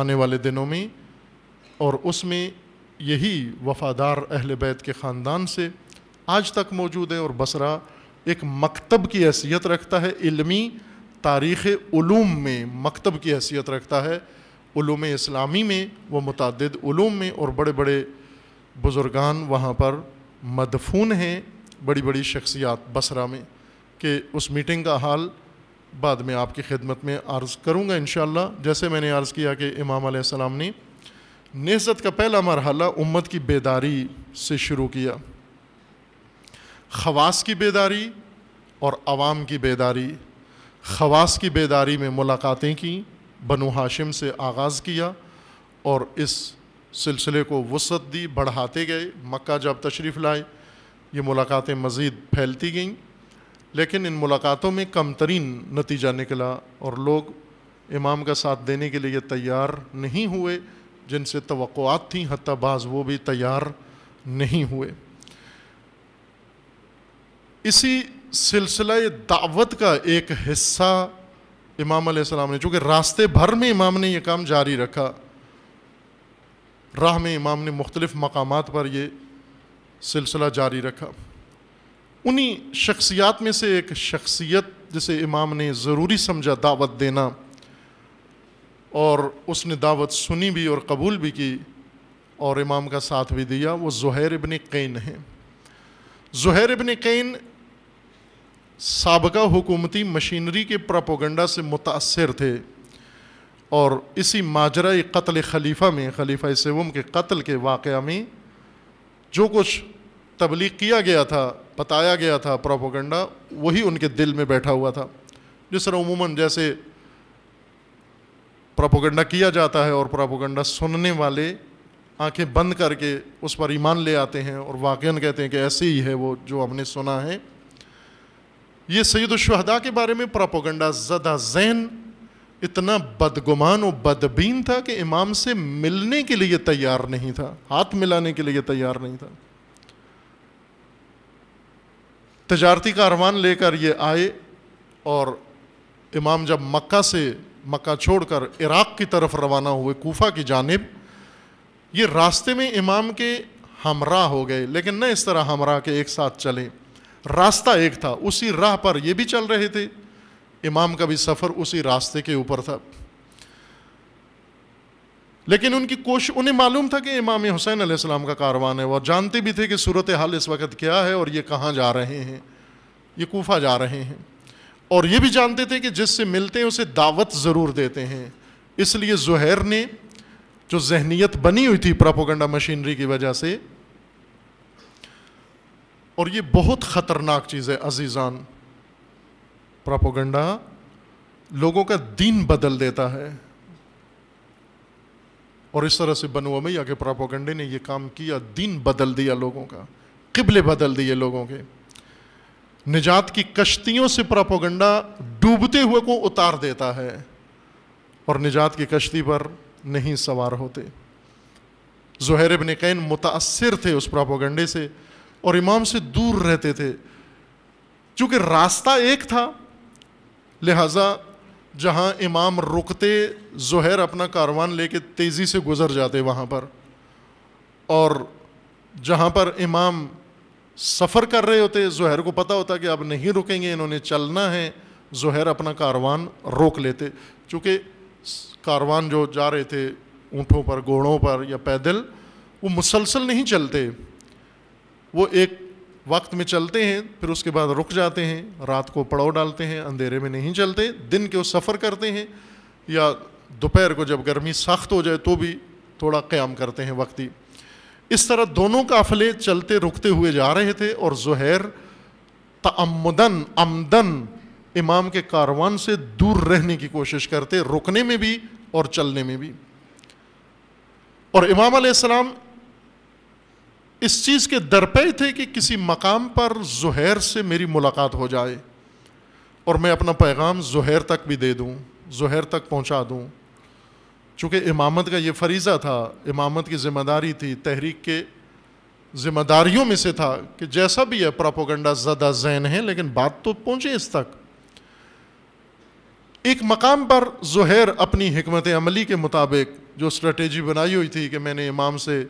آنے والے دنوں میں، اور اس میں یہی وفادار اہل بیت کے خاندان سے آج تک موجود ہے، اور بصرہ ایک مکتب کی حیثیت رکھتا ہے، علمی تاریخ علوم میں مکتب کی حیثیت رکھتا ہے، علوم اسلامی میں وہ متعدد علوم میں، اور بڑے بڑے بزرگان وہاں پر مدفون ہیں، بڑی بڑی شخصیات بصرہ میں، کہ اس میٹنگ کا حال بعد میں آپ کی خدمت میں عرض کروں گا انشاءاللہ۔ جیسے میں نے عرض کیا کہ امام علیہ السلام نے نہضت کا پہلا مرحلہ امت کی بیداری سے شروع کیا، خواص کی بیداری اور عوام کی بیداری۔ خواص کی بیداری میں ملاقاتیں کیں، بنو ہاشم سے آغاز کیا اور اس سلسلے کو وسعت دی، بڑھاتے گئے، مکہ جب تشریف لائے یہ ملاقاتیں مزید پھیلتی گئیں، لیکن ان ملاقاتوں میں کم ترین نتیجہ نکلا اور لوگ امام کا ساتھ دینے کے لیے تیار نہیں ہوئے، جن سے توقعات تھیں حتیٰ بعض وہ بھی تیار نہیں ہوئے۔ اسی سلسلہ دعوت کا ایک حصہ امام علیہ السلام نے، چونکہ راستے بھر میں امام نے یہ کام جاری رکھا، راہ میں امام نے مختلف مقامات پر یہ سلسلہ جاری رکھا، انہی شخصیات میں سے ایک شخصیت جسے امام نے ضروری سمجھا دعوت دینا، اور اس نے دعوت سنی بھی اور قبول بھی کی اور امام کا ساتھ بھی دیا، وہ زہیر ابن قین ہیں۔ زہیر ابن قین سابقہ حکومتی مشینری کے پروپیگنڈا سے متاثر تھے، اور اسی ماجرائے قتل خلیفہ میں، خلیفہ سوم کے قتل کے واقعہ میں جو کچھ تبلیغ کیا گیا تھا، بتایا گیا تھا، پروپیگنڈا، وہی ان کے دل میں بیٹھا ہوا تھا. جس طرح عموماً جیسے پروپیگنڈا کیا جاتا ہے اور پروپیگنڈا سننے والے آنکھیں بند کر کے اس پر ایمان لے آتے ہیں اور واقعاً کہتے ہیں کہ ایسے ہی ہے وہ جو ہم نے سنا ہے. یہ سید الشہداء کے بارے میں پروپیگنڈا زدہ ذہن اتنا بدگمان و بدبین تھا کہ امام سے ملنے کے لیے تیار نہیں تھا، ہاتھ ملانے کے لیے تیار نہیں تھا. تجارتی کاروان لے کر یہ آئے اور امام جب مکہ چھوڑ کر عراق کی طرف روانہ ہوئے، کوفہ کی جانب، یہ راستے میں امام کے ہمراہ ہو گئے، لیکن نہ اس طرح ہمراہ کے ایک ساتھ چلے، راستہ ایک تھا، اسی راہ پر یہ بھی چل رہے تھے، امام کا بھی سفر اسی راستے کے اوپر تھا. لیکن ان کی کوشش، انہیں معلوم تھا کہ امام حسین علیہ السلام کا کاروان ہے، وہ جانتے بھی تھے کہ صورتحال اس وقت کیا ہے اور یہ کہاں جا رہے ہیں، یہ کوفہ جا رہے ہیں، اور یہ بھی جانتے تھے کہ جس سے ملتے ہیں اسے دعوت ضرور دیتے ہیں. اس لیے زہیر نے جو ذہنیت بنی ہوئی تھی پروپیگنڈا مشینری کی وجہ سے، اور یہ بہت خطرناک چیز ہے عزیزان، پروپیگنڈا لوگوں کا دین بدل دیتا ہے. اور اس طرح سے بنو امیہ کے پروپیگنڈے نے یہ کام کیا، دین بدل دیا لوگوں کا، قبلے بدل دیے لوگوں کے. نجات کی کشتیوں سے پروپیگنڈا ڈوبتے ہوئے کو اتار دیتا ہے اور نجات کی کشتی پر نہیں سوار ہوتے. زہیر ابن قین متاثر تھے اس پروپیگنڈے سے اور امام سے دور رہتے تھے. چونکہ راستہ ایک تھا لہٰذا جہاں امام رکتے زہیر اپنا کاروان لے کے تیزی سے گزر جاتے وہاں پر، اور جہاں پر امام سفر کر رہے ہوتے زہیر کو پتہ ہوتا کہ اب نہیں رکیں گے، انہوں نے چلنا ہے، زہیر اپنا کاروان روک لیتے. چونکہ کاروان جو جا رہے تھے اونٹوں پر، گھوڑوں پر یا پیدل، وہ مسلسل نہیں چلتے، وہ ایک وقت میں چلتے ہیں، پھر اس کے بعد رک جاتے ہیں، رات کو پڑاؤ ڈالتے ہیں، اندھیرے میں نہیں چلتے، دن کے وہ سفر کرتے ہیں، یا دوپہر کو جب گرمی سخت ہو جائے تو بھی تھوڑا قیام کرتے ہیں وقتی. اس طرح دونوں قافلے چلتے رکتے ہوئے جا رہے تھے اور زہیر تعمدن عمدن امام کے کاروان سے دور رہنے کی کوشش کرتے، رکنے میں بھی اور چلنے میں بھی. اور امام علیہ السلام اس چیز کے درپے تھے کہ کسی مقام پر زہیر سے میری ملاقات ہو جائے اور میں اپنا پیغام زہیر تک بھی دے دوں، زہیر تک پہنچا دوں. چونکہ امامت کا یہ فریضہ تھا، امامت کی ذمہ داری تھی، تحریک کے ذمہ داریوں میں سے تھا کہ جیسا بھی ہے پروپیگنڈا زدہ ذہن ہے لیکن بات تو پہنچے اس تک. ایک مقام پر زہیر اپنی حکمت عملی کے مطابق جو اسٹریٹجی بنائی ہوئی تھی کہ میں نے امام سے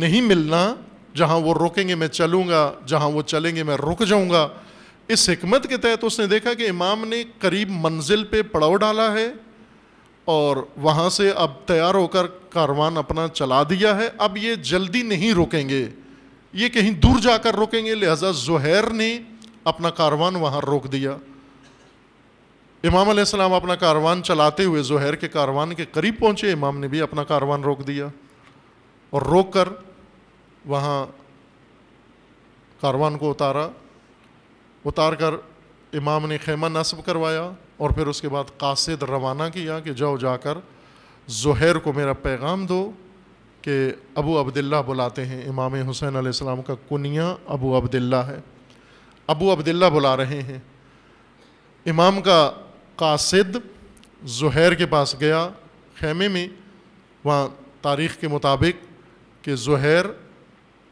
نہیں ملنا، جہاں وہ روکیں گے میں چلوں گا، جہاں وہ چلیں گے میں رک جاؤں گا، اس حکمت کے تحت اس نے دیکھا کہ امام نے قریب منزل پہ پڑاؤ ڈالا ہے اور وہاں سے اب تیار ہو کر کاروان اپنا چلا دیا ہے، اب یہ جلدی نہیں رکیں گے، یہ کہیں دور جا کر رکیں گے، لہذا زہیر نے اپنا کاروان وہاں روک دیا. امام علیہ السلام اپنا کاروان چلاتے ہوئے زہیر کے کاروان کے قریب پہنچے، امام نے بھی اپنا کاروان روک دیا اور روک کر وہاں کاروان کو اتار کر امام نے خیمہ نصب کروایا اور پھر اس کے بعد قاصد روانہ کیا کہ جاؤ جا کر زہیر کو میرا پیغام دو کہ ابو عبداللہ بلاتے ہیں، امام حسین علیہ السلام کا کنیہ ابو عبداللہ ہے، ابو عبداللہ بلا رہے ہیں. امام کا قاصد زہیر کے پاس گیا خیمے میں، وہاں تاریخ کے مطابق کہ زہیر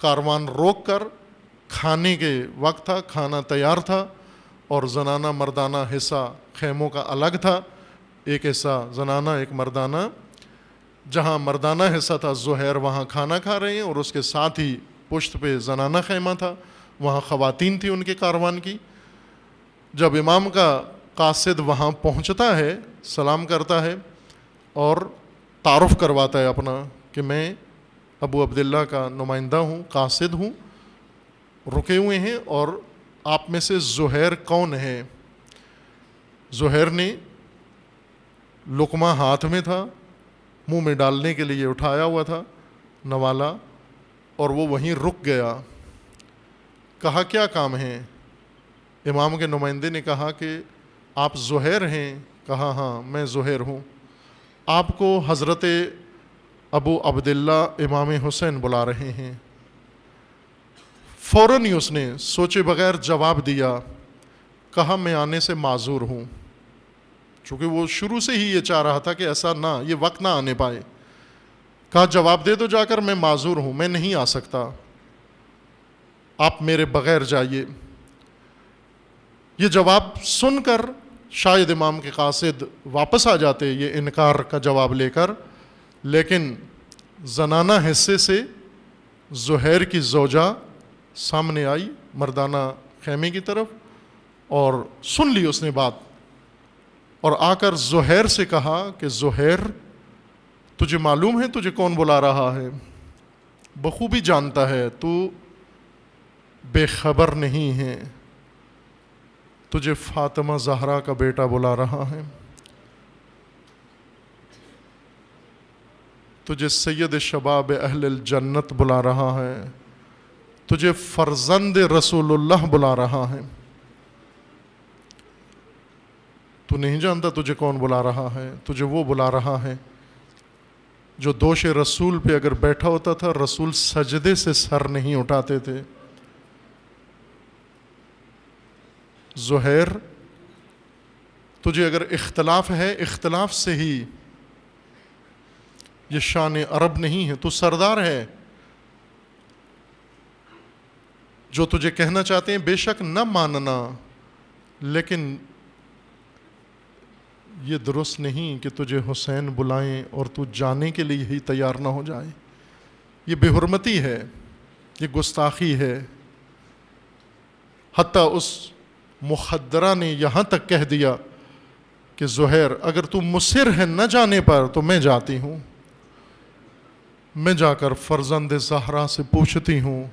کاروان روک کر کھانے کے وقت تھا، کھانا تیار تھا اور زنانہ مردانہ حصہ خیموں کا الگ تھا، ایک حصہ زنانہ ایک مردانہ. جہاں مردانہ حصہ تھا زہیر وہاں کھانا کھا رہے ہیں اور اس کے ساتھ ہی پشت پہ زنانہ خیمہ تھا، وہاں خواتین تھیں ان کے کاروان کی. جب امام کا قاصد وہاں پہنچتا ہے، سلام کرتا ہے اور تعارف کرواتا ہے اپنا کہ میں ابو عبداللہ کا نمائندہ ہوں، قاصد ہوں، رکے ہوئے ہیں اور آپ میں سے زہیر کون ہے. زہیر نے لقمہ ہاتھ میں تھا، منہ میں ڈالنے کے لیے اٹھایا ہوا تھا، نوالا اور وہ وہیں رک گیا۔ کہا کیا کام ہے؟ امام کے نمائندے نے کہا کہ آپ زہیر ہیں؟ کہا ہاں میں زہیر ہوں۔ آپ کو حضرت ابو عبداللہ امام حسین بلا رہے ہیں۔ فوراً ہی اس نے سوچے بغیر جواب دیا، کہا میں آنے سے معذور ہوں، چونکہ وہ شروع سے ہی یہ چاہ رہا تھا کہ ایسا نہ یہ وقت نہ آنے پائے۔ کہا جواب دے دو جا کر، میں معذور ہوں، میں نہیں آ سکتا، آپ میرے بغیر جائیے۔ یہ جواب سن کر شاید امام کے قاصد واپس آ جاتے یہ انکار کا جواب لے کر، لیکن زنانہ حصے سے زہیر کی زوجہ سامنے آئی مردانہ خیمے کی طرف اور سن لی اس نے بات، اور آ کر زہیر سے کہا کہ زہیر تجھے معلوم ہے تجھے کون بلا رہا ہے؟ بخوبی جانتا ہے، تو بے خبر نہیں ہے، تجھے فاطمہ زہرا کا بیٹا بلا رہا ہے، تجھے سید شباب اہل الجنت بلا رہا ہے، تجھے فرزند رسول اللہ بلا رہا ہے، تو نہیں جانتا تجھے کون بلا رہا ہے؟ تجھے وہ بلا رہا ہے جو دوش رسول پہ اگر بیٹھا ہوتا تھا رسول سجدے سے سر نہیں اٹھاتے تھے۔ زہیر تجھے اگر اختلاف ہے، اختلاف سے ہی، یہ شان عرب نہیں ہے، تو سردار ہے، جو تجھے کہنا چاہتے ہیں بے شک نہ ماننا، لیکن یہ درست نہیں کہ تجھے حسین بلائیں اور تو جانے کے لیے ہی تیار نہ ہو جائے، یہ بے حرمتی ہے، یہ گستاخی ہے۔ حتیٰ اس مخدرہ نے یہاں تک کہہ دیا کہ زہیر اگر تو مصر ہے نہ جانے پر تو میں جاتی ہوں، میں جا کر فرزند زہرا سے پوچھتی ہوں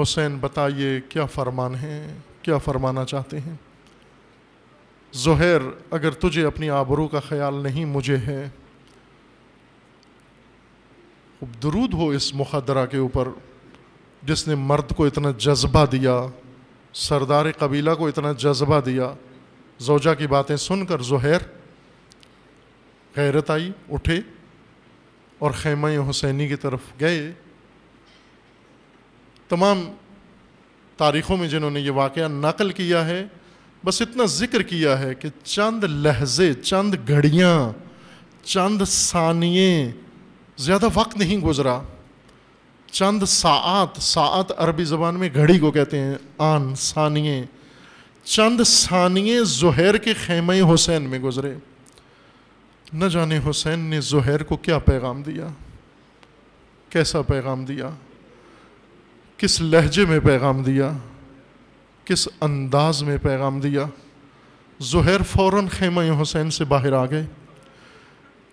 حسین بتائیے کیا فرمان ہے، کیا فرمانا چاہتے ہیں؟ زہیر اگر تجھے اپنی آبرو کا خیال نہیں مجھے ہے، خوب درود ہو اس مخدرہ کے اوپر جس نے مرد کو اتنا جذبہ دیا، سردار قبیلہ کو اتنا جذبہ دیا۔ زوجہ کی باتیں سن کر زہیر غیرت آئی، اٹھے اور خیمہ حسینی کی طرف گئے۔ تمام تاریخوں میں جنہوں نے یہ واقعہ نقل کیا ہے بس اتنا ذکر کیا ہے کہ چند لحظے، چند گھڑیاں، چند ثانیے، زیادہ وقت نہیں گزرا، چند ساعت، ساعت عربی زبان میں گھڑی کو کہتے ہیں، آن، ثانیے، چند ثانیے زہیر کے خیمہ حسین میں گزرے۔ نہ جانے حسین نے زہیر کو کیا پیغام دیا، کیسا پیغام دیا، کس لہجے میں پیغام دیا، کس انداز میں پیغام دیا۔ زہیر فوراً خیمہ حسین سے باہر آ گئے،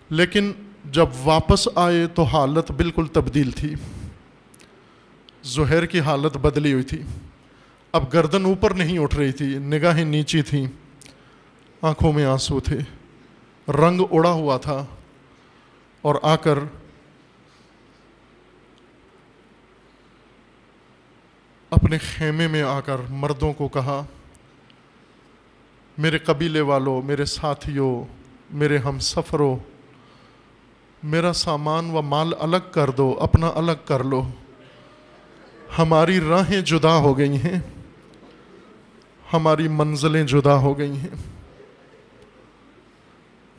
لیکن جب واپس آئے تو حالت بالکل تبدیل تھی، زہیر کی حالت بدلی ہوئی تھی، اب گردن اوپر نہیں اٹھ رہی تھی، نگاہیں نیچی تھیں، آنکھوں میں آنسو تھے، رنگ اڑا ہوا تھا، اور آ کر اپنے خیمے میں آ کر مردوں کو کہا میرے قبیلے والوں، میرے ساتھیوں، میرے ہم سفروں، میرا سامان و مال الگ کر دو، اپنا الگ کر لو، ہماری راہیں جدا ہو گئی ہیں، ہماری منزلیں جدا ہو گئی ہیں۔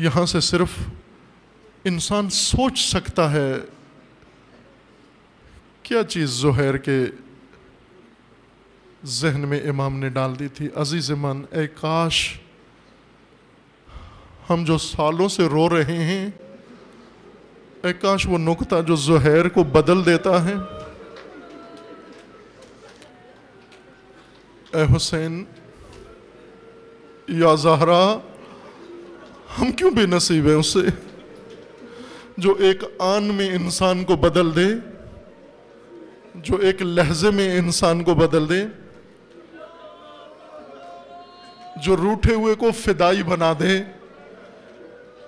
یہاں سے صرف انسان سوچ سکتا ہے کیا چیز زہیر کے ذہن میں امام نے ڈال دی تھی۔ عزیز من، اے کاش ہم جو سالوں سے رو رہے ہیں، اے کاش وہ نکتہ جو زہیر کو بدل دیتا ہے۔ اے حسین یا زہرا، ہم کیوں بے نصیب ہیں اسے جو ایک آن میں انسان کو بدل دے، جو ایک لہجے میں انسان کو بدل دے، جو روٹھے ہوئے کو فدائی بنا دے،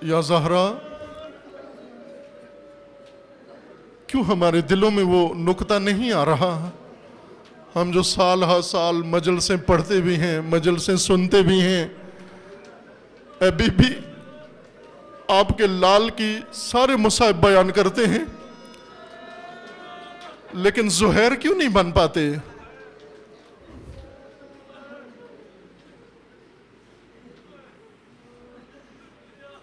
یا زہرا، کیوں ہمارے دلوں میں وہ نکتہ نہیں آ رہا؟ ہم جو سال ہا سال مجلسیں پڑھتے بھی ہیں، مجلسیں سنتے بھی ہیں، اے بی بی آپ کے لال کی سارے مصائب بیان کرتے ہیں، لیکن زہیر کیوں نہیں بن پاتے؟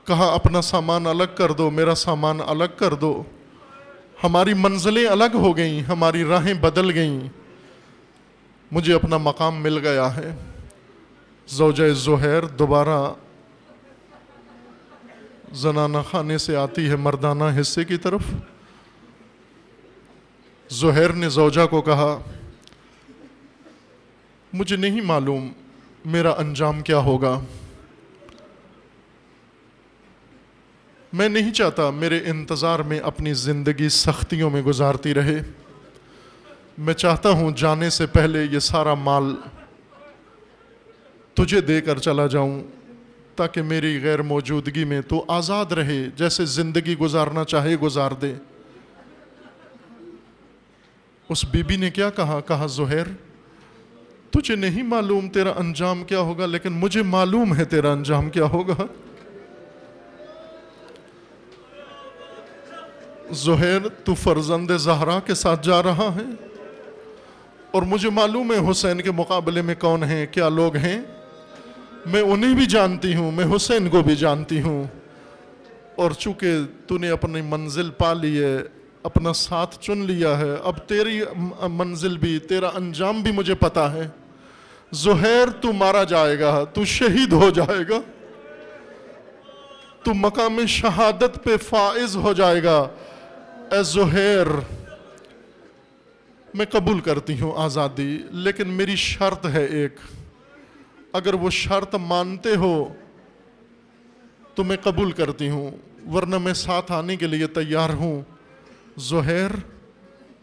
کہا اپنا سامان الگ کر دو، میرا سامان الگ کر دو، ہماری منزلیں الگ ہو گئیں، ہماری راہیں بدل گئیں، مجھے اپنا مقام مل گیا ہے. زوجہ زہیر دوبارہ زنانہ خانے سے آتی ہے مردانہ حصے کی طرف. زہیر نے زوجہ کو کہا مجھے نہیں معلوم میرا انجام کیا ہوگا، میں نہیں چاہتا میرے انتظار میں اپنی زندگی سختیوں میں گزارتی رہے، میں چاہتا ہوں جانے سے پہلے یہ سارا مال تجھے دے کر چلا جاؤں تاکہ میری غیر موجودگی میں تو آزاد رہے، جیسے زندگی گزارنا چاہے گزار دے. اس بی بی نے کیا کہا؟ کہا زہیر تجھے نہیں معلوم تیرا انجام کیا ہوگا، لیکن مجھے معلوم ہے تیرا انجام کیا ہوگا. زہیر تو فرزند زہرا کے ساتھ جا رہا ہے اور مجھے معلوم ہے حسین کے مقابلے میں کون ہیں، کیا لوگ ہیں، میں انہیں بھی جانتی ہوں، میں حسین کو بھی جانتی ہوں، اور چونکہ تو نے اپنی منزل پا لی ہے، اپنا ساتھ چن لیا ہے، اب تیری منزل بھی، تیرا انجام بھی مجھے پتا ہے. زہیر تو مارا جائے گا، تو شہید ہو جائے گا، تو مقام شہادت پہ فائز ہو جائے گا. اے زہیر میں قبول کرتی ہوں آزادی، لیکن میری شرط ہے ایک، اگر وہ شرط مانتے ہو تو میں قبول کرتی ہوں، ورنہ میں ساتھ آنے کے لیے تیار ہوں. زہیر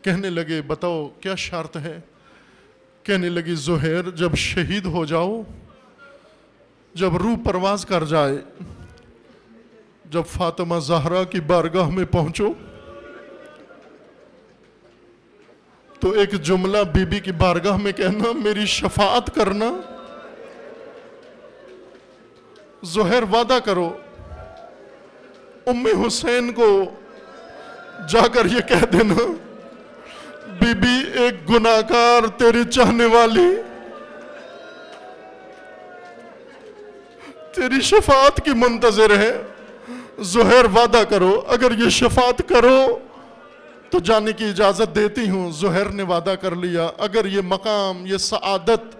کہنے لگے بتاؤ کیا شرط ہے؟ کہنے لگی زہیر جب شہید ہو جاؤ، جب روح پرواز کر جائے، جب فاطمہ زہرا کی بارگاہ میں پہنچو تو ایک جملہ بی بی کی بارگاہ میں کہنا، میری شفاعت کرنا. زہیر وعدہ کرو ام حسین کو جا کر یہ کہہ دینا بی بی ایک گناہگار تیری چاہنے والی تیری شفاعت کی منتظر ہے. زہیر وعدہ کرو اگر یہ شفاعت کرو تو جانے کی اجازت دیتی ہوں. زہیر نے وعدہ کر لیا اگر یہ مقام، یہ سعادت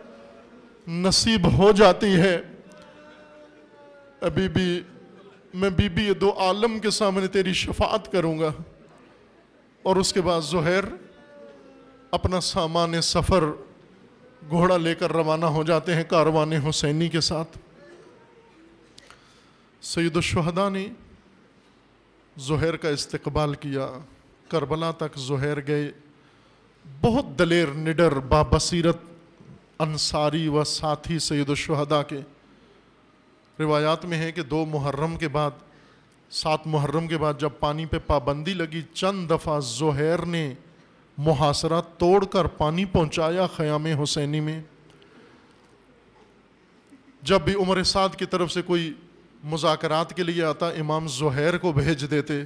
نصیب ہو جاتی ہے بی بی، میں بی بی دو عالم کے سامنے تیری شفاعت کروں گا. اور اس کے بعد زہیر اپنا سامان سفر گھوڑا لے کر روانہ ہو جاتے ہیں کاروان حسینی کے ساتھ. سید الشہداء نے زہیر کا استقبال کیا، کربلا تک زہیر گئے. بہت دلیر، نڈر، بابصیرت انصاری و ساتھی سید الشہداء کے. روایات میں ہے کہ 2 محرم کے بعد، 7 محرم کے بعد جب پانی پہ پابندی لگی، چند دفعہ زہیر نے محاصرہ توڑ کر پانی پہنچایا خیام حسینی میں. جب بھی عمر سعد کی طرف سے کوئی مذاکرات کے لیے آتا، امام زہیر کو بھیج دیتے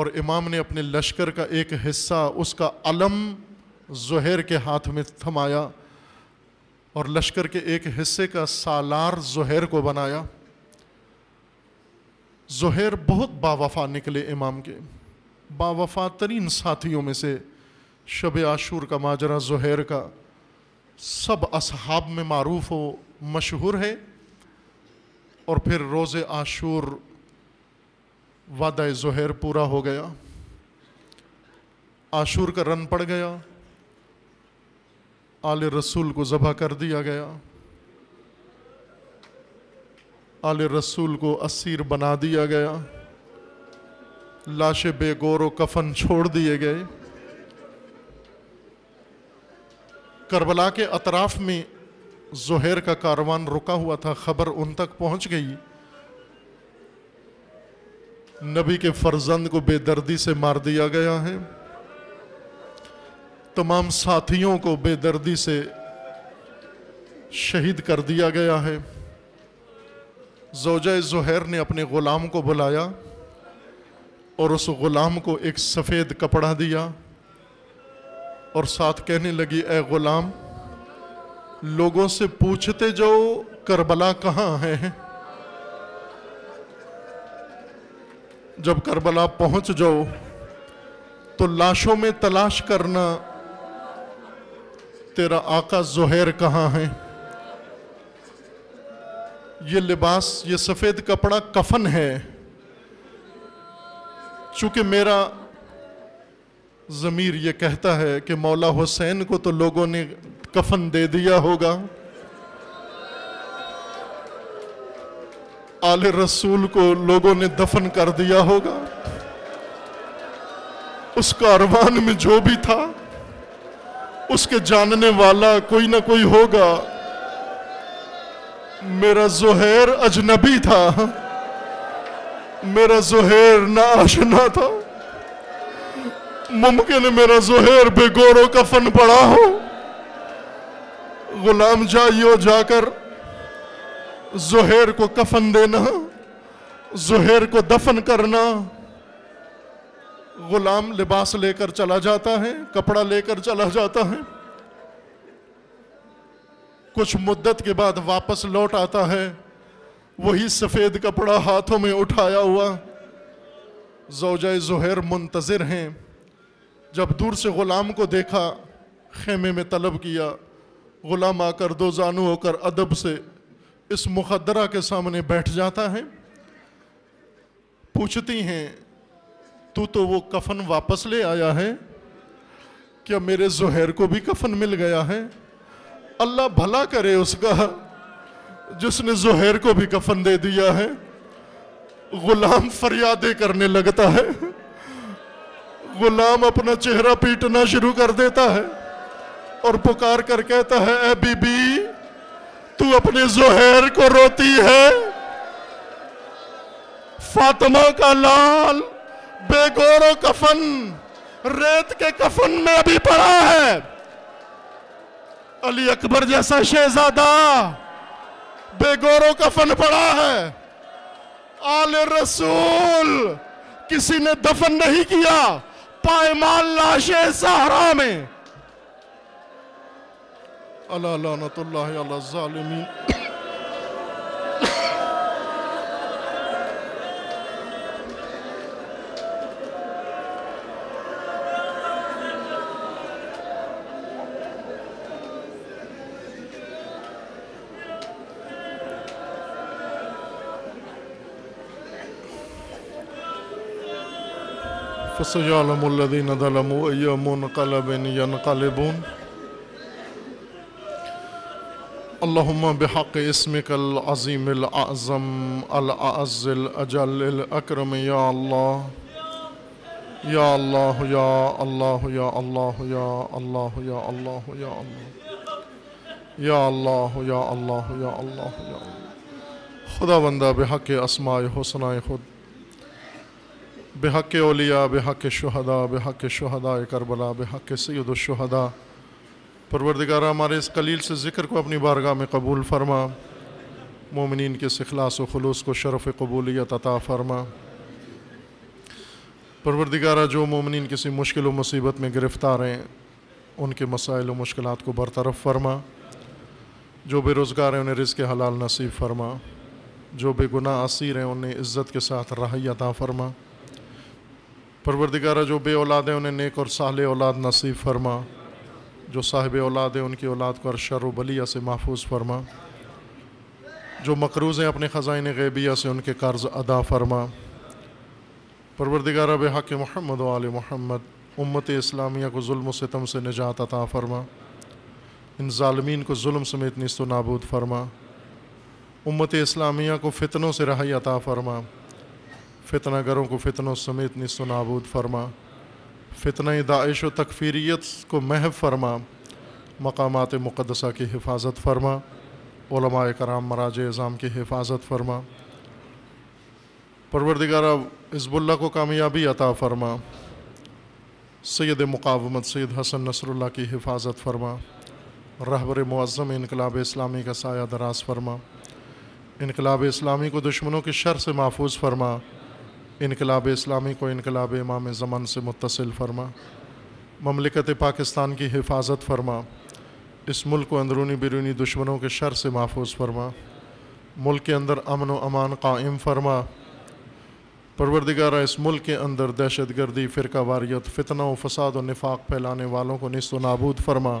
اور امام نے اپنے لشکر کا ایک حصہ، اس کا علم زہیر کے ہاتھ میں تھمایا اور لشکر کے ایک حصے کا سالار زہیر کو بنایا. زہیر بہت باوفا نکلے امام کے، باوفا ترین ساتھیوں میں سے. شب عاشور کا ماجرا زہیر کا سب اصحاب میں معروف و مشہور ہے. اور پھر روز عاشور وعدہ زہیر پورا ہو گیا، عاشور کا رن پڑ گیا، آل رسول کو ذبح کر دیا گیا، آل رسول کو اسیر بنا دیا گیا، لاشیں بے گور و کفن چھوڑ دیے گئے. کربلا کے اطراف میں زہیر کا کاروان رکا ہوا تھا، خبر ان تک پہنچ گئی. نبی کے فرزند کو بے دردی سے مار دیا گیا ہے، تمام ساتھیوں کو بے دردی سے شہید کر دیا گیا ہے۔ زوجہ زہیر نے اپنے غلام کو بلایا اور اس غلام کو ایک سفید کپڑا دیا اور ساتھ کہنے لگی، اے غلام، لوگوں سے پوچھتے جاؤ کربلا کہاں ہے، جب کربلا پہنچ جاؤ تو لاشوں میں تلاش کرنا تیرا آقا زہیر کہاں ہے۔ یہ لباس، یہ سفید کپڑا کفن ہے، چونکہ میرا ضمیر یہ کہتا ہے کہ مولا حسین کو تو لوگوں نے کفن دے دیا ہوگا، آل رسول کو لوگوں نے دفن کر دیا ہوگا، اس کاروان میں جو بھی تھا اس کے جاننے والا کوئی نہ کوئی ہوگا، میرا زہیر اجنبی تھا، میرا زہیر نا آشنا تھا، ممکن ہے میرا زہیر بے گور و کفن پڑا ہو۔ غلام جا کر زہیر کو کفن دینا، زہیر کو دفن کرنا۔ غلام لباس لے کر چلا جاتا ہے، کپڑا لے کر چلا جاتا ہے، کچھ مدت کے بعد واپس لوٹ آتا ہے، وہی سفید کپڑا ہاتھوں میں اٹھایا ہوا۔ زوجہ زہیر منتظر ہیں، جب دور سے غلام کو دیکھا خیمے میں طلب کیا، غلام آ کر دو زانو ہو کر ادب سے اس مخدرہ کے سامنے بیٹھ جاتا ہے، پوچھتی ہیں، تو وہ کفن واپس لے آیا ہے، کیا میرے زہیر کو بھی کفن مل گیا ہے؟ اللہ بھلا کرے اس کا جس نے زہیر کو بھی کفن دے دیا ہے۔ غلام فریادیں کرنے لگتا ہے، غلام اپنا چہرہ پیٹنا شروع کر دیتا ہے اور پکار کر کہتا ہے، اے بی بی، تو اپنے زہیر کو روتی ہے، فاطمہ کا لال بے گور و کفن ریت کے کفن میں ابھی پڑا ہے، علی اکبر جیسا شہزادہ بے گور و کفن پڑا ہے، آل رسول کسی نے دفن نہیں کیا، پائمال لاشے صحرا میں، الا لعنت اللہ علی الظالمین۔ فَسَيَعْلَمُ الَّذِينَ ظَلَمُوا أَيَّ مُنْقَلَبٍ يَنْقَلِبُونَ۔ اللهم بحق اسمك العظيم الأعظم الأعز الأجل الأكرم، يا الله يا الله يا الله يا الله يا الله يا الله يا الله يا الله يا الله يا الله يا الله۔ خداوندہ بحق اسماء حسنائے خود، بحق اولیاء، بحق شہداء، بحق شہداء کربلا، بحق سید الشہداء، پروردگارہ ہمارے اس قلیل سے ذکر کو اپنی بارگاہ میں قبول فرما، مومنین کے اس اخلاص و خلوص کو شرف قبولیت عطا فرما۔ پروردگارہ جو مومنین کسی مشکل و مصیبت میں گرفتار ہیں ان کے مسائل و مشکلات کو برطرف فرما، جو بے روزگار ہیں انہیں رزق حلال نصیب فرما، جو بے گناہ اسیر ہیں انہیں عزت کے ساتھ رہائی عطا فرما۔ پروردگارہ جو بے اولاد ہیں انہیں نیک اور صالح اولاد نصیب فرما، جو صاحب اولاد ہیں ان کی اولاد کو شر و بلیہ سے محفوظ فرما، جو مقروض ہیں اپنے خزائن غیبیہ سے ان کے قرض ادا فرما۔ پروردگارہ بحق محمد و آل محمد امت اسلامیہ کو ظلم و ستم سے نجات عطا فرما، ان ظالمین کو ظلم سمیت نیست و نابود فرما، امت اسلامیہ کو فتنوں سے رہائی عطا فرما، فتنہ گروں کو فتنوں سمیت نیست و نابود فرما، فتنہ داعش و تکفیریت کو محو فرما، مقامات مقدسہ کی حفاظت فرما، علماء کرام مراجع اعظام کی حفاظت فرما۔ پروردگارہ حزب اللہ کو کامیابی عطا فرما، سید مقاومت سید حسن نصر اللہ کی حفاظت فرما، رہبر معظم انقلاب اسلامی کا سایہ دراز فرما، انقلاب اسلامی کو دشمنوں کے شر سے محفوظ فرما، انقلاب اسلامی کو انقلاب امام زمان سے متصل فرما، مملکت پاکستان کی حفاظت فرما، اس ملک کو اندرونی بیرونی دشمنوں کے شر سے محفوظ فرما، ملک کے اندر امن و امان قائم فرما، پروردگارہ اس ملک کے اندر دہشت گردی، فرقہ واریت، فتنہ و فساد و نفاق پھیلانے والوں کو نیست و نابود فرما،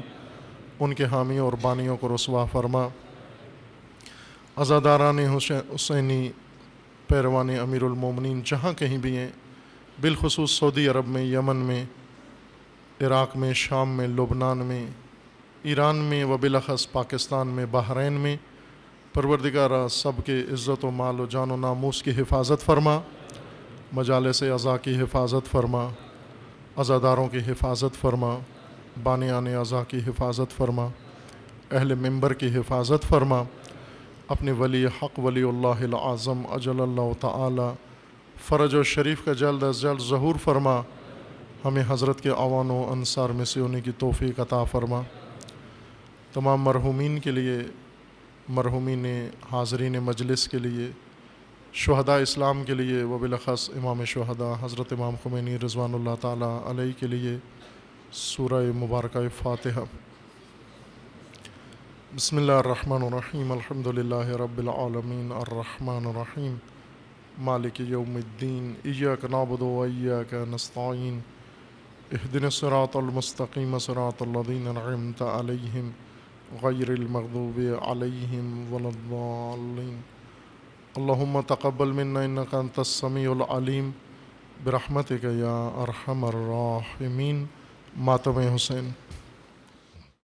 ان کے حامیوں اور بانیوں کو رسوا فرما، عزاداران حسینی پیروان امیر المومنین جہاں کہیں بھی ہیں، بالخصوص سعودی عرب میں، یمن میں، عراق میں، شام میں، لبنان میں، ایران میں و بالاخص پاکستان میں، بحرین میں، پروردگارہ سب کے عزت و مال و جان و ناموس کی حفاظت فرما، مجالس عزا کی حفاظت فرما، عزاداروں کی حفاظت فرما، بانیان عزا کی حفاظت فرما، اہل ممبر کی حفاظت فرما، اپنے ولی حق ولی اللہ العظم اجل اللہ تعالی فرج و شریف کا جلد از جلد ظہور فرما، ہمیں حضرت کے اعوان و انصار میں سے ہونے کی توفیق عطا فرما، تمام مرحومین کے لیے، مرحومین حاضرین مجلس کے لیے، شہداء اسلام کے لیے و بالاخص امام شہداء حضرت امام خمینی رضوان اللہ تعالی علیہ کے لیے سورہ مبارکہ فاتحہ۔ بسم اللہ الرحمن الرحیم، الحمدللہ رب العالمین، الرحمن الرحیم، مالک یوم الدین، ایاک نعبد و ایاک نستعین، اہدنا الصراط المستقیم، صراط الذین انعمت علیہم غیر المغضوب علیہم ولا الضالین، اللہم تقبل منا انک انت السمیع العلیم برحمتک یا ارحم الراحمین۔ ماتم حسین۔